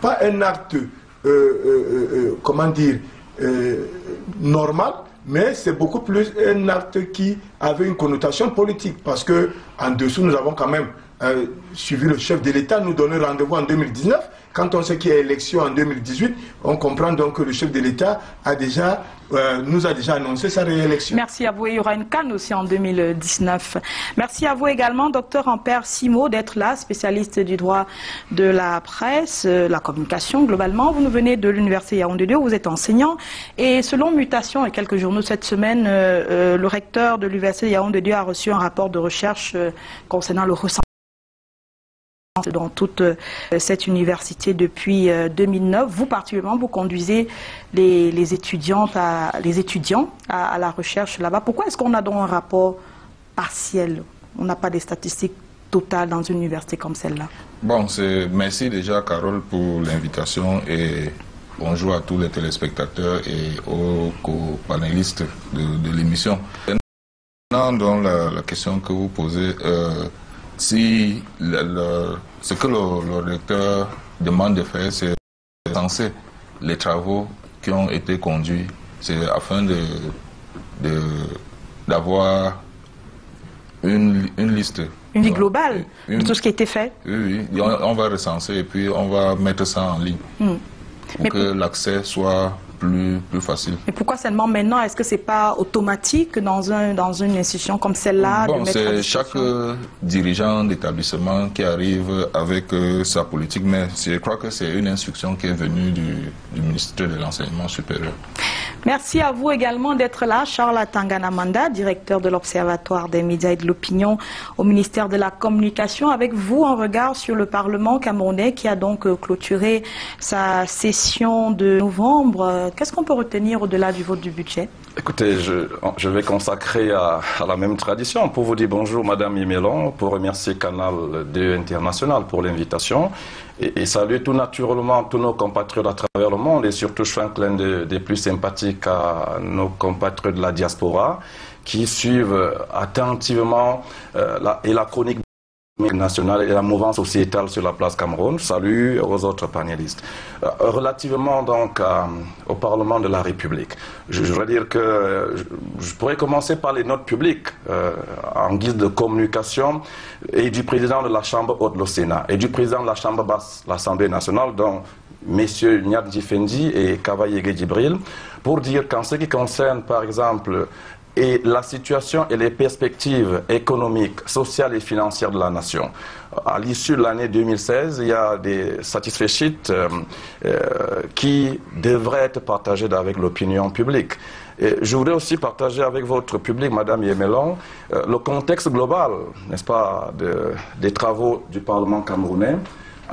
pas un acte, euh, euh, euh, comment dire, euh, normal, mais c'est beaucoup plus un acte qui avait une connotation politique. Parce que en dessous, nous avons quand même euh, suivi le chef de l'État nous donner rendez-vous en deux mille dix-neuf. Quand on sait qu'il y a élection en deux mille dix-huit, on comprend donc que le chef de l'État a déjà, euh, nous a déjà annoncé sa réélection. Merci à vous. Il y aura une canne aussi en deux mille dix-neuf. Merci à vous également, docteur Ampère Simo, d'être là, spécialiste du droit de la presse, euh, la communication globalement. Vous nous venez de l'université Yaoundé deux, vous êtes enseignant. Et selon Mutation et quelques journaux cette semaine, euh, euh, le recteur de l'université Yaoundé deux a reçu un rapport de recherche euh, concernant le ressenti dans toute euh, cette université depuis euh, deux mille neuf. Vous, particulièrement, vous conduisez les, les, étudiantes à, les étudiants à, à la recherche là-bas. Pourquoi est-ce qu'on a donc un rapport partiel? On n'a pas des statistiques totales dans une université comme celle-là. Bon, merci déjà, Carole, pour l'invitation et bonjour à tous les téléspectateurs et aux co-panélistes de, de l'émission. Dans la, la question que vous posez, euh, si le, le, ce que le, le recteur demande de faire, c'est recenser les travaux qui ont été conduits, c'est afin de, de, d'avoir une, une liste. Une liste globale une, de tout ce qui a été fait. Oui, oui. On, on va recenser et puis on va mettre ça en ligne mm. pour Mais que pour... l'accès soit Plus, plus facile. Mais pourquoi seulement maintenant? Est-ce que ce n'est pas automatique dans, un, dans une institution comme celle-là? Bon, c'est chaque euh, dirigeant d'établissement qui arrive avec euh, sa politique, mais je crois que c'est une instruction qui est venue du, du ministère de l'Enseignement supérieur. Merci à vous également d'être là, Charles Atangana Manda, directeur de l'Observatoire des médias et de l'opinion au ministère de la Communication. Avec vous, en regard sur le Parlement camerounais qui a donc euh, clôturé sa session de novembre. Qu'est-ce qu'on peut retenir au-delà du vote du budget? Écoutez, je, je vais consacrer à, à la même tradition pour vous dire bonjour Madame Yemelong, pour remercier Canal deux International pour l'invitation et, et saluer tout naturellement tous nos compatriotes à travers le monde et surtout je fais un clin d'œil des plus sympathiques à nos compatriotes de la diaspora qui suivent attentivement euh, la, et la chronique nationale et la mouvance sociétale sur la place Cameroun. Salut aux autres panélistes. Euh, relativement donc euh, au Parlement de la République, je, je voudrais dire que je, je pourrais commencer par les notes publiques euh, en guise de communication et du président de la Chambre haute, le Sénat, et du président de la Chambre basse, l'Assemblée nationale, dont messieurs Niadji Fendi et Kavayege Djibril, pour dire qu'en ce qui concerne par exemple et la situation et les perspectives économiques, sociales et financières de la nation. À l'issue de l'année deux mille seize, il y a des satisfecit euh, euh, qui devraient être partagés avec l'opinion publique. Et je voudrais aussi partager avec votre public, Madame Yemelong, euh, le contexte global, n'est-ce pas, de, des travaux du Parlement camerounais,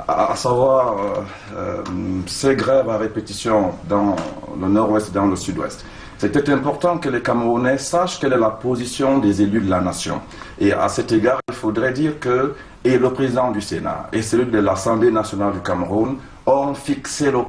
à, à savoir euh, euh, ces grèves à répétition dans le nord-ouest et dans le sud-ouest. C'était important que les Camerounais sachent quelle est la position des élus de la nation. Et à cet égard, il faudrait dire que et le président du Sénat et celui de l'Assemblée nationale du Cameroun ont fixé l'opinion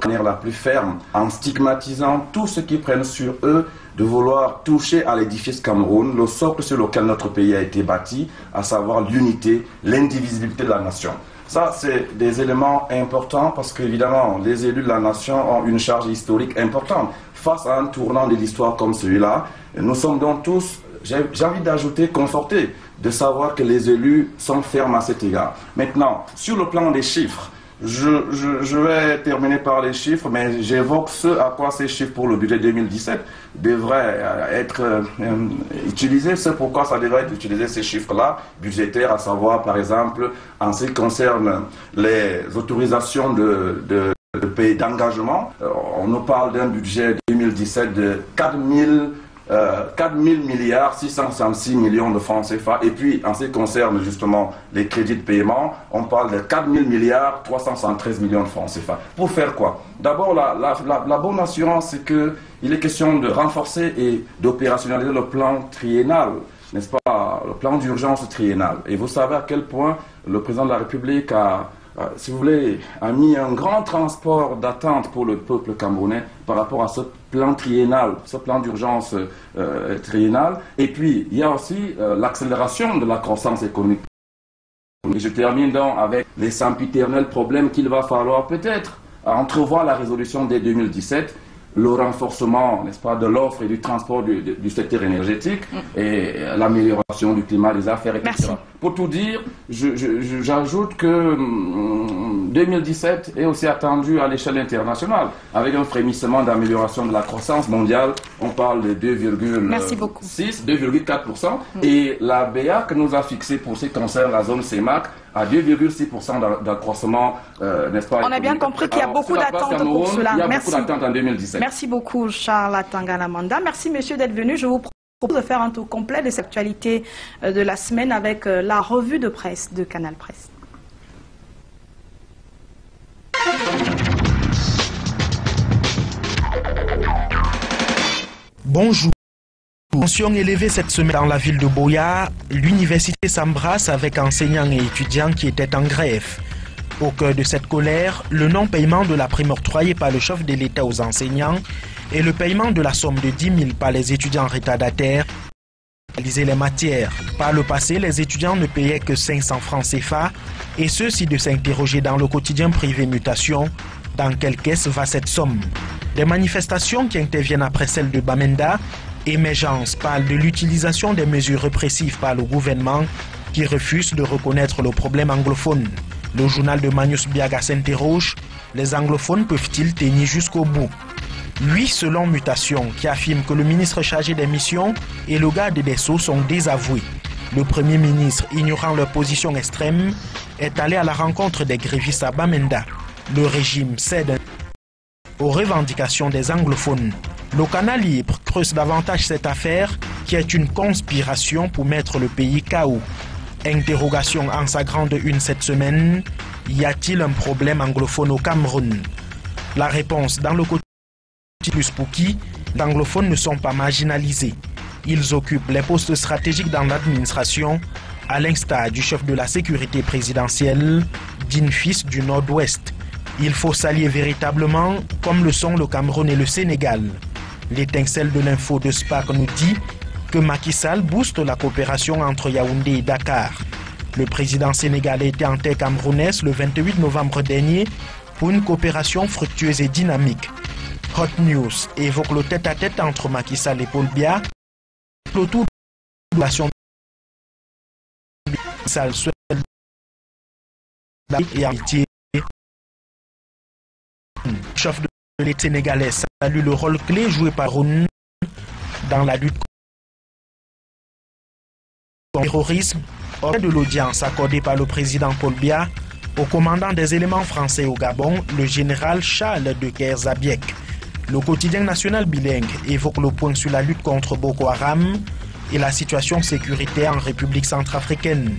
de manière la plus ferme en stigmatisant tous ceux qui prennent sur eux de vouloir toucher à l'édifice Cameroun, le socle sur lequel notre pays a été bâti, à savoir l'unité, l'indivisibilité de la nation. Ça, c'est des éléments importants parce qu'évidemment, les élus de la nation ont une charge historique importante. Face à un tournant de l'histoire comme celui-là, nous sommes donc tous, j'ai envie d'ajouter, confortés de savoir que les élus sont fermes à cet égard. Maintenant, sur le plan des chiffres, je, je, je vais terminer par les chiffres, mais j'évoque ce à quoi ces chiffres pour le budget deux mille dix-sept devraient être euh, utilisés. C'est pourquoi ça devrait être utilisé, ces chiffres-là, budgétaires, à savoir, par exemple, en ce qui concerne les autorisations de... de de pays d'engagement. On nous parle d'un budget deux mille dix-sept de quatre mille milliards six cent soixante-six millions de francs C F A. Et puis, en ce qui concerne justement les crédits de paiement, on parle de quatre mille milliards trois cent soixante-treize millions de francs C F A. Pour faire quoi? D'abord, la, la, la, la bonne assurance, c'est qu'il est question de renforcer et d'opérationnaliser le plan triennal, n'est-ce pas? Le plan d'urgence triennal. Et vous savez à quel point le président de la République a... si vous voulez, a mis un grand transport d'attente pour le peuple camerounais par rapport à ce plan triennal, ce plan d'urgence euh, triennal. Et puis, il y a aussi euh, l'accélération de la croissance économique. Et je termine donc avec les sempiternels problèmes qu'il va falloir peut-être entrevoir la résolution dès deux mille dix-sept, le renforcement, n'est-ce pas, de l'offre et du transport du, du, du secteur énergétique et l'amélioration du climat, des affaires, et cetera. Merci. Pour tout dire, j'ajoute que mm, deux mille dix-sept est aussi attendu à l'échelle internationale, avec un frémissement d'amélioration de la croissance mondiale. On parle de deux virgule six, deux virgule quatre pour cent. Et la B E A C nous a fixé pour ce qui concerne la zone C E M A C à deux virgule six pour cent d'accroissement, euh, n'est-ce pas? On a bien compris qu'il y a beaucoup d'attentes pour cela. Il y a Merci. beaucoup d'attentes en deux mille dix-sept. Merci beaucoup, Charles Atangana Manda. Merci, messieurs, d'être venus. Je vous propose de faire un tour complet des actualités de la semaine avec la revue de presse de Canal Presse. Bonjour. Tension élevée cette semaine dans la ville de Buea, l'université s'embrasse avec enseignants et étudiants qui étaient en grève. Au cœur de cette colère, le non-paiement de la prime octroyée par le chef de l'État aux enseignants et le paiement de la somme de dix mille par les étudiants retardataires pour réaliser les matières. Par le passé, les étudiants ne payaient que cinq cents francs C F A et ceux-ci de s'interroger dans le quotidien privé Mutation, dans quelle caisse va cette somme? Des manifestations qui interviennent après celle de Bamenda. Émergence parle de l'utilisation des mesures répressives par le gouvernement qui refuse de reconnaître le problème anglophone. Le journal de Manius Biaga s'interroge, les anglophones peuvent-ils tenir jusqu'au bout? Lui, selon Mutation, qui affirme que le ministre chargé des missions et le garde des Sceaux sont désavoués. Le Premier ministre, ignorant leur position extrême, est allé à la rencontre des grévistes à Bamenda. Le régime cède aux revendications des anglophones. Le Canal Libre creuse davantage cette affaire qui est une conspiration pour mettre le pays K O. Interrogation en sa grande une cette semaine, y a-t-il un problème anglophone au Cameroun? La réponse dans le côté plus pour qui les anglophones ne sont pas marginalisés. Ils occupent les postes stratégiques dans l'administration, à l'instar du chef de la sécurité présidentielle, Dinfis du Nord-Ouest. Il faut s'allier véritablement, comme le sont le Cameroun et le Sénégal. L'étincelle de l'info de Spark nous dit que Macky Sall booste la coopération entre Yaoundé et Dakar. Le président sénégalais était en tête camerounaise le vingt-huit novembre dernier pour une coopération fructueuse et dynamique. Hot News évoque le tête-à-tête entre Macky Sall et Paul Biya. Autour de la situation de Macky Sall souhaite et amitié. Le chef de l'État sénégalais salue le rôle clé joué par Roun dans la lutte contre le terrorisme. Au cours de l'audience accordée par le président Paul Biya au commandant des éléments français au Gabon, le général Charles de Kerzabiek. Le quotidien national bilingue évoque le point sur la lutte contre Boko Haram et la situation sécuritaire en République centrafricaine.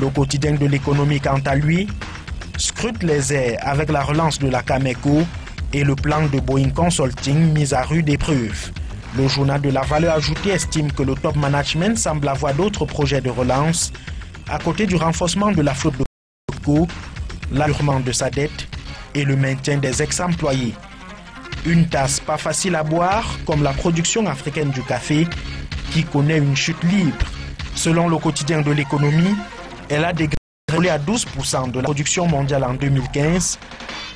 Le quotidien de l'économie, quant à lui, scrute les airs avec la relance de la Cameco et le plan de Boeing Consulting mis à rude épreuve. Le journal de la valeur ajoutée estime que le top management semble avoir d'autres projets de relance à côté du renforcement de la flotte de Coco, l'allurement de sa dette et le maintien des ex-employés. Une tasse pas facile à boire comme la production africaine du café qui connaît une chute libre. Selon le quotidien de l'économie, elle a dégringolé à douze pour cent de la production mondiale en deux mille quinze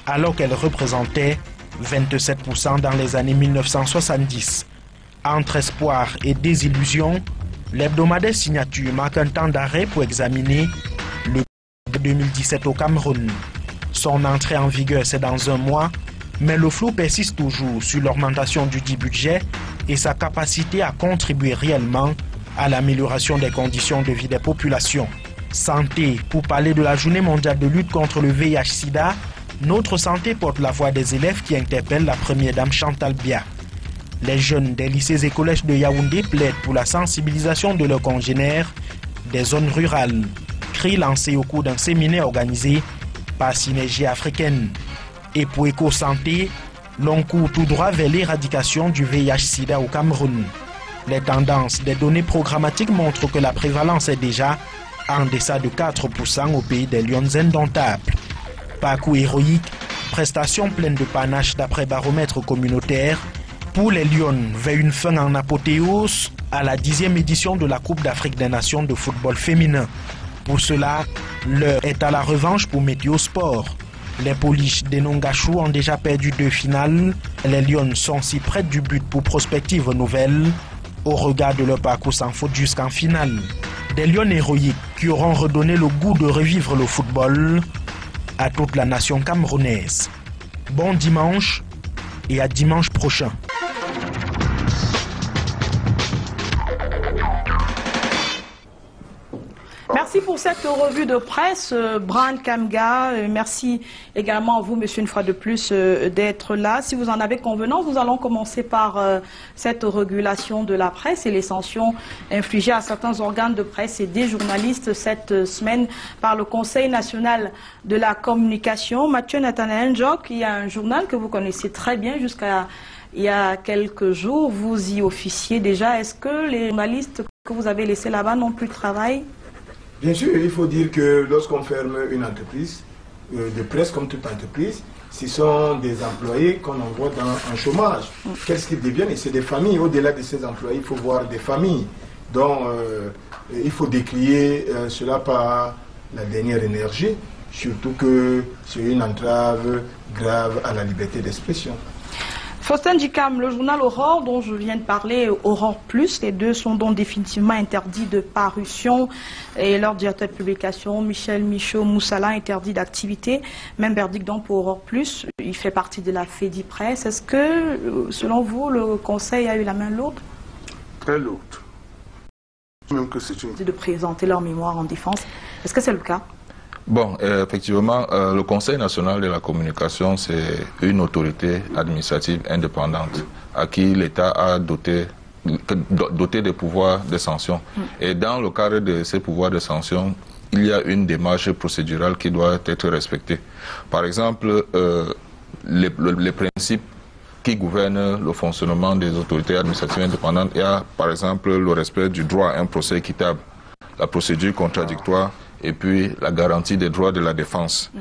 alors qu'elle représentait vingt-sept pour cent dans les années mille neuf cent soixante-dix. Entre espoir et désillusion, l'hebdomadaire Signature marque un temps d'arrêt pour examiner le deux mille dix-sept au Cameroun. Son entrée en vigueur, c'est dans un mois, mais le flou persiste toujours sur l'augmentation du dit budget et sa capacité à contribuer réellement à l'amélioration des conditions de vie des populations. Santé, pour parler de la journée mondiale de lutte contre le V I H-SIDA, Notre Santé porte la voix des élèves qui interpellent la première dame Chantal Biya. Les jeunes des lycées et collèges de Yaoundé plaident pour la sensibilisation de leurs congénères des zones rurales. Cri lancé au cours d'un séminaire organisé par Synergie africaine. Et pour Éco-Santé, l'on court tout droit vers l'éradication du V I H-SIDA au Cameroun. Les tendances des données programmatiques montrent que la prévalence est déjà en deçà de quatre pour cent au pays des lions indomptables. Parcours héroïque, prestations pleines de panache d'après baromètre communautaire. Pour les Lions, vers une fin en apothéose à la dixième édition de la Coupe d'Afrique des Nations de football féminin. Pour cela, l'heure est à la revanche pour Météo Sport. Les Polish des Nongachou ont déjà perdu deux finales. Les Lions sont si près du but pour prospective nouvelle au regard de leur parcours sans faute jusqu'en finale. Des Lions héroïques qui auront redonné le goût de revivre le football à toute la nation camerounaise. Bon dimanche et à dimanche prochain. Merci pour cette revue de presse, Brand Kamga. Merci également à vous, monsieur, une fois de plus, d'être là. Si vous en avez convenance, nous allons commencer par cette régulation de la presse et les sanctions infligées à certains organes de presse et des journalistes cette semaine par le Conseil national de la communication. Mathieu Nathanaël Njock, il y a un journal que vous connaissez très bien jusqu'à il y a quelques jours. Vous y officiez déjà. Est-ce que les journalistes que vous avez laissés là-bas n'ont plus de travail ? Bien sûr, il faut dire que lorsqu'on ferme une entreprise euh, de presse, comme toute entreprise, ce sont des employés qu'on envoie dans un chômage. Qu'est-ce qu'ils deviennent? Et c'est des familles. Au-delà de ces employés, il faut voir des familles. Donc, euh, il faut décrier euh, cela par la dernière énergie, surtout que c'est une entrave grave à la liberté d'expression. Faustin Dikam, le journal Aurore dont je viens de parler, Aurore Plus, les deux sont donc définitivement interdits de parution et leur directeur de publication, Michel Michaud Moussala, interdit d'activité. Même verdict donc pour Aurore Plus, il fait partie de la Fédipresse. Est-ce que, selon vous, le Conseil a eu la main lourde? Très lourde. Même que c'est une... de présenter leur mémoire en défense. Est-ce que c'est le cas? Bon, effectivement, euh, le Conseil national de la communication, c'est une autorité administrative indépendante à qui l'État a doté, doté des pouvoirs de sanction. Et dans le cadre de ces pouvoirs de sanction, il y a une démarche procédurale qui doit être respectée. Par exemple, euh, les, les principes qui gouverne le fonctionnement des autorités administratives indépendantes, il y a par exemple le respect du droit à un procès équitable, la procédure contradictoire, et puis la garantie des droits de la défense.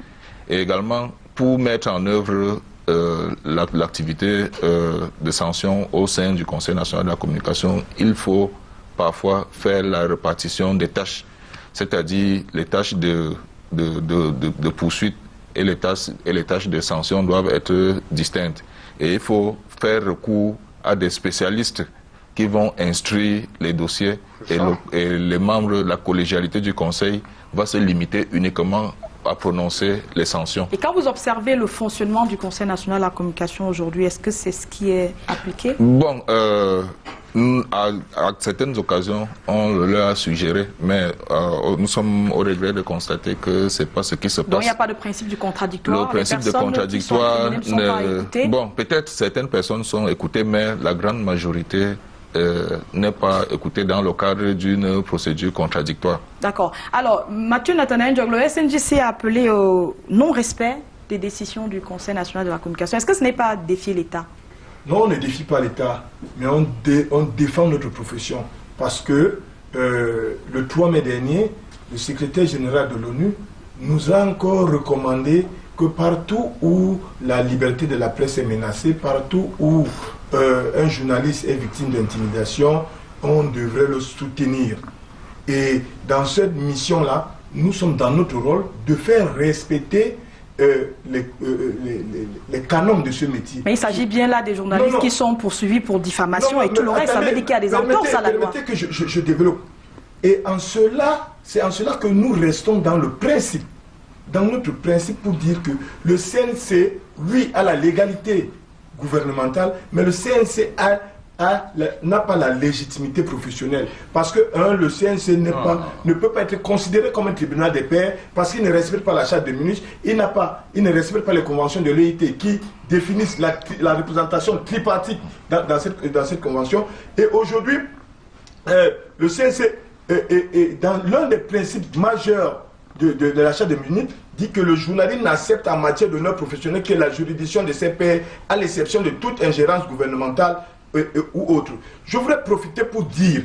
Et également, pour mettre en œuvre euh, l'activité euh, de sanction au sein du Conseil national de la communication, il faut parfois faire la répartition des tâches, c'est-à-dire les tâches de, de, de, de, de poursuite et les tâches, et les tâches de sanction doivent être distinctes. Et il faut faire recours à des spécialistes qui vont instruire les dossiers et, le, et les membres, la collégialité du Conseil va se limiter uniquement à prononcer les sanctions. Et quand vous observez le fonctionnement du Conseil national de la communication aujourd'hui, est-ce que c'est ce qui est appliqué? Bon, euh, à, à certaines occasions, on leur a suggéré, mais euh, nous sommes au regret de constater que ce n'est pas ce qui se passe. Donc il n'y a pas de principe du contradictoire? Le principe de contradictoire, qui sont ne sont pas écoutées. Bon, peut-être certaines personnes sont écoutées, mais la grande majorité... Euh, n'est pas écouté dans le cadre d'une procédure contradictoire. D'accord. Alors, Mathieu Nathanaël Njock, le S N G C a appelé au non-respect des décisions du Conseil national de la communication. Est-ce que ce n'est pas défier l'État? Non, on ne défie pas l'État, mais on, dé, on défend notre profession. Parce que euh, le trois mai dernier, le secrétaire général de l'ONU nous a encore recommandé que partout où la liberté de la presse est menacée, partout où euh, un journaliste est victime d'intimidation, on devrait le soutenir. Et dans cette mission-là, nous sommes dans notre rôle de faire respecter euh, les, euh, les, les, les canons de ce métier. Mais il s'agit bien là des journalistes non, non. qui sont poursuivis pour diffamation non, et tout le reste. Attendez, ça veut dire qu'il y a des entorses à la loi. Permettez que je, je, je développe. Et en cela, c'est en cela que nous restons dans le principe. Dans notre principe pour dire que le C N C, lui, a la légalité gouvernementale, mais le C N C a, a, n'a pas la légitimité professionnelle. Parce que, un, le C N C n'est pas, ne peut pas être considéré comme un tribunal des pairs parce qu'il ne respecte pas la Charte de Munich, il, n'a pas, il ne respecte pas les conventions de l'O I T qui définissent la, la représentation tripartite dans, dans, cette, dans cette convention. Et aujourd'hui, euh, le C N C est, est, est dans l'un des principes majeurs de, de, de la Charte de Munich, dit que le journalisme n'accepte en matière d'honneur professionnel que la juridiction de ces pays, à l'exception de toute ingérence gouvernementale euh, euh, ou autre. Je voudrais profiter pour dire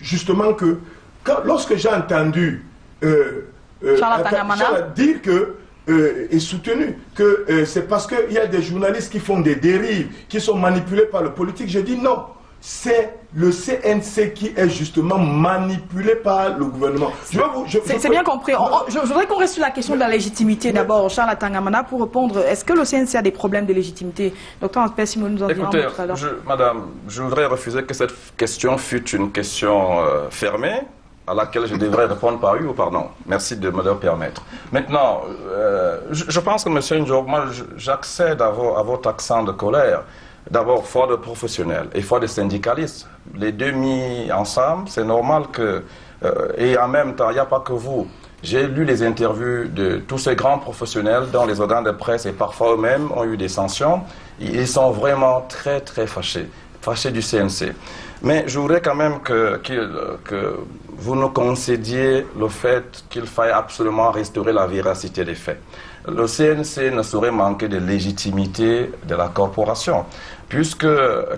justement que quand, lorsque j'ai entendu euh, euh, Charles Atangana dire que euh, et soutenu que euh, c'est parce qu'il y a des journalistes qui font des dérives, qui sont manipulés par le politique, j'ai dit non. C'est le C N C qui est justement manipulé par le gouvernement. C'est bien compris. On, on, je, je voudrais qu'on reste sur la question mais, de la légitimité d'abord. Charles Atangana Manda, pour répondre, est-ce que le C N C a des problèmes de légitimité? Docteur Ampère Simo nous en dira tout à l'heure. Madame, je voudrais refuser que cette question fût une question euh, fermée à laquelle je devrais répondre par oui ou par non. Merci de me le permettre. Maintenant, euh, je, je pense que M. Njock, moi j'accède à, à votre accent de colère. D'abord, foi de professionnels et foi de syndicalistes. Les deux mis ensemble, c'est normal que... Euh, et en même temps, il n'y a pas que vous. J'ai lu les interviews de tous ces grands professionnels dont les organes de presse et parfois eux-mêmes ont eu des sanctions. Ils sont vraiment très, très fâchés. Fâchés du C N C. Mais je voudrais quand même que, que, que vous nous concédiez le fait qu'il faille absolument restaurer la véracité des faits. Le C N C ne saurait manquer de légitimité de la corporation, puisque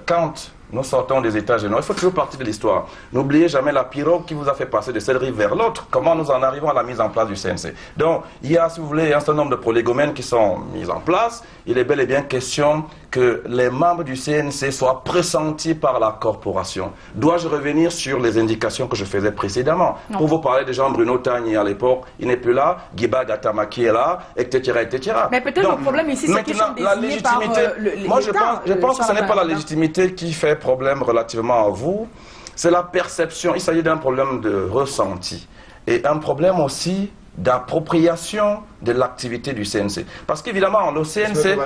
quand nous sortons des États généraux, il faut toujours partir de l'histoire. N'oubliez jamais la pirogue qui vous a fait passer de cette rive vers l'autre. Comment nous en arrivons à la mise en place du C N C? Donc, il y a, si vous voulez, un certain nombre de prolégomènes qui sont mis en place. Il est bel et bien question que les membres du C N C soient pressentis par la corporation. Dois-je revenir sur les indications que je faisais précédemment? Non. Pour vous parler de Jean-Bruno Tagne à l'époque, il n'est plus là, Guibaï Gatama qui est là, et cetera et cetera. Mais peut-être le problème ici, c'est qu'ils sont désignés par euh, le, moi, je pense, je pense que ce n'est pas la légitimité qui fait problème relativement à vous, c'est la perception. Il s'agit d'un problème de ressenti et un problème aussi d'appropriation de l'activité du C N C. Parce qu'évidemment, le C N C...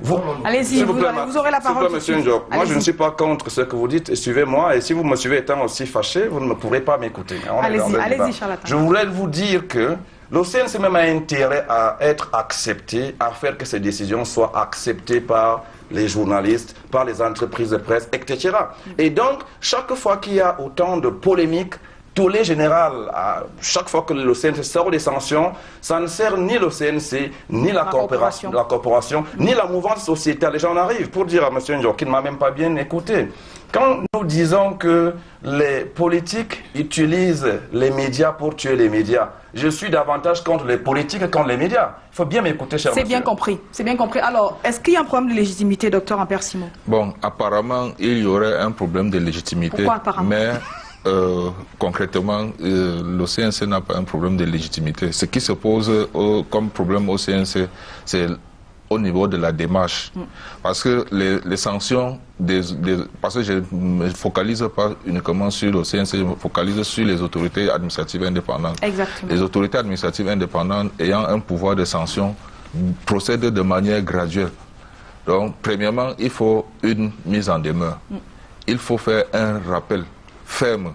Vous... Allez-y, vous, vous, vous aurez la parole. Monsieur Njock, moi je ne suis pas contre ce que vous dites, suivez-moi, et si vous me suivez étant aussi fâché, vous ne pourrez pas m'écouter. Allez-y, allez-y, charlatan. Je voulais vous dire que le C N C même a intérêt à être accepté, à faire que ces décisions soient acceptées par les journalistes, par les entreprises de presse, et cetera. Et donc, chaque fois qu'il y a autant de polémiques, tous les générales, chaque fois que le C N C sort des sanctions, ça ne sert ni le C N C, ni la, la corporation, corporation. La corporation mmh. ni la mouvance sociétale. Les gens en arrivent pour dire à M. Njock qu'il ne m'a même pas bien écouté. Quand nous disons que les politiques utilisent les médias pour tuer les médias, je suis davantage contre les politiques que contre les médias. Il faut bien m'écouter, cher monsieur. C'est bien compris. C'est bien compris. Alors, est-ce qu'il y a un problème de légitimité, docteur Ampère Simo? Bon, apparemment, il y aurait un problème de légitimité. Pourquoi apparemment? Mais euh, concrètement, euh, le C N C n'a pas un problème de légitimité. Ce qui se pose au, comme problème au C N C, c'est au niveau de la démarche. Mm. Parce que les, les sanctions, des, des, parce que je ne me focalise pas uniquement sur le C N C, je me focalise sur les autorités administratives indépendantes. Exactement. Les autorités administratives indépendantes ayant un pouvoir de sanction procèdent de manière graduelle. Donc, premièrement, il faut une mise en demeure. Mm. Il faut faire un rappel ferme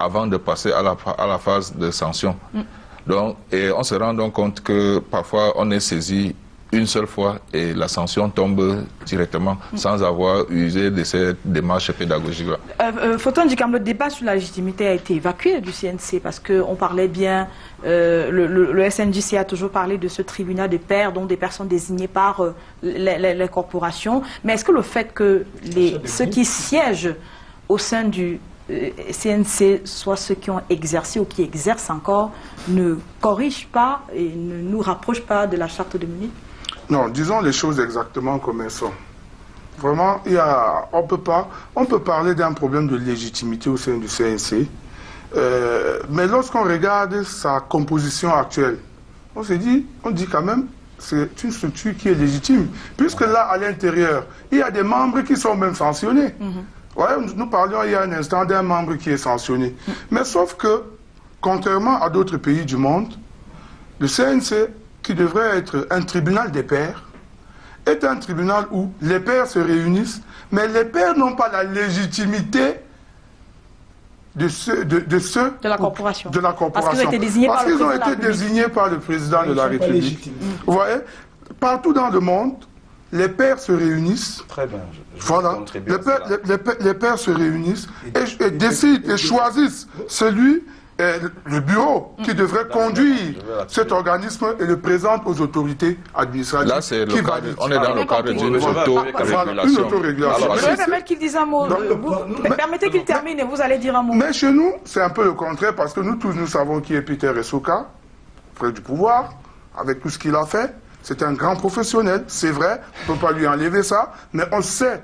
avant de passer à la, à la phase de sanction. Mm. Donc, et on se rend donc compte que parfois on est saisi une seule fois et la sanction tombe directement mm. sans avoir usé de cette démarche pédagogique-là. Euh, euh, Faustin Dikam, le débat sur la légitimité a été évacué du C N C parce qu'on parlait bien, euh, le, le, le S N J C a toujours parlé de ce tribunal des pairs, donc des personnes désignées par euh, les, les, les corporations. Mais est-ce que le fait que les, ceux qui siègent au sein du C N C, soit ceux qui ont exercé ou qui exercent encore, ne corrigent pas et ne nous rapprochent pas de la Charte de Munich? Non, disons les choses exactement comme elles sont. Vraiment, il y a, on peut pas, on peut parler d'un problème de légitimité au sein du C N C, euh, mais lorsqu'on regarde sa composition actuelle, on se dit, on dit quand même, c'est une structure qui est légitime, puisque là, à l'intérieur, il y a des membres qui sont même sanctionnés. Mm-hmm. Ouais, nous parlions il y a un instant d'un membre qui est sanctionné. Mais sauf que, contrairement à d'autres pays du monde, le C N C, qui devrait être un tribunal des pairs, est un tribunal où les pairs se réunissent, mais les pairs n'ont pas la légitimité de ceux de, de, ceux de, la, corporation. de la corporation. Parce qu'ils ont été désignés, par le, ont été désignés par le président Ils de la République. Vous voyez, partout dans le monde, les pères se réunissent. Très bien. Je, je voilà. Les pères, les, les, pères, les pères se réunissent et, et, et, et décident et, et choisissent celui, et le bureau, qui devrait mmh. conduire cet organisme et le présente aux autorités administratives. Là, c'est le cadre. On est dans le cadre d'une autorégulation. autorégulation. Je vais permettre qu'il dise un mot. Donc, vous, mais, permettez qu'il termine et vous allez dire un mot. Mais chez nous, c'est un peu le contraire parce que nous tous, nous savons qui est Peter Essoka, près du pouvoir, avec tout ce qu'il a fait. C'est un grand professionnel, c'est vrai, on ne peut pas lui enlever ça, mais on sait,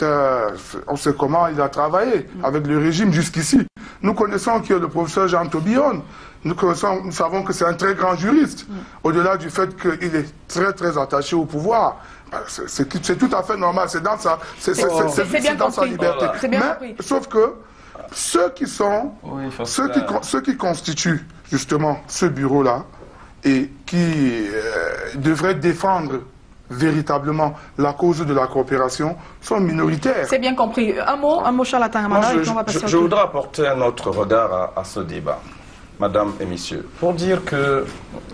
un, on sait comment il a travaillé avec le régime jusqu'ici. Nous connaissons qui est le professeur Jean Tobillon, nous, nous savons que c'est un très grand juriste, au-delà du fait qu'il est très très attaché au pouvoir. C'est tout à fait normal, c'est dans sa, c'est, c'est, c'est, c'est, c'est dans sa liberté. C'est bien compris. Mais, sauf que ceux qui sont, oui, ceux, qui, ceux qui constituent justement ce bureau-là, et qui euh, devraient défendre véritablement la cause de la coopération sont minoritaires. C'est bien compris. Un mot, un mot Charles Atangana Manda. Je, je, je, je voudrais apporter un autre regard à, à ce débat, madame et messieurs, pour dire que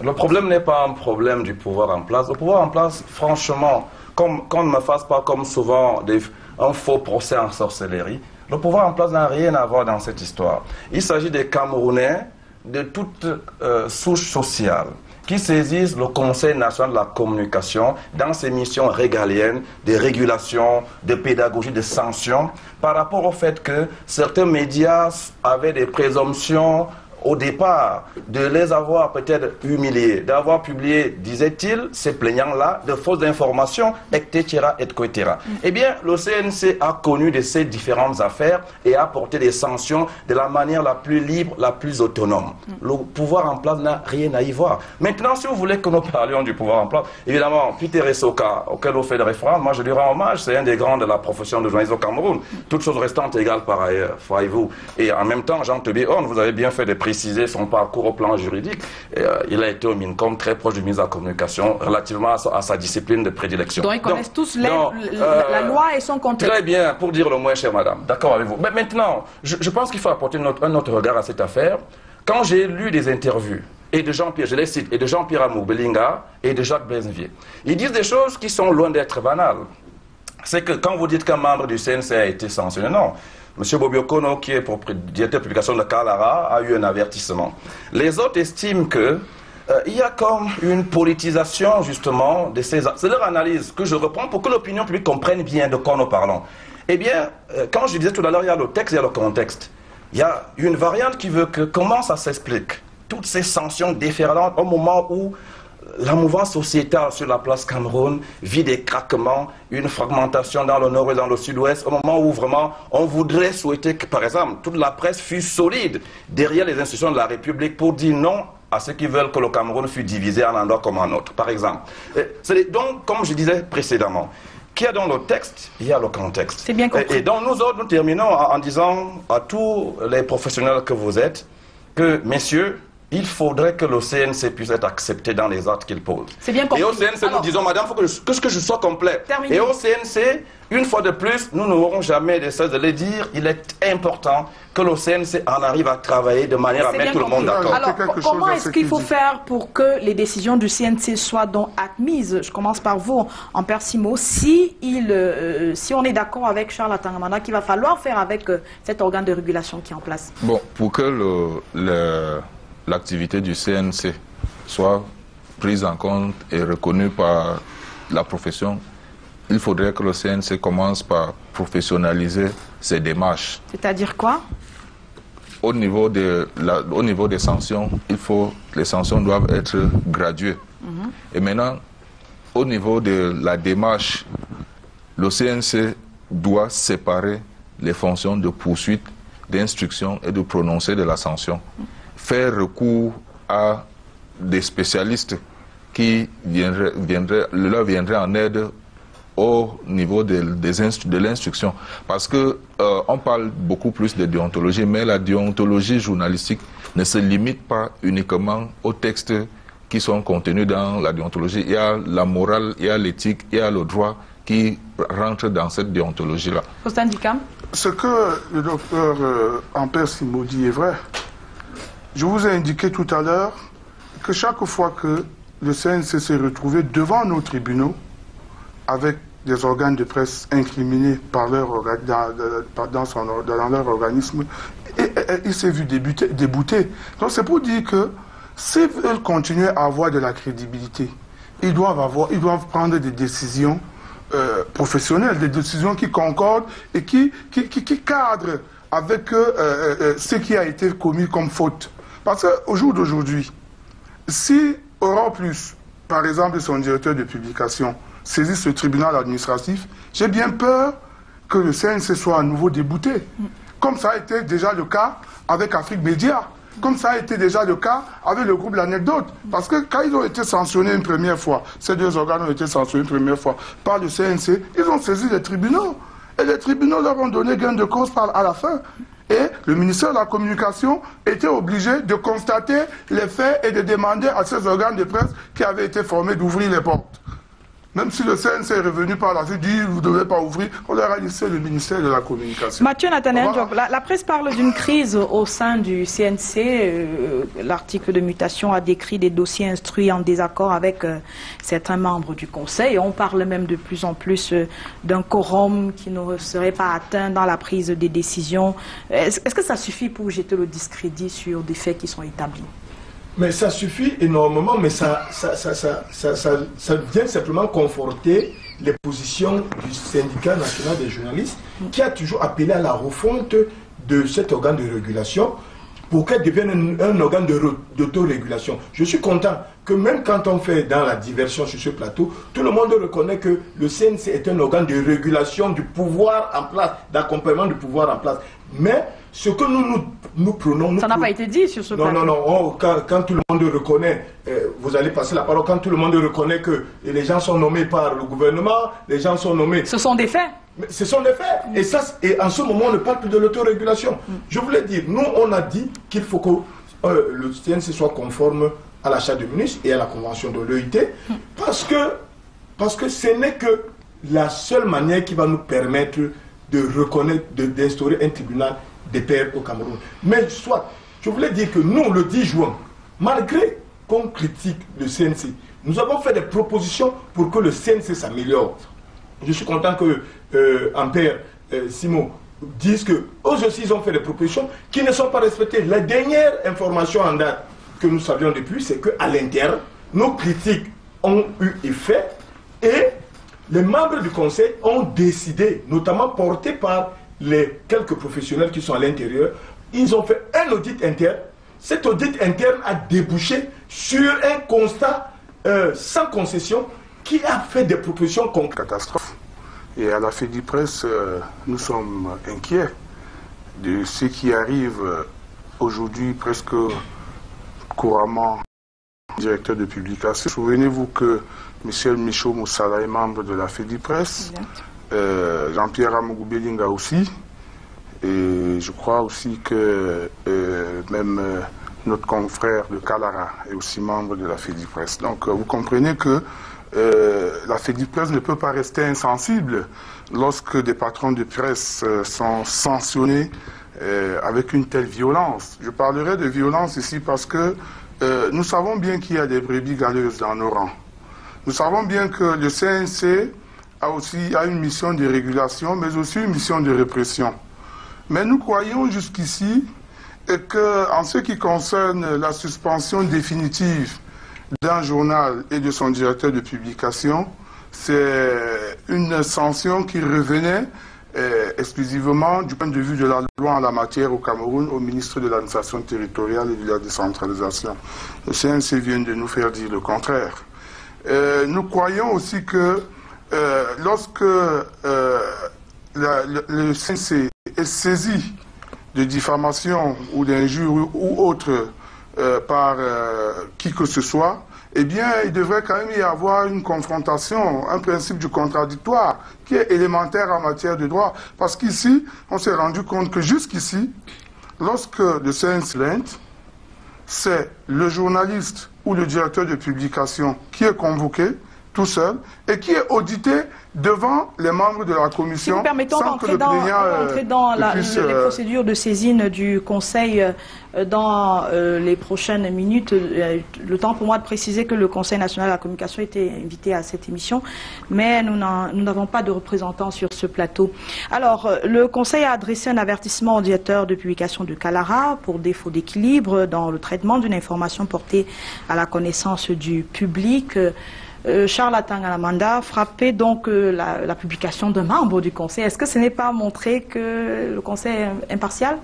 le problème n'est pas un problème du pouvoir en place. Le pouvoir en place, franchement, comme, qu'on ne me fasse pas comme souvent des, un faux procès en sorcellerie, le pouvoir en place n'a rien à voir dans cette histoire. Il s'agit des Camerounais de toute euh, souche sociale qui saisissent le Conseil national de la communication dans ses missions régaliennes de régulation, de pédagogie, de sanctions par rapport au fait que certains médias avaient des présomptions au départ de les avoir peut-être humiliés, d'avoir publié, disait-il, ces plaignants-là, de fausses informations, et cetera, et cetera. Eh bien, le C N C a connu de ces différentes affaires et a porté des sanctions de la manière la plus libre, la plus autonome. Le pouvoir en place n'a rien à y voir. Maintenant, si vous voulez que nous parlions du pouvoir en place, évidemment, Peter Essoka, auquel on fait de référence, moi je lui rends hommage, c'est un des grands de la profession de journaliste au Cameroun. Toutes choses restantes égales par ailleurs, voyez-vous. Et en même temps, Jean Tobillon, vous avez bien fait des préciser son parcours au plan juridique. Euh, il a été au MINCOM, très proche du ministre de la Communication, relativement à sa, à sa discipline de prédilection. Donc ils connaissent donc, tous les, donc, euh, la loi et son contexte. Très bien, pour dire le moins, chère madame. D'accord avec vous. Mais maintenant, je, je pense qu'il faut apporter une autre, un autre regard à cette affaire. Quand j'ai lu des interviews, et de Jean-Pierre, je les cite, et de Jean-Pierre Amougou Belinga, et de Jacques Bénivier, ils disent des choses qui sont loin d'être banales. C'est que quand vous dites qu'un membre du C N C a été sanctionné, non. M. Bobiokono, qui est directeur de publication de Kalara, a eu un avertissement. Les autres estiment que euh, il y a comme une politisation, justement, de ces... C'est leur analyse que je reprends pour que l'opinion publique comprenne bien de quoi nous parlons. Eh bien, euh, quand je disais tout à l'heure, il y a le texte, il y a le contexte. Il y a une variante qui veut que... Comment ça s'explique? Toutes ces sanctions déferlantes au moment où la mouvance sociétale sur la place Cameroun vit des craquements, une fragmentation dans le nord et dans le sud-ouest, au moment où vraiment on voudrait souhaiter que, par exemple, toute la presse fût solide derrière les institutions de la République pour dire non à ceux qui veulent que le Cameroun fût divisé en un endroit comme un autre, par exemple. Et donc, comme je disais précédemment, qu'il y a dans le texte, il y a le contexte. C'est bien compris. Et, et donc, nous autres, nous terminons en, en disant à tous les professionnels que vous êtes que, messieurs, il faudrait que le C N C puisse être accepté dans les actes qu'il pose. C'est bien compris. Et au C N C, alors, nous disons, madame, il faut que je, que, que je sois complet. Terminé. Et au C N C, une fois de plus, nous n'aurons jamais de cesse de le dire. Il est important que le C N C en arrive à travailler de manière à mettre tout le monde d'accord. Alors, comment est-ce qu'il faut faire pour que les décisions du C N C soient donc admises? Je commence par vous, Ampère Simo. Si, il, euh, si on est d'accord avec Charles Atangana Manda, qu'il va falloir faire avec euh, cet organe de régulation qui est en place. Bon, pour que le... le... l'activité du C N C soit prise en compte et reconnue par la profession, il faudrait que le C N C commence par professionnaliser ses démarches. C'est-à-dire quoi? Au niveau, de la, au niveau des sanctions, il faut, les sanctions doivent être graduées. Mm-hmm. Et maintenant, au niveau de la démarche, le C N C doit séparer les fonctions de poursuite, d'instruction et de prononcé de la sanction. Faire recours à des spécialistes qui viendraient, viendraient, leur viendraient en aide au niveau de, de, de l'instruction. Parce que euh, on parle beaucoup plus de déontologie, mais la déontologie journalistique ne se limite pas uniquement aux textes qui sont contenus dans la déontologie. Il y a la morale, il y a l'éthique, il y a le droit qui rentrent dans cette déontologie-là. Faustin Dikam. Ce que le docteur euh, Ampère Simo dit est vrai. Je vous ai indiqué tout à l'heure que chaque fois que le C N C s'est retrouvé devant nos tribunaux avec des organes de presse incriminés par leur, dans, dans son, dans leur organisme, et, et, et, il s'est vu débuter, débouter. Donc c'est pour dire que s'ils veulent continuer à avoir de la crédibilité, ils doivent, avoir, ils doivent prendre des décisions euh, professionnelles, des décisions qui concordent et qui, qui, qui, qui cadrent avec euh, euh, ce qui a été commis comme faute. Parce qu'au jour d'aujourd'hui, si Aurore Plus, par exemple, son directeur de publication, saisit ce tribunal administratif, j'ai bien peur que le C N C soit à nouveau débouté. Comme ça a été déjà le cas avec Afrique Média, comme ça a été déjà le cas avec le groupe L'Anecdote. Parce que quand ils ont été sanctionnés une première fois, ces deux organes ont été sanctionnés une première fois par le C N C, ils ont saisi les tribunaux. Et les tribunaux leur ont donné gain de cause à la fin. Et le ministère de la Communication était obligé de constater les faits et de demander à ces organes de presse qui avaient été formés d'ouvrir les portes. Même si le C N C est revenu par la suite, dit « vous ne devez pas ouvrir », on leur a laissé le ministère de la Communication. Mathieu Nathanaël Njock, la, la presse parle d'une crise au sein du C N C. Euh, L'article de mutation a décrit des dossiers instruits en désaccord avec euh, certains membres du Conseil. On parle même de plus en plus euh, d'un quorum qui ne serait pas atteint dans la prise des décisions. Est-ce est-ce que ça suffit pour jeter le discrédit sur des faits qui sont établis ? Mais ça suffit énormément, mais ça, ça, ça, ça, ça, ça, ça vient simplement conforter les positions du syndicat national des journalistes qui a toujours appelé à la refonte de cet organe de régulation pour qu'elle devienne un, un organe d'autorégulation. Je suis content que même quand on fait dans la diversion sur ce plateau, tout le monde reconnaît que le C N C est un organe de régulation du pouvoir en place, d'accompagnement du pouvoir en place. Mais ce que nous, nous, nous prenons... Nous ça n'a pas été dit sur ce plateau. Non, non, non. Oh, quand, quand tout le monde reconnaît, euh, vous allez passer la parole, quand tout le monde reconnaît que les gens sont nommés par le gouvernement, les gens sont nommés... Ce sont des faits. Mais ce sont des faits. Mmh. Et, ça, et en ce moment, on ne parle plus de l'autorégulation. Mmh. Je voulais dire, nous, on a dit qu'il faut que euh, le C N C soit conforme à la Charte de Munich et à la Convention de l'O I T, mmh. parce, que, parce que ce n'est que la seule manière qui va nous permettre de reconnaître, d'instaurer un tribunal des pairs au Cameroun. Mais soit, je voulais dire que nous, le dix juin, malgré qu'on critique le C N C, nous avons fait des propositions pour que le C N C s'améliore. Je suis content que euh, Ampère euh, Simo dise que eux aussi ils ont fait des propositions qui ne sont pas respectées. La dernière information en date que nous savions depuis, c'est qu'à l'interne, nos critiques ont eu effet et les membres du Conseil ont décidé, notamment portés par les quelques professionnels qui sont à l'intérieur, ils ont fait un audit interne. Cet audit interne a débouché sur un constat euh, sans concession qui a fait des propositions contre catastrophe. Et à la Fédipresse, euh, nous sommes inquiets de ce qui arrive aujourd'hui presque couramment directeur de publication. Souvenez-vous que Michel Michaud Moussala est membre de la Fédipresse, euh, Jean-Pierre Amougou Belinga aussi, et je crois aussi que euh, même euh, notre confrère de Kalara est aussi membre de la Fédipresse. Donc euh, vous comprenez que Euh, la Fédipresse ne peut pas rester insensible lorsque des patrons de presse euh, sont sanctionnés euh, avec une telle violence. Je parlerai de violence ici parce que euh, nous savons bien qu'il y a des brebis galeuses dans nos rangs. Nous savons bien que le C N C a aussi a une mission de régulation, mais aussi une mission de répression. Mais nous croyons jusqu'ici qu'en ce qui concerne la suspension définitive d'un journal et de son directeur de publication, c'est une sanction qui revenait eh, exclusivement du point de vue de la loi en la matière au Cameroun au ministre de l'administration territoriale et de la décentralisation. Le C N C vient de nous faire dire le contraire. Euh, nous croyons aussi que euh, lorsque euh, la, le, le C N C est saisi de diffamation ou d'injure ou autre, Euh, par euh, qui que ce soit, eh bien, il devrait quand même y avoir une confrontation, un principe du contradictoire qui est élémentaire en matière de droit. Parce qu'ici, on s'est rendu compte que jusqu'ici, lorsque le C N C plainte, c'est le journaliste ou le directeur de publication qui est convoqué tout seul et qui est audité devant les membres de la commission. Si vous permettons d'entrer dans, euh, dans la, le, euh, les procédures de saisine du Conseil euh, dans euh, les prochaines minutes. Euh, le temps pour moi de préciser que le Conseil national de la communication était invité à cette émission, mais nous n'avons pas de représentants sur ce plateau. Alors, euh, le Conseil a adressé un avertissement au directeur de publication de Kalara pour défaut d'équilibre dans le traitement d'une information portée à la connaissance du public. Euh, Euh, Charles Atangana Manda frappait donc euh, la, la publication d'un membre du Conseil. Est-ce que ce n'est pas montrer que le Conseil est impartial?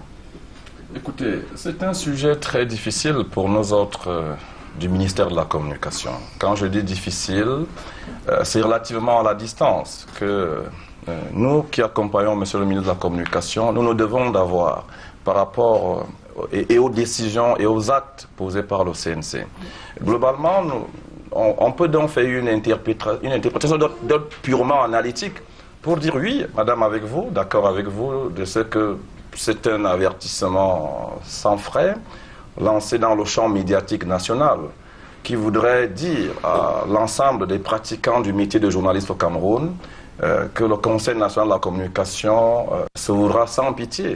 Écoutez, c'est un sujet très difficile pour nous autres euh, du ministère de la Communication. Quand je dis difficile, euh, c'est relativement à la distance que euh, nous qui accompagnons monsieur le ministre de la Communication, nous nous devons d'avoir par rapport... Euh, Et, et aux décisions et aux actes posés par le C N C. Globalement, nous, on, on peut donc faire une, interpréta, une interprétation d'ordre purement analytique pour dire oui, madame, avec vous, d'accord avec vous, de ce que c'est un avertissement sans frais lancé dans le champ médiatique national qui voudrait dire à l'ensemble des pratiquants du métier de journaliste au Cameroun euh, que le Conseil national de la communication euh, se voudra sans pitié,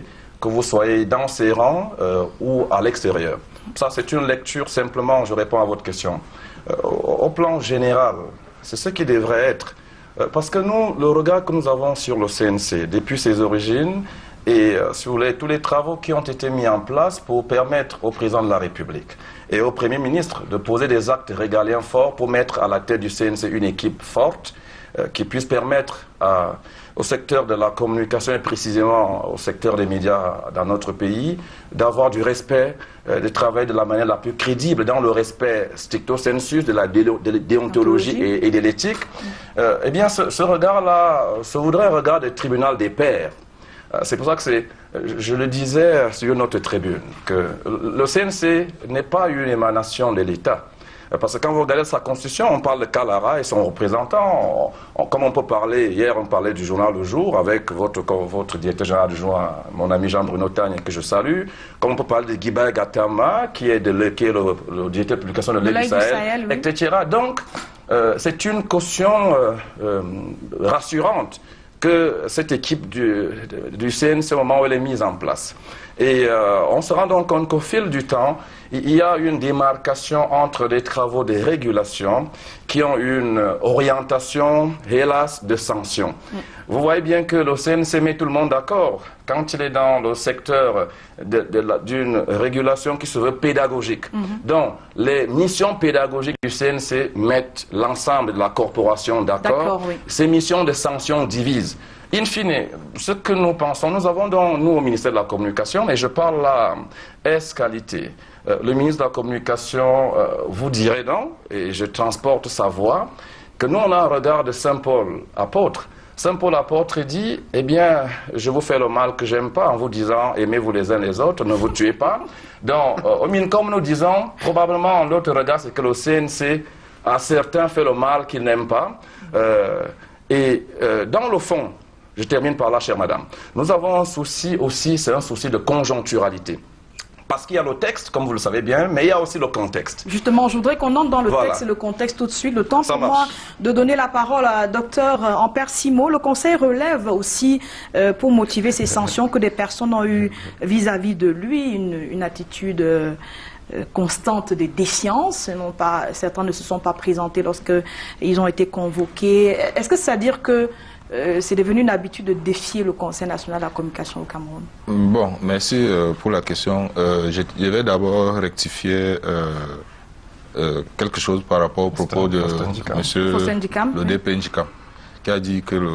que vous soyez dans ces rangs euh, ou à l'extérieur. Ça, c'est une lecture simplement, je réponds à votre question. Euh, au plan général, c'est ce qui devrait être. Euh, parce que nous, le regard que nous avons sur le C N C, depuis ses origines, et euh, si vous voulez, tous les travaux qui ont été mis en place pour permettre au président de la République et au Premier ministre de poser des actes régaliens forts pour mettre à la tête du C N C une équipe forte euh, qui puisse permettre à... au secteur de la communication et précisément au secteur des médias dans notre pays, d'avoir du respect, euh, de travailler de la manière la plus crédible dans le respect stricto sensu de la déontologie et, et de l'éthique, euh, eh bien ce, ce regard-là se voudrait un regard du tribunal des pairs. Euh, c'est pour ça que c'est, je le disais sur notre tribune, que le C N C n'est pas une émanation de l'État. Parce que quand vous regardez sa constitution, on parle de Kalara et son représentant. On, on, comme on peut parler, hier on parlait du journal Le Jour avec votre, votre directeur général du journal, mon ami Jean-Bruno Tagne, que je salue. Comme on peut parler de Guibaï Gatama, qui est, de, qui est le, le directeur de publication de l'Œil du Sahel, oui. et cetera. Donc, euh, c'est une caution euh, euh, rassurante que cette équipe du, du C N C, au moment où elle est mise en place. Et euh, on se rend donc compte qu'au fil du temps, il y a une démarcation entre les travaux de régulation qui ont une orientation, hélas, de sanctions. Mm. Vous voyez bien que le C N C met tout le monde d'accord quand il est dans le secteur d'une régulation qui se veut pédagogique. Mm-hmm. Donc, les missions pédagogiques du C N C mettent l'ensemble de la corporation d'accord. Oui. Ces missions de sanctions divisent. In fine, ce que nous pensons, nous avons donc, nous, au ministère de la Communication, et je parle là, S-qualité. Euh, le ministre de la Communication euh, vous dirait donc, et je transporte sa voix, que nous, on a un regard de Saint Paul, apôtre, Saint Paul apôtre dit, eh bien, je vous fais le mal que j'aime pas en vous disant, aimez-vous les uns les autres, ne vous tuez pas. Donc, euh, au minimum, comme nous disons, probablement, l'autre regard, c'est que le C N C, à certains, fait le mal qu'ils n'aiment pas. Euh, et euh, dans le fond, je termine par là, chère madame, nous avons un souci aussi, c'est un souci de conjoncturalité. Parce qu'il y a le texte, comme vous le savez bien, mais il y a aussi le contexte. Justement, je voudrais qu'on entre dans le voilà. texte et le contexte tout de suite. Le temps Ça pour marche. moi de donner la parole à docteur Ampère Simo. Le Conseil relève aussi, euh, pour motiver ces sanctions, que des personnes ont eu vis-à-vis -vis de lui une, une attitude euh, constante de défiance. Non pas, certains ne se sont pas présentés lorsqu'ils ont été convoqués. Est-ce que c'est à dire que Euh, c'est devenu une habitude de défier le Conseil national de la communication au Cameroun? Bon, merci euh, pour la question. Euh, je, je vais d'abord rectifier euh, euh, quelque chose par rapport au propos de M. le D P Ndikam, qui a dit que le,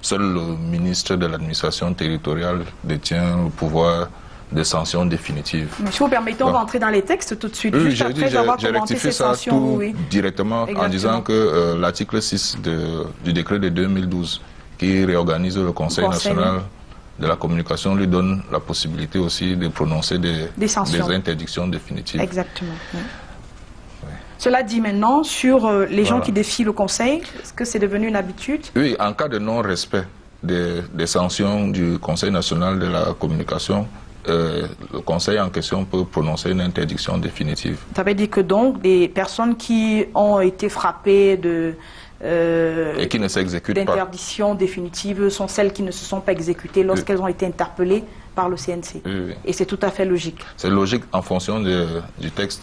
seul le ministre de l'administration territoriale détient le pouvoir des sanctions définitives. Mais si vous permettez, on va entrer dans les textes tout de suite. Oui, j'ai rectifié ça tout oui. directement Exactement. en disant que euh, l'article six de, du décret de deux mille douze qui réorganise le Conseil, le Conseil national de la communication lui donne la possibilité aussi de prononcer des, des, des interdictions définitives. Exactement. Oui. Oui. Cela dit maintenant, sur euh, les voilà. gens qui défient le Conseil, est-ce que c'est devenu une habitude? Oui, en cas de non-respect des, des sanctions du Conseil national de la communication, Euh, le Conseil en question peut prononcer une interdiction définitive. Ça veut dire que donc des personnes qui ont été frappées de euh, et qui ne s'exécutent pas d'interdiction définitive sont celles qui ne se sont pas exécutées lorsqu'elles ont été interpellées par le C N C. Oui, oui. Et c'est tout à fait logique. C'est logique en fonction de, du texte.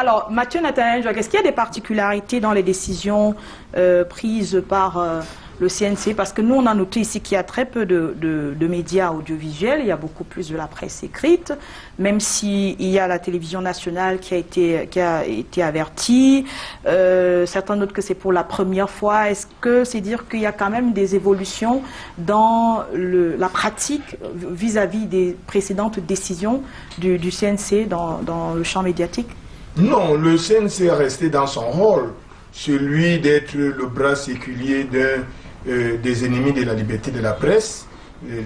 Alors, Mathieu Nathanaël Njock, est-ce qu'il y a des particularités dans les décisions euh, prises par euh, le C N C? Parce que nous, on a noté ici qu'il y a très peu de, de, de médias audiovisuels, il y a beaucoup plus de la presse écrite, même s'il y a la télévision nationale qui a été, qui a été avertie. Euh, certains notent que c'est pour la première fois. Est-ce que c'est dire qu'il y a quand même des évolutions dans le, la pratique vis-à-vis des précédentes décisions du, du C N C dans, dans le champ médiatique? Non, le C N C est resté dans son rôle, celui d'être le bras séculier d'un Euh, des ennemis de la liberté de la presse, euh,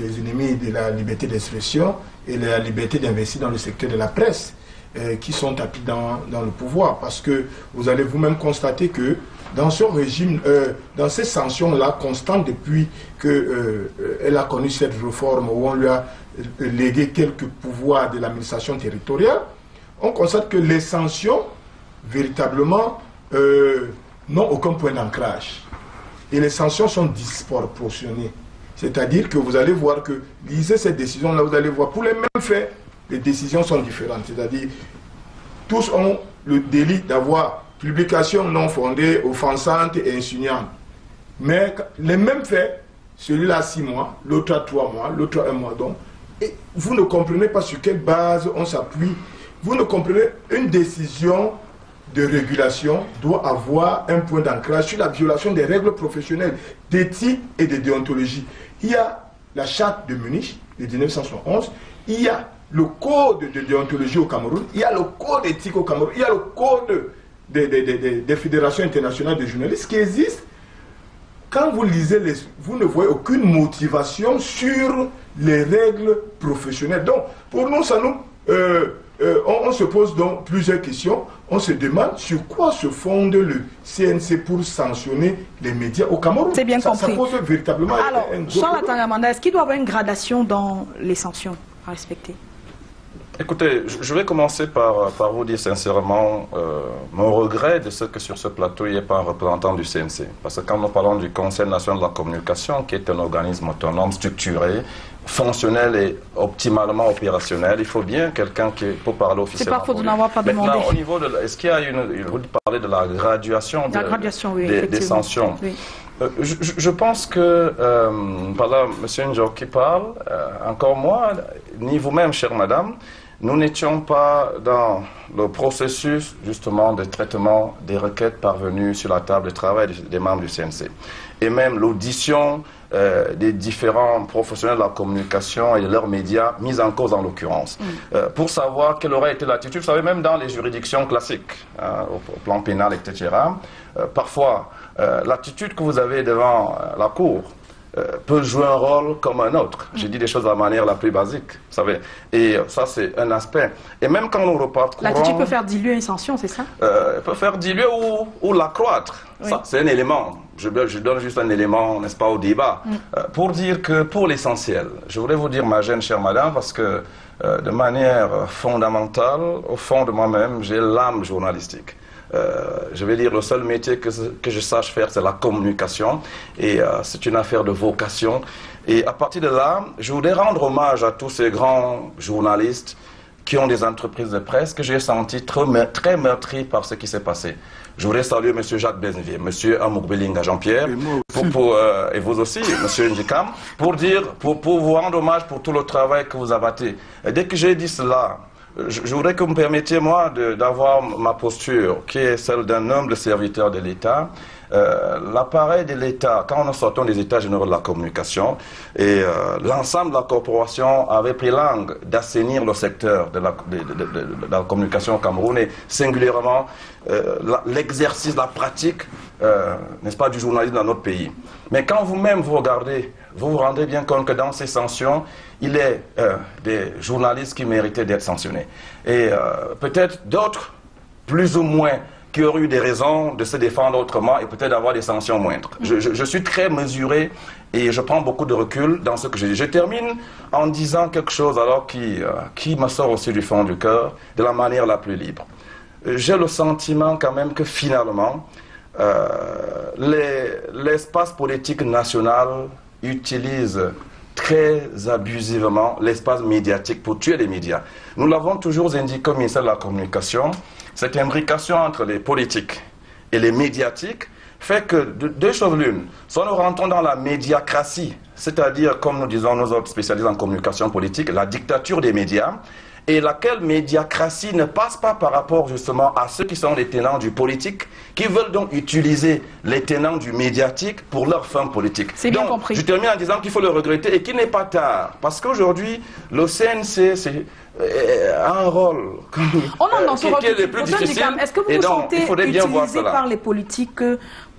des ennemis de la liberté d'expression et de la liberté d'investir dans le secteur de la presse, euh, qui sont tapis dans, dans le pouvoir. Parce que vous allez vous-même constater que dans ce régime, euh, dans ces sanctions-là, constantes depuis qu'elle euh, a connu cette réforme où on lui a légué quelques pouvoirs de l'administration territoriale, on constate que les sanctions, véritablement, euh, n'ont aucun point d'ancrage. Et les sanctions sont disproportionnées. C'est-à-dire que vous allez voir que, lisez cette décision-là, vous allez voir, pour les mêmes faits, les décisions sont différentes. C'est-à-dire, tous ont le délit d'avoir publication non fondée, offensante et insinuante. Mais les mêmes faits, celui-là a six mois, l'autre a trois mois, l'autre a un mois. Donc, et vous ne comprenez pas sur quelle base on s'appuie. Vous ne comprenez une décision de régulation doit avoir un point d'ancrage sur la violation des règles professionnelles, d'éthique et de déontologie. Il y a la Charte de Munich de mille neuf cent soixante et onze, il y a le code de déontologie au Cameroun, il y a le code éthique au Cameroun, il y a le code des, des, des, des fédérations internationales de journalistes qui existe. Quand vous lisez, les, vous ne voyez aucune motivation sur les règles professionnelles. Donc, pour nous, ça nous... Euh, Euh, on, on se pose donc plusieurs questions. On se demande sur quoi se fonde le C N C pour sanctionner les médias au Cameroun. C'est bien ça, compris. Ça pose véritablement Alors, un gros Charles Atangana Manda, est-ce qu'il doit y avoir une gradation dans les sanctions à respecter? Écoutez, je vais commencer par, par vous dire sincèrement euh, mon regret de ce que sur ce plateau, il n'y ait pas un représentant du C N C. Parce que quand nous parlons du Conseil national de la communication, qui est un organisme autonome, structuré, fonctionnel et optimalement opérationnel, il faut bien quelqu'un qui pour parler officiellement. C'est parfois de n'avoir pas demandé. Maintenant, au niveau de, est-ce qu'il y a une, vous parlez de la graduation, de, la graduation oui, des, des sanctions. Oui. Euh, je, je pense que, euh, par là, M. Njock qui parle, euh, encore moi, ni vous-même, chère madame, Nous n'étions pas dans le processus, justement, de traitement des requêtes parvenues sur la table de travail des membres du C N C. Et même l'audition euh, des différents professionnels de la communication et de leurs médias, mise en cause en l'occurrence. Mm. Euh, pour savoir quelle aurait été l'attitude, vous savez, même dans les juridictions classiques, hein, au, au plan pénal, et cetera, euh, parfois, euh, l'attitude que vous avez devant euh, la Cour, peut jouer un rôle comme un autre. J'ai dit des choses de la manière la plus basique, vous savez. Et ça, c'est un aspect. Et même quand nous reparcourons... L'attitude peut faire diluer une sanction, c'est ça? euh, Peut faire diluer ou, ou l'accroître. Oui. Ça, c'est un élément. Je, je donne juste un élément, n'est-ce pas, au débat. Mm. Euh, pour dire que, pour l'essentiel, je voudrais vous dire ma gêne, chère madame, parce que, euh, de manière fondamentale, au fond de moi-même, j'ai l'âme journalistique. Euh, je vais dire, le seul métier que, que je sache faire, c'est la communication. Et euh, c'est une affaire de vocation. Et à partir de là, je voudrais rendre hommage à tous ces grands journalistes qui ont des entreprises de presse que j'ai senti très, très meurtri par ce qui s'est passé. Je voudrais saluer M. Jacques Bénivier, M. Amougou Belinga, Jean-Pierre, pour, pour, euh, et vous aussi, M. Ndikam, pour, dire, pour, pour vous rendre hommage pour tout le travail que vous abattez. Et dès que j'ai dit cela... Je, je voudrais que vous me permettiez, moi, d'avoir ma posture, qui est celle d'un humble serviteur de l'État. Euh, L'appareil de l'État, quand nous sortons des États généraux de la communication, et euh, l'ensemble de la corporation avait pris langue d'assainir le secteur de la, de, de, de, de la communication au Cameroun, et singulièrement euh, l'exercice, la, la pratique, euh, n'est-ce pas, du journalisme dans notre pays. Mais quand vous-même vous regardez, vous vous rendez bien compte que dans ces sanctions, il est euh, des journalistes qui méritaient d'être sanctionnés. Et euh, peut-être d'autres, plus ou moins, qui auraient eu des raisons de se défendre autrement et peut-être d'avoir des sanctions moindres. Je, je, je suis très mesuré et je prends beaucoup de recul dans ce que je dis. Je termine en disant quelque chose alors qui, euh, qui me sort aussi du fond du cœur, de la manière la plus libre. J'ai le sentiment quand même que finalement, euh, l'espace politique national utilise très abusivement l'espace médiatique pour tuer les médias. Nous l'avons toujours indiqué au ministère de la Communication, cette imbrication entre les politiques et les médiatiques fait que deux choses l'une, soit nous rentrons dans la médiacratie, c'est-à-dire, comme nous disons nous autres spécialistes en communication politique, la dictature des médias, et laquelle médiacratie ne passe pas par rapport justement à ceux qui sont les tenants du politique, qui veulent donc utiliser les tenants du médiatique pour leurs fins politiques. C'est bien compris. Je termine en disant qu'il faut le regretter et qu'il n'est pas tard, parce qu'aujourd'hui, le C N C, c'est... un rôle oh non, non, qui, qui est le plus difficile. Est-ce que vous vous sentez utilisé par les politiques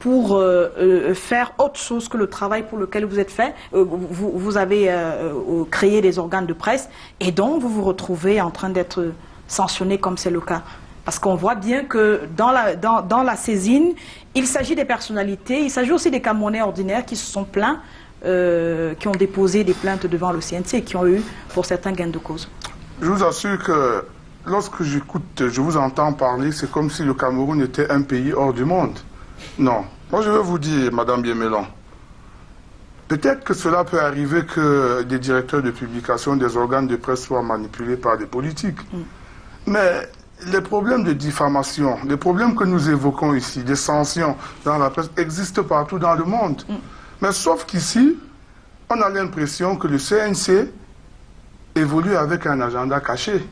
pour euh, euh, faire autre chose que le travail pour lequel vous êtes fait euh, vous, vous avez euh, créé des organes de presse et donc vous vous retrouvez en train d'être sanctionné comme c'est le cas? Parce qu'on voit bien que dans la, dans, dans la saisine, il s'agit des personnalités, il s'agit aussi des Camerounais ordinaires qui se sont plaints, euh, qui ont déposé des plaintes devant le C N C et qui ont eu pour certains gains de cause. Je vous assure que lorsque j'écoute, je vous entends parler, c'est comme si le Cameroun était un pays hors du monde. Non. Moi, je veux vous dire, Madame Yemelong, peut-être que cela peut arriver que des directeurs de publication, des organes de presse soient manipulés par des politiques. Mm. Mais les problèmes de diffamation, les problèmes que nous évoquons ici, des sanctions dans la presse, existent partout dans le monde. Mm. Mais sauf qu'ici, on a l'impression que le C N C... évolue avec un agenda caché.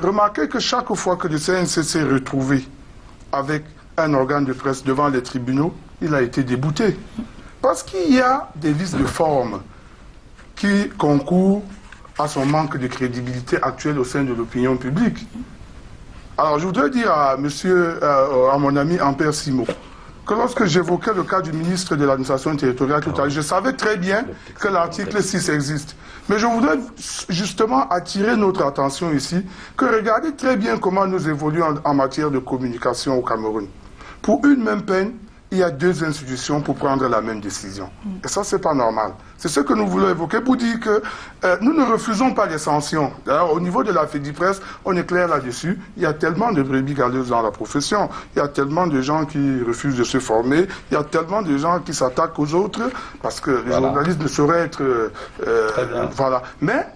Remarquez que chaque fois que le C N C s'est retrouvé avec un organe de presse devant les tribunaux, il a été débouté. Parce qu'il y a des vices de forme qui concourent à son manque de crédibilité actuelle au sein de l'opinion publique. Alors je voudrais dire à, monsieur, à mon ami Ampère Simo, que lorsque j'évoquais le cas du ministre de l'administration territoriale tout à l'heure, je savais très bien que l'article six existe. Mais je voudrais justement attirer notre attention ici, que regardez très bien comment nous évoluons en, en matière de communication au Cameroun. Pour une même peine, il y a deux institutions pour prendre la même décision. Et ça, c'est pas normal. C'est ce que nous voulons évoquer pour dire que euh, nous ne refusons pas les sanctions. D'ailleurs, au niveau de la Fédipresse, on est clair là-dessus. Il y a tellement de brebis galeuses dans la profession. Il y a tellement de gens qui refusent de se former. Il y a tellement de gens qui s'attaquent aux autres parce que les voilà. journalistes ne sauraient être... Euh, euh, voilà. Mais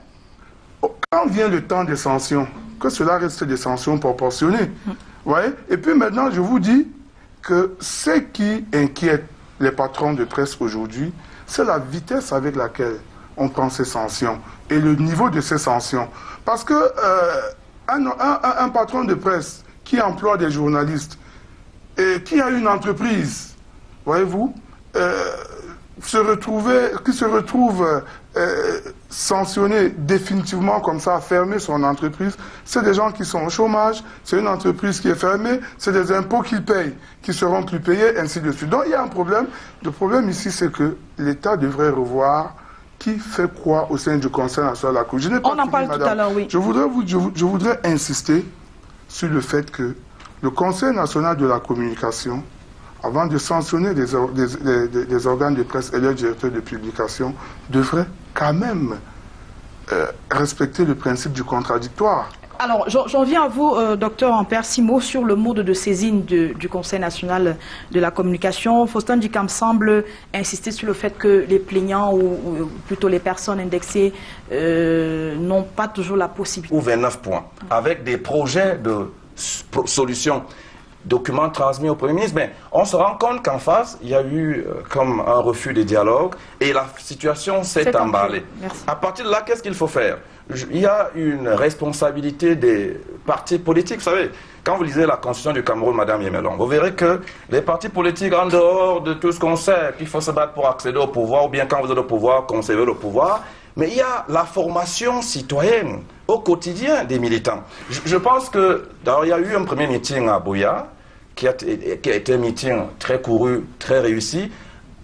quand vient le temps des sanctions, que cela reste des sanctions proportionnées. Mmh. Ouais. Et puis maintenant, je vous dis que ce qui inquiète les patrons de presse aujourd'hui, c'est la vitesse avec laquelle on prend ces sanctions et le niveau de ces sanctions. Parce que euh, un, un, un patron de presse qui emploie des journalistes et qui a une entreprise, voyez-vous, euh, se retrouver, qui se retrouve euh, sanctionné définitivement comme ça, fermer son entreprise, c'est des gens qui sont au chômage, c'est une entreprise qui est fermée, c'est des impôts qu'ils payent, qui seront plus payés, ainsi de suite. Donc il y a un problème. Le problème ici, c'est que l'État devrait revoir qui fait quoi au sein du Conseil national de la communication. On en parle tout à l'heure, oui. Je voudrais, vous, je, je voudrais insister sur le fait que le Conseil national de la communication, avant de sanctionner des, or, des, des, des organes de presse et leurs directeurs de publication, devrait quand même euh, respecter le principe du contradictoire. Alors, j'en viens à vous, euh, docteur Ampère Simo, sur le mode de saisine de, du Conseil national de la communication. Faustin Dikam semble insister sur le fait que les plaignants, ou, ou plutôt les personnes indexées, euh, n'ont pas toujours la possibilité. Ou vingt-neuf points, avec des projets de solutions, documents transmis au Premier ministre. Mais on se rend compte qu'en face, il y a eu euh, comme un refus des dialogues et la situation s'est emballée. À partir de là, qu'est-ce qu'il faut faire? Il y a une responsabilité des partis politiques. Vous savez, quand vous lisez la Constitution du Cameroun, Madame Yemelong, vous verrez que les partis politiques, en dehors de tout ce qu'on sait, qu'il faut se battre pour accéder au pouvoir, ou bien quand vous êtes au pouvoir, conserver le pouvoir, mais il y a la formation citoyenne au quotidien des militants. Je, je pense que, d'ailleurs, il y a eu un premier meeting à Buea, qui a, qui a été un meeting très couru, très réussi,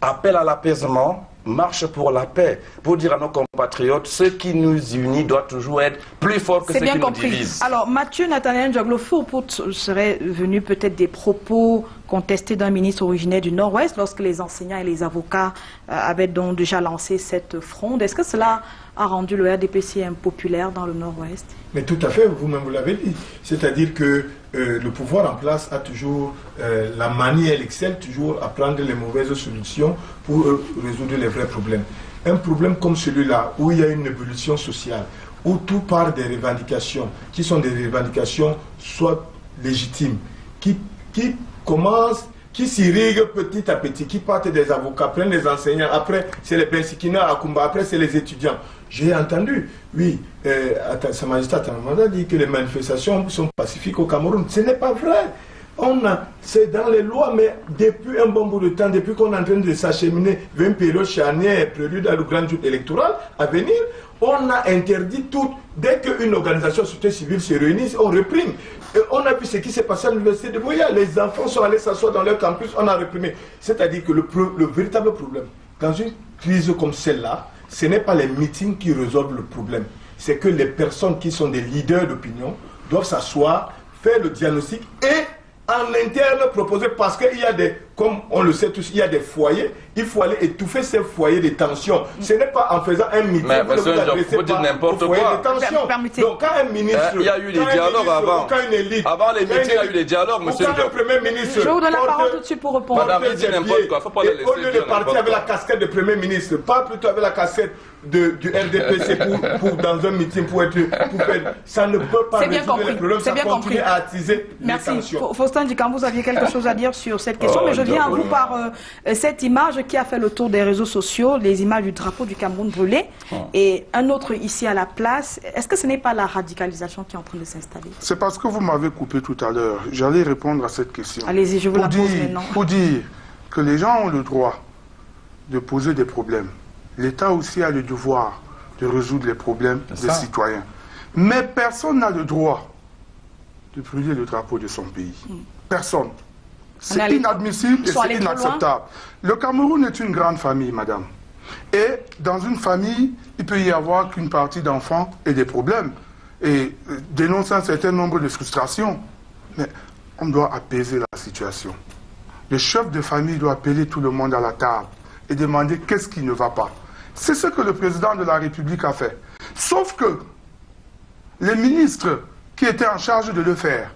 appel à l'apaisement, marche pour la paix, pour dire à nos compatriotes, ce qui nous unit doit toujours être plus fort que ce qui nous divise. Alors, Mathieu Nathanaël Njock, le fourre-tout serait venu peut-être des propos contestés d'un ministre originaire du Nord-Ouest lorsque les enseignants et les avocats euh, avaient donc déjà lancé cette fronde. Est-ce que cela a rendu le R D P C impopulaire dans le Nord-Ouest? Mais tout à fait, vous-même vous, vous l'avez dit. C'est-à-dire que euh, le pouvoir en place a toujours euh, la manie, elle excelle toujours à prendre les mauvaises solutions pour euh, résoudre les vrais problèmes. Un problème comme celui-là, où il y a une ébullition sociale, où tout part des revendications, qui sont des revendications soit légitimes, qui, qui commencent, qui s'irriguent petit à petit, qui partent des avocats, prennent les enseignants, après c'est les Pensikina à Kumba, après c'est les étudiants. J'ai entendu, oui, euh, Sa Majesté Atangana Manda dit que les manifestations sont pacifiques au Cameroun. Ce n'est pas vrai. C'est dans les lois, mais depuis un bon bout de temps, depuis qu'on est en train de s'acheminer vers une période charnière, prélude à le grand jour électoral à venir, on a interdit tout. Dès qu'une organisation de société civile se réunit, on réprime. Et on a vu ce qui s'est passé à l'université de Buea. Les enfants sont allés s'asseoir dans leur campus, on a réprimé. C'est-à-dire que le, le véritable problème, dans une crise comme celle-là, ce n'est pas les meetings qui résolvent le problème. C'est que les personnes qui sont des leaders d'opinion doivent s'asseoir, faire le diagnostic et en interne proposé, parce qu'il y a des, comme on le sait tous, il y a des foyers, il faut aller étouffer ces foyers de tension. Ce n'est pas en faisant un meeting que vous adressez pas aux foyers de tension. Donc quand un ministre, il y a eu des dialogues avant. Avant les meetings, il y a eu des dialogues, monsieur Njock. Quand le premier ministre, je vous donne la parole tout de suite pour répondre. Madame, dit n'importe quoi, faut pas la laisser. Au lieu de partir avec la casquette de premier ministre, pas plutôt avec la casquette de, du R D P C pour, pour, dans un meeting pour être... Pour faire, ça ne peut pas résoudre les problèmes, ça continue à attiser les tensions. Faustin Dikam, vous aviez quelque chose à dire sur cette question, oh, mais je viens à vous par euh, cette image qui a fait le tour des réseaux sociaux, les images du drapeau du Cameroun brûlé, oh. et un autre ici à la place. Est-ce que ce n'est pas la radicalisation qui est en train de s'installer? C'est parce que vous m'avez coupé tout à l'heure. J'allais répondre à cette question. Allez-y, je vous pour la pose dire, maintenant. Pour dire que les gens ont le droit de poser des problèmes. L'État aussi a le devoir de résoudre les problèmes des citoyens. Mais personne n'a le droit de brûler le drapeau de son pays. Mm. Personne. C'est inadmissible et c'est inacceptable. Le Cameroun est une grande famille, madame. Et dans une famille, il peut y avoir qu'une partie d'enfants et des problèmes. Et euh, dénonce un certain nombre de frustrations. Mais on doit apaiser la situation. Le chef de famille doit appeler tout le monde à la table et demander qu'est-ce qui ne va pas. C'est ce que le président de la République a fait. Sauf que les ministres qui étaient en charge de le faire,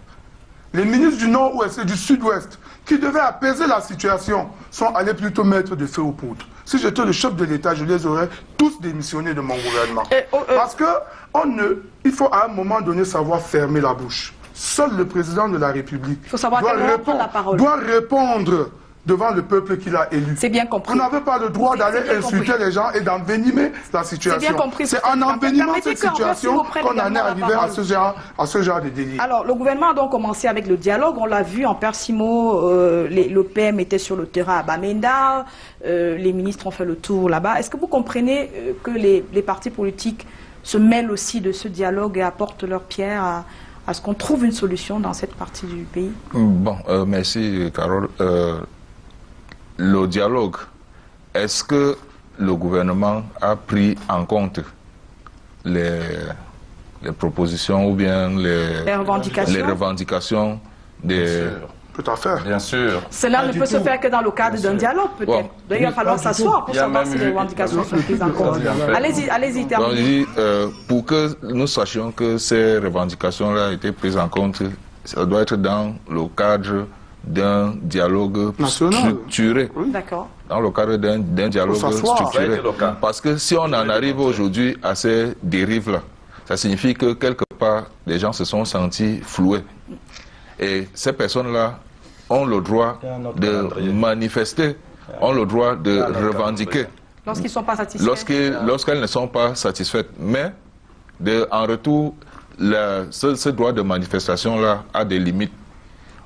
les ministres du Nord-Ouest et du Sud-Ouest, qui devaient apaiser la situation, sont allés plutôt mettre de feu aux poudres. Si j'étais le chef de l'État, je les aurais tous démissionnés de mon gouvernement. Et, oh, euh... Parce que on ne, il faut à un moment donné savoir fermer la bouche. Seul le président de la République doit répondre, doit répondre devant le peuple qu'il a élu. C'est bien compris. On n'avait pas le droit d'aller insulter compris. les gens et d'envenimer la situation. C'est en envenimant cette situation qu'on en est arrivé à ce, genre, à ce genre de délit. Alors, le gouvernement a donc commencé avec le dialogue. On l'a vu, Ampère Simo, euh, le P M était sur le terrain à Bamenda, euh, les ministres ont fait le tour là-bas. Est-ce que vous comprenez euh, que les, les partis politiques se mêlent aussi de ce dialogue et apportent leur pierre à... Est-ce qu'on trouve une solution dans cette partie du pays? Bon, euh, merci Carole. Euh, le dialogue, est-ce que le gouvernement a pris en compte les, les propositions ou bien les, les revendications, les revendications des... Tout à fait. Bien sûr. Cela pas ne peut tout. se faire que dans le cadre d'un dialogue, peut-être. Bon. D'ailleurs, il va falloir s'asseoir pour savoir si les revendications sont prises en compte. Allez-y, allez-y, terminez. Euh, pour que nous sachions que ces revendications-là étaient prises en compte, ça doit être dans le cadre d'un dialogue national. structuré. Oui. D'accord. Dans le cadre d'un dialogue structuré. Parce que si on en arrive aujourd'hui à ces dérives-là, ça signifie que quelque part, les gens se sont sentis floués. Et ces personnes-là ont le droit de manifester, ont le droit de revendiquer. Lorsqu'ils ne sont pas satisfaits. Lorsqu'elles ne sont pas satisfaites. Mais, de, en retour, la, ce, ce droit de manifestation-là a des limites.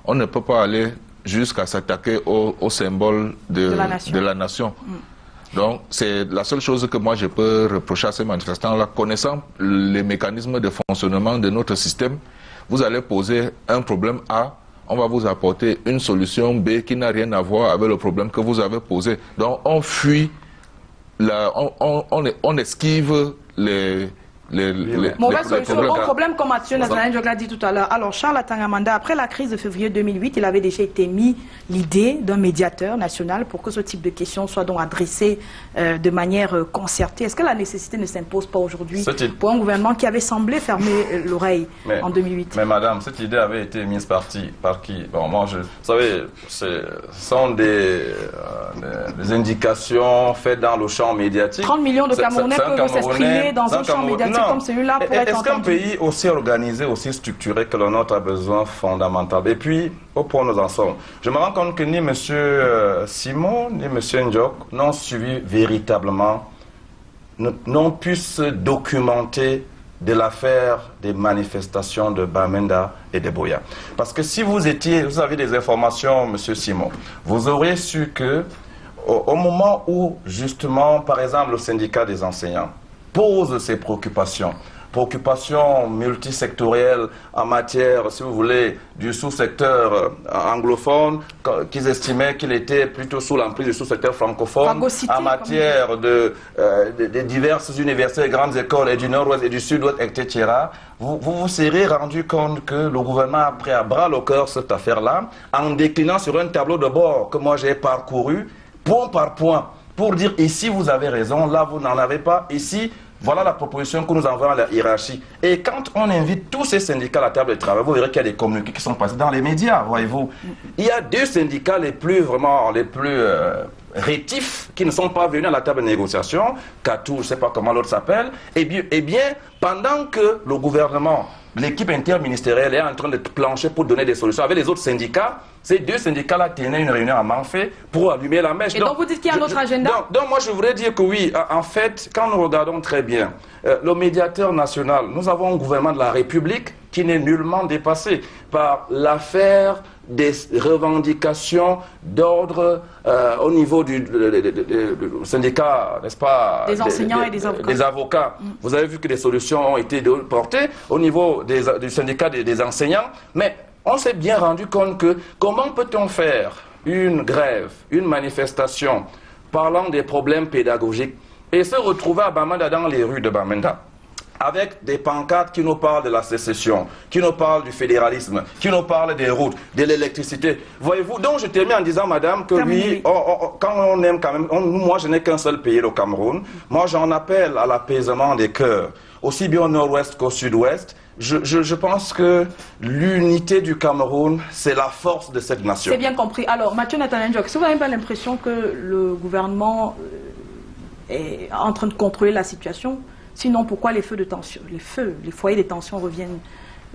On ne peut pas aller jusqu'à s'attaquer au, au symbole de, de la nation. De la nation. Mm. Donc, c'est la seule chose que moi je peux reprocher à ces manifestants-là. Connaissant les mécanismes de fonctionnement de notre système, vous allez poser un problème A, on va vous apporter une solution B qui n'a rien à voir avec le problème que vous avez posé. Donc on fuit, la, on, on, on esquive les, les, les, les, Mauvaise les solution, problèmes. Bon problème comme Mathieu Nathanaël Njock l'a dit tout à l'heure. Alors Charles Atangana Manda, après la crise de février deux mille huit, il avait déjà été mis l'idée d'un médiateur national pour que ce type de questions soit donc adressées euh, de manière concertée. Est-ce que la nécessité ne s'impose pas aujourd'hui pour un gouvernement qui avait semblé fermer l'oreille en deux mille huit? Mais madame, cette idée avait été mise par qui? Par qui? Bon, moi, je, vous savez, ce sont des, euh, des, des indications faites dans le champ médiatique. trente millions de Camerounais peuvent s'exprimer dans un champ médiatique. Comme celui-là pour être entendu. Est-ce qu'un pays aussi organisé, aussi structuré que le nôtre a besoin fondamental? Et puis, au point où nous en sommes, je me rends compte que ni M. Simon, ni M. Njock n'ont suivi véritablement, n'ont pu se documenter de l'affaire des manifestations de Bamenda et de Buea. Parce que si vous étiez, vous aviez des informations, M. Simon, vous auriez su que, au, au moment où, justement, par exemple, le syndicat des enseignants pose ses préoccupations, préoccupations multisectorielles en matière, si vous voulez, du sous-secteur anglophone, qu'ils estimaient qu'il était plutôt sous l'emprise du sous-secteur francophone, en matière de, euh, de, de diverses universités, grandes écoles, et du nord-ouest et du sud-ouest, et cetera. Vous, vous vous serez rendu compte que le gouvernement a pris à bras le corps cette affaire-là, en déclinant sur un tableau de bord que moi j'ai parcouru, point par point, pour dire ici vous avez raison, là vous n'en avez pas, ici voilà la proposition que nous envoie la hiérarchie. Et quand on invite tous ces syndicats à la table de travail, vous verrez qu'il y a des communiqués qui sont passés dans les médias, voyez-vous. Il y a deux syndicats les plus vraiment, les plus euh, rétifs, qui ne sont pas venus à la table de négociation, Katou, je ne sais pas comment l'autre s'appelle, et bien, et bien pendant que le gouvernement, l'équipe interministérielle est en train de plancher pour donner des solutions avec les autres syndicats. Ces deux syndicats-là tenaient une réunion à Manfé pour allumer la mèche. Et donc, donc vous dites qu'il y a un autre agenda? Donc, donc moi je voudrais dire que oui, en fait, quand nous regardons très bien, euh, le médiateur national, nous avons un gouvernement de la République qui n'est nullement dépassé par l'affaire des revendications d'ordre euh, au niveau du, de, de, de, de, du syndicat, n'est-ce pas, des enseignants de, de, et des avocats. Des avocats. Mmh. Vous avez vu que des solutions ont été portées au niveau des, du syndicat des, des enseignants, mais on s'est bien rendu compte que comment peut-on faire une grève, une manifestation parlant des problèmes pédagogiques et se retrouver à Bamenda, dans les rues de Bamenda, avec des pancartes qui nous parlent de la sécession, qui nous parlent du fédéralisme, qui nous parlent des routes, de l'électricité. Voyez-vous, donc je termine en disant, madame, que oui, on, on, quand on aime quand même, on, moi je n'ai qu'un seul pays, le Cameroun, moi j'en appelle à l'apaisement des cœurs, aussi bien au nord-ouest qu'au sud-ouest. Je, je, je pense que l'unité du Cameroun, c'est la force de cette nation. C'est bien compris. Alors, Mathieu Nathanaël Njock, si vous n'avez pas l'impression que le gouvernement est en train de contrôler la situation, sinon, pourquoi les feux de tension, les feux, les foyers de tension reviennent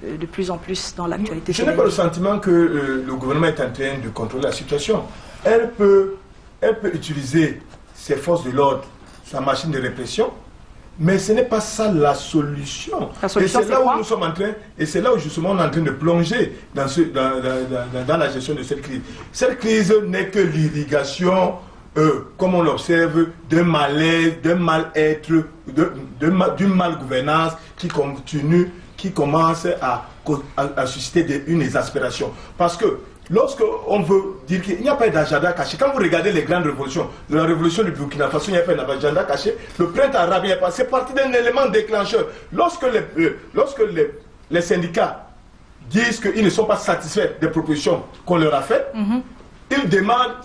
de plus en plus dans l'actualité. Je n'ai pas le sentiment que euh, le gouvernement est en train de contrôler la situation. Elle peut, elle peut utiliser ses forces de l'ordre, sa machine de répression, mais ce n'est pas ça la solution. La solution, et c'est là où nous sommes en train, et c'est là où justement on est en train de plonger dans, ce, dans, dans, dans la gestion de cette crise. Cette crise n'est que l'irrigation, euh, comme on l'observe, d'un malaise, d'un mal-être, d'une mal-gouvernance qui continue, qui commence à, à, à susciter des, une exaspération. Parce que lorsqu'on veut dire qu'il n'y a pas d'agenda caché, quand vous regardez les grandes révolutions, la révolution du Burkina Faso, il n'y a pas d'agenda caché, le printemps arabe, il n'y a pas. C'est parti d'un élément déclencheur. Lorsque les, euh, lorsque les, les syndicats disent qu'ils ne sont pas satisfaits des propositions qu'on leur a faites, mm-hmm. ils demandent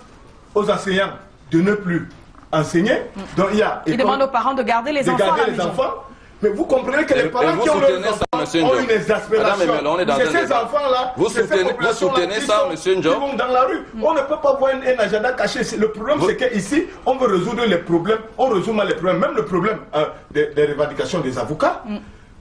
aux enseignants de ne plus enseigner. Mm-hmm. Donc, il y a, ils demandent aux parents de garder les de enfants. Garder à la les enfants. Mais vous comprenez que les parents qui ont leurs enfants ont une exaspération. C'est ces enfants-là, vous soutenez ça, monsieur Njock, qui vont dans la rue. On ne peut pas voir un, un agenda caché. Le problème, c'est qu'ici, on veut résoudre les problèmes. On résout mal les problèmes. Même le problème euh, des, des revendications des avocats. Mm.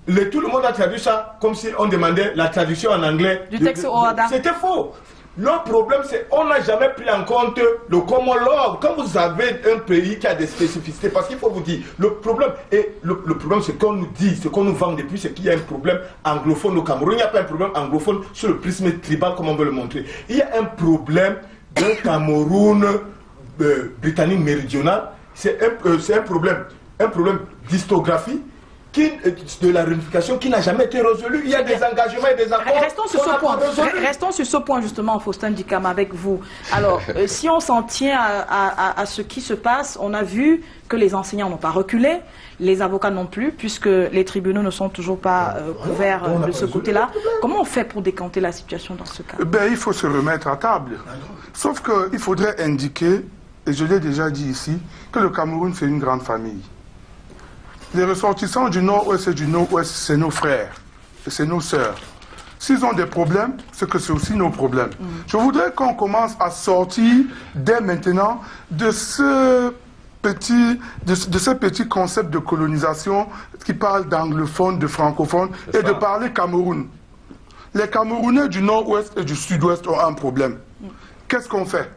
Le, tout le monde a traduit ça comme si on demandait la traduction en anglais. Du texte au Hadam. C'était faux. Le problème, c'est qu'on n'a jamais pris en compte le common law. Quand vous avez un pays qui a des spécificités, parce qu'il faut vous dire, le problème, et le, le problème, c'est qu'on nous dit, ce qu'on nous vend depuis, c'est qu'il y a un problème anglophone au Cameroun. Il n'y a pas un problème anglophone sur le prisme tribal, comme on veut le montrer. Il y a un problème d'un Cameroun euh, britannique méridional. C'est un, euh, un problème, un problème d'histographie. Qui, de la réunification qui n'a jamais été résolue. Il y a des engagements et des accords. Restons sur ce point. Restons sur ce point justement, Faustin Dikam, avec vous. Alors, euh, si on s'en tient à, à, à ce qui se passe, on a vu que les enseignants n'ont pas reculé, les avocats non plus, puisque les tribunaux ne sont toujours pas euh, couverts euh, de ce côté-là. Comment on fait pour décanter la situation dans ce cas? Ben, il faut se remettre à table. Sauf qu'il faudrait indiquer, et je l'ai déjà dit ici, que le Cameroun, c'est une grande famille. Les ressortissants du Nord-Ouest et du Nord-Ouest, c'est nos frères, c'est nos sœurs. S'ils ont des problèmes, c'est que c'est aussi nos problèmes. Mmh. Je voudrais qu'on commence à sortir dès maintenant de ce petit, de, de ce petit concept de colonisation qui parle d'anglophone, de francophone et de parler Cameroun. Les Camerounais du Nord-Ouest et du Sud-Ouest ont un problème. Mmh. Qu'est-ce qu'on fait?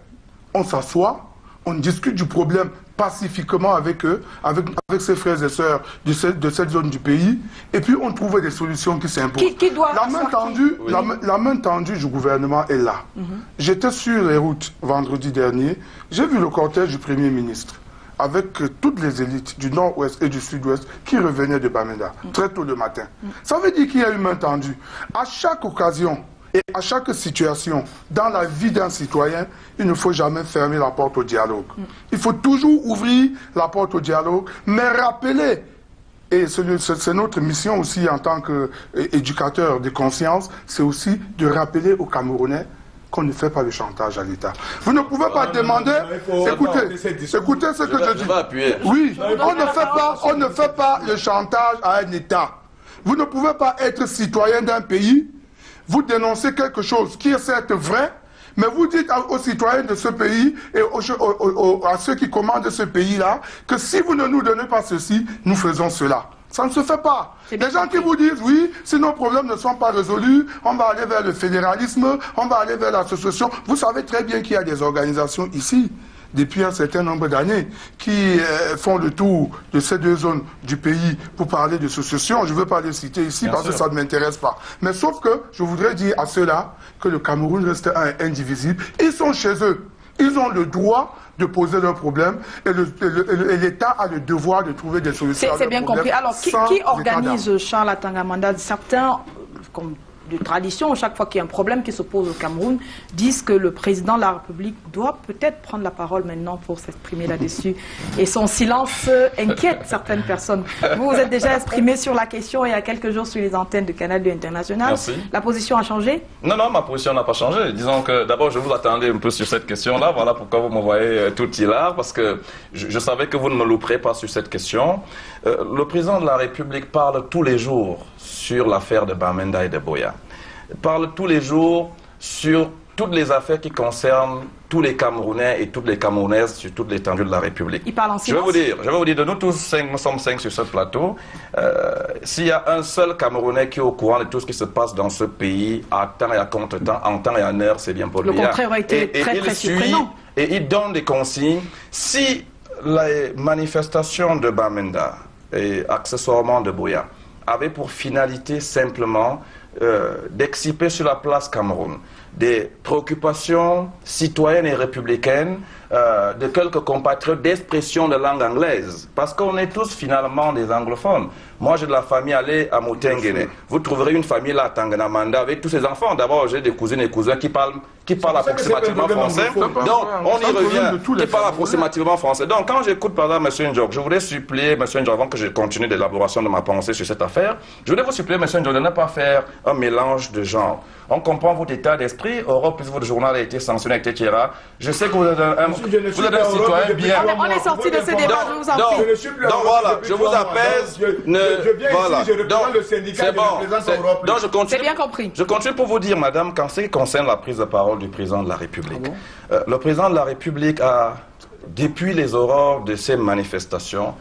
On s'assoit, on discute du problème pacifiquement avec eux, avec, avec ses frères et sœurs de, ce, de cette zone du pays, et puis on trouvait des solutions qui s'imposent. Qui, qui doit la, main tendue, qui... la, la main tendue du gouvernement est là. Mm-hmm. J'étais sur les routes vendredi dernier, j'ai vu le cortège du Premier ministre, avec euh, toutes les élites du Nord-Ouest et du Sud-Ouest qui revenaient de Bamenda, mm-hmm. très tôt le matin. Mm-hmm. Ça veut dire qu'il y a une main tendue. À chaque occasion, et à chaque situation, dans la vie d'un citoyen, il ne faut jamais fermer la porte au dialogue. Il faut toujours ouvrir la porte au dialogue, mais rappeler, et c'est notre mission aussi en tant qu'éducateur de conscience, c'est aussi de rappeler aux Camerounais qu'on ne fait pas le chantage à l'État. Vous ne pouvez pas demander... Écoutez, écoutez ce que je dis. Oui, on ne fait pas, on ne fait pas le chantage à un État. Vous ne pouvez pas être citoyen d'un pays... Vous dénoncez quelque chose qui est certes vrai, mais vous dites aux citoyens de ce pays et aux, aux, aux, à ceux qui commandent ce pays-là que si vous ne nous donnez pas ceci, nous faisons cela. Ça ne se fait pas. Les gens qui vous disent, oui, si nos problèmes ne sont pas résolus, on va aller vers le fédéralisme, on va aller vers l'association. Vous savez très bien qu'il y a des organisations ici, depuis un certain nombre d'années, qui euh, font le tour de ces deux zones du pays pour parler de solutions. Je ne veux pas les citer ici Bien parce sûr. que ça ne m'intéresse pas. Mais sauf que je voudrais dire à ceux-là que le Cameroun reste un, indivisible. Ils sont chez eux. Ils ont le droit de poser leurs problèmes et l'État a le devoir de trouver des solutions. C'est bien compris. Alors, qui, qui organise Charles Atangana Manda? Certains, comme de tradition, chaque fois qu'il y a un problème qui se pose au Cameroun, disent que le président de la République doit peut-être prendre la parole maintenant pour s'exprimer là-dessus. Et son silence inquiète certaines personnes. Vous vous êtes déjà exprimé sur la question il y a quelques jours sur les antennes de Canal deux International. Merci. La position a changé? Non, non, ma position n'a pas changé. Disons que d'abord, je vous attendais un peu sur cette question-là. Voilà pourquoi vous m'envoyez tout hilar, parce que je, je savais que vous ne me louperez pas sur cette question. Euh, le président de la République parle tous les jours sur l'affaire de Bamenda et de Buea. Parle tous les jours sur toutes les affaires qui concernent tous les Camerounais et toutes les Camerounaises sur toute l'étendue de la République. Il parle en silence. Je vais vous dire, je vais vous dire de nous tous, cinq, nous sommes cinq sur ce plateau, euh, s'il y a un seul Camerounais qui est au courant de tout ce qui se passe dans ce pays, à temps et à contre-temps, en temps et en heure, c'est bien Paul Biya. Le contraire a été et, et très, très surprenant. Et il donne des consignes. Si les manifestations de Bamenda et accessoirement de Buea avaient pour finalité simplement euh, d'exciper sur la place Cameroun des préoccupations citoyennes et républicaines euh, de quelques compatriotes d'expression de langue anglaise. Parce qu'on est tous finalement des anglophones. Moi, j'ai de la famille allée à Motengene. Vous trouverez une famille là à Atangana Manda avec tous ses enfants. D'abord, j'ai des cousines et cousins qui parlent, qui parlent approximativement français. Donc, on y revient, qui parlent approximativement français. Donc, quand j'écoute par là M. Njock, je voudrais supplier M. Njock, avant que je continue l'élaboration de ma pensée sur cette affaire, je voudrais vous supplier M. Njock de ne pas faire un mélange de genres. On comprend votre état d'esprit. Europe Plus, votre journal a été sanctionné, et cetera. Je sais que vous êtes un, un, vous êtes un citoyen bien. On est sorti de ces débats, je vous en prie. Donc voilà, je vous apaise. Je viens ici, je représente le syndicat, je représente Europe Plus. C'est bien compris. Je continue pour vous dire, madame, qu'en ce qui concerne la prise de parole du président de la République, euh, le président de la République a, depuis les aurores de ces manifestations,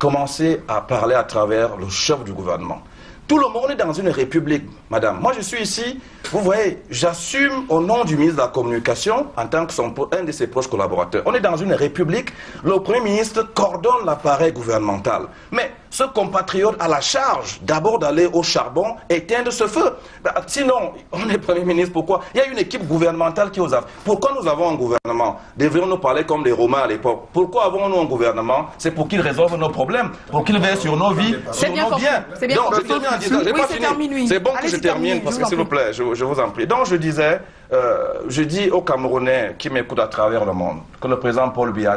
commencé à parler à travers le chef du gouvernement. Tout le monde est dans une république, madame. Moi, je suis ici, vous voyez, j'assume au nom du ministre de la Communication en tant que son, un de ses proches collaborateurs. On est dans une république, le Premier ministre coordonne l'appareil gouvernemental. Mais ce compatriote a la charge d'abord d'aller au charbon, éteindre ce feu. Bah, sinon, on est Premier ministre, pourquoi? Il y a une équipe gouvernementale qui ose. Pourquoi nous avons un gouvernement? Devrions-nous parler comme les Romains à l'époque? Pourquoi avons-nous un gouvernement? C'est pour qu'ils résolvent nos problèmes, pour qu'ils veillent sur nos vies, sur nos biens. C'est bien compris. Oui, c'est bon que je termine parce que s'il vous plaît, je, je vous en prie. Donc je disais, euh, je dis aux Camerounais qui m'écoutent à travers le monde que le président Paul Biya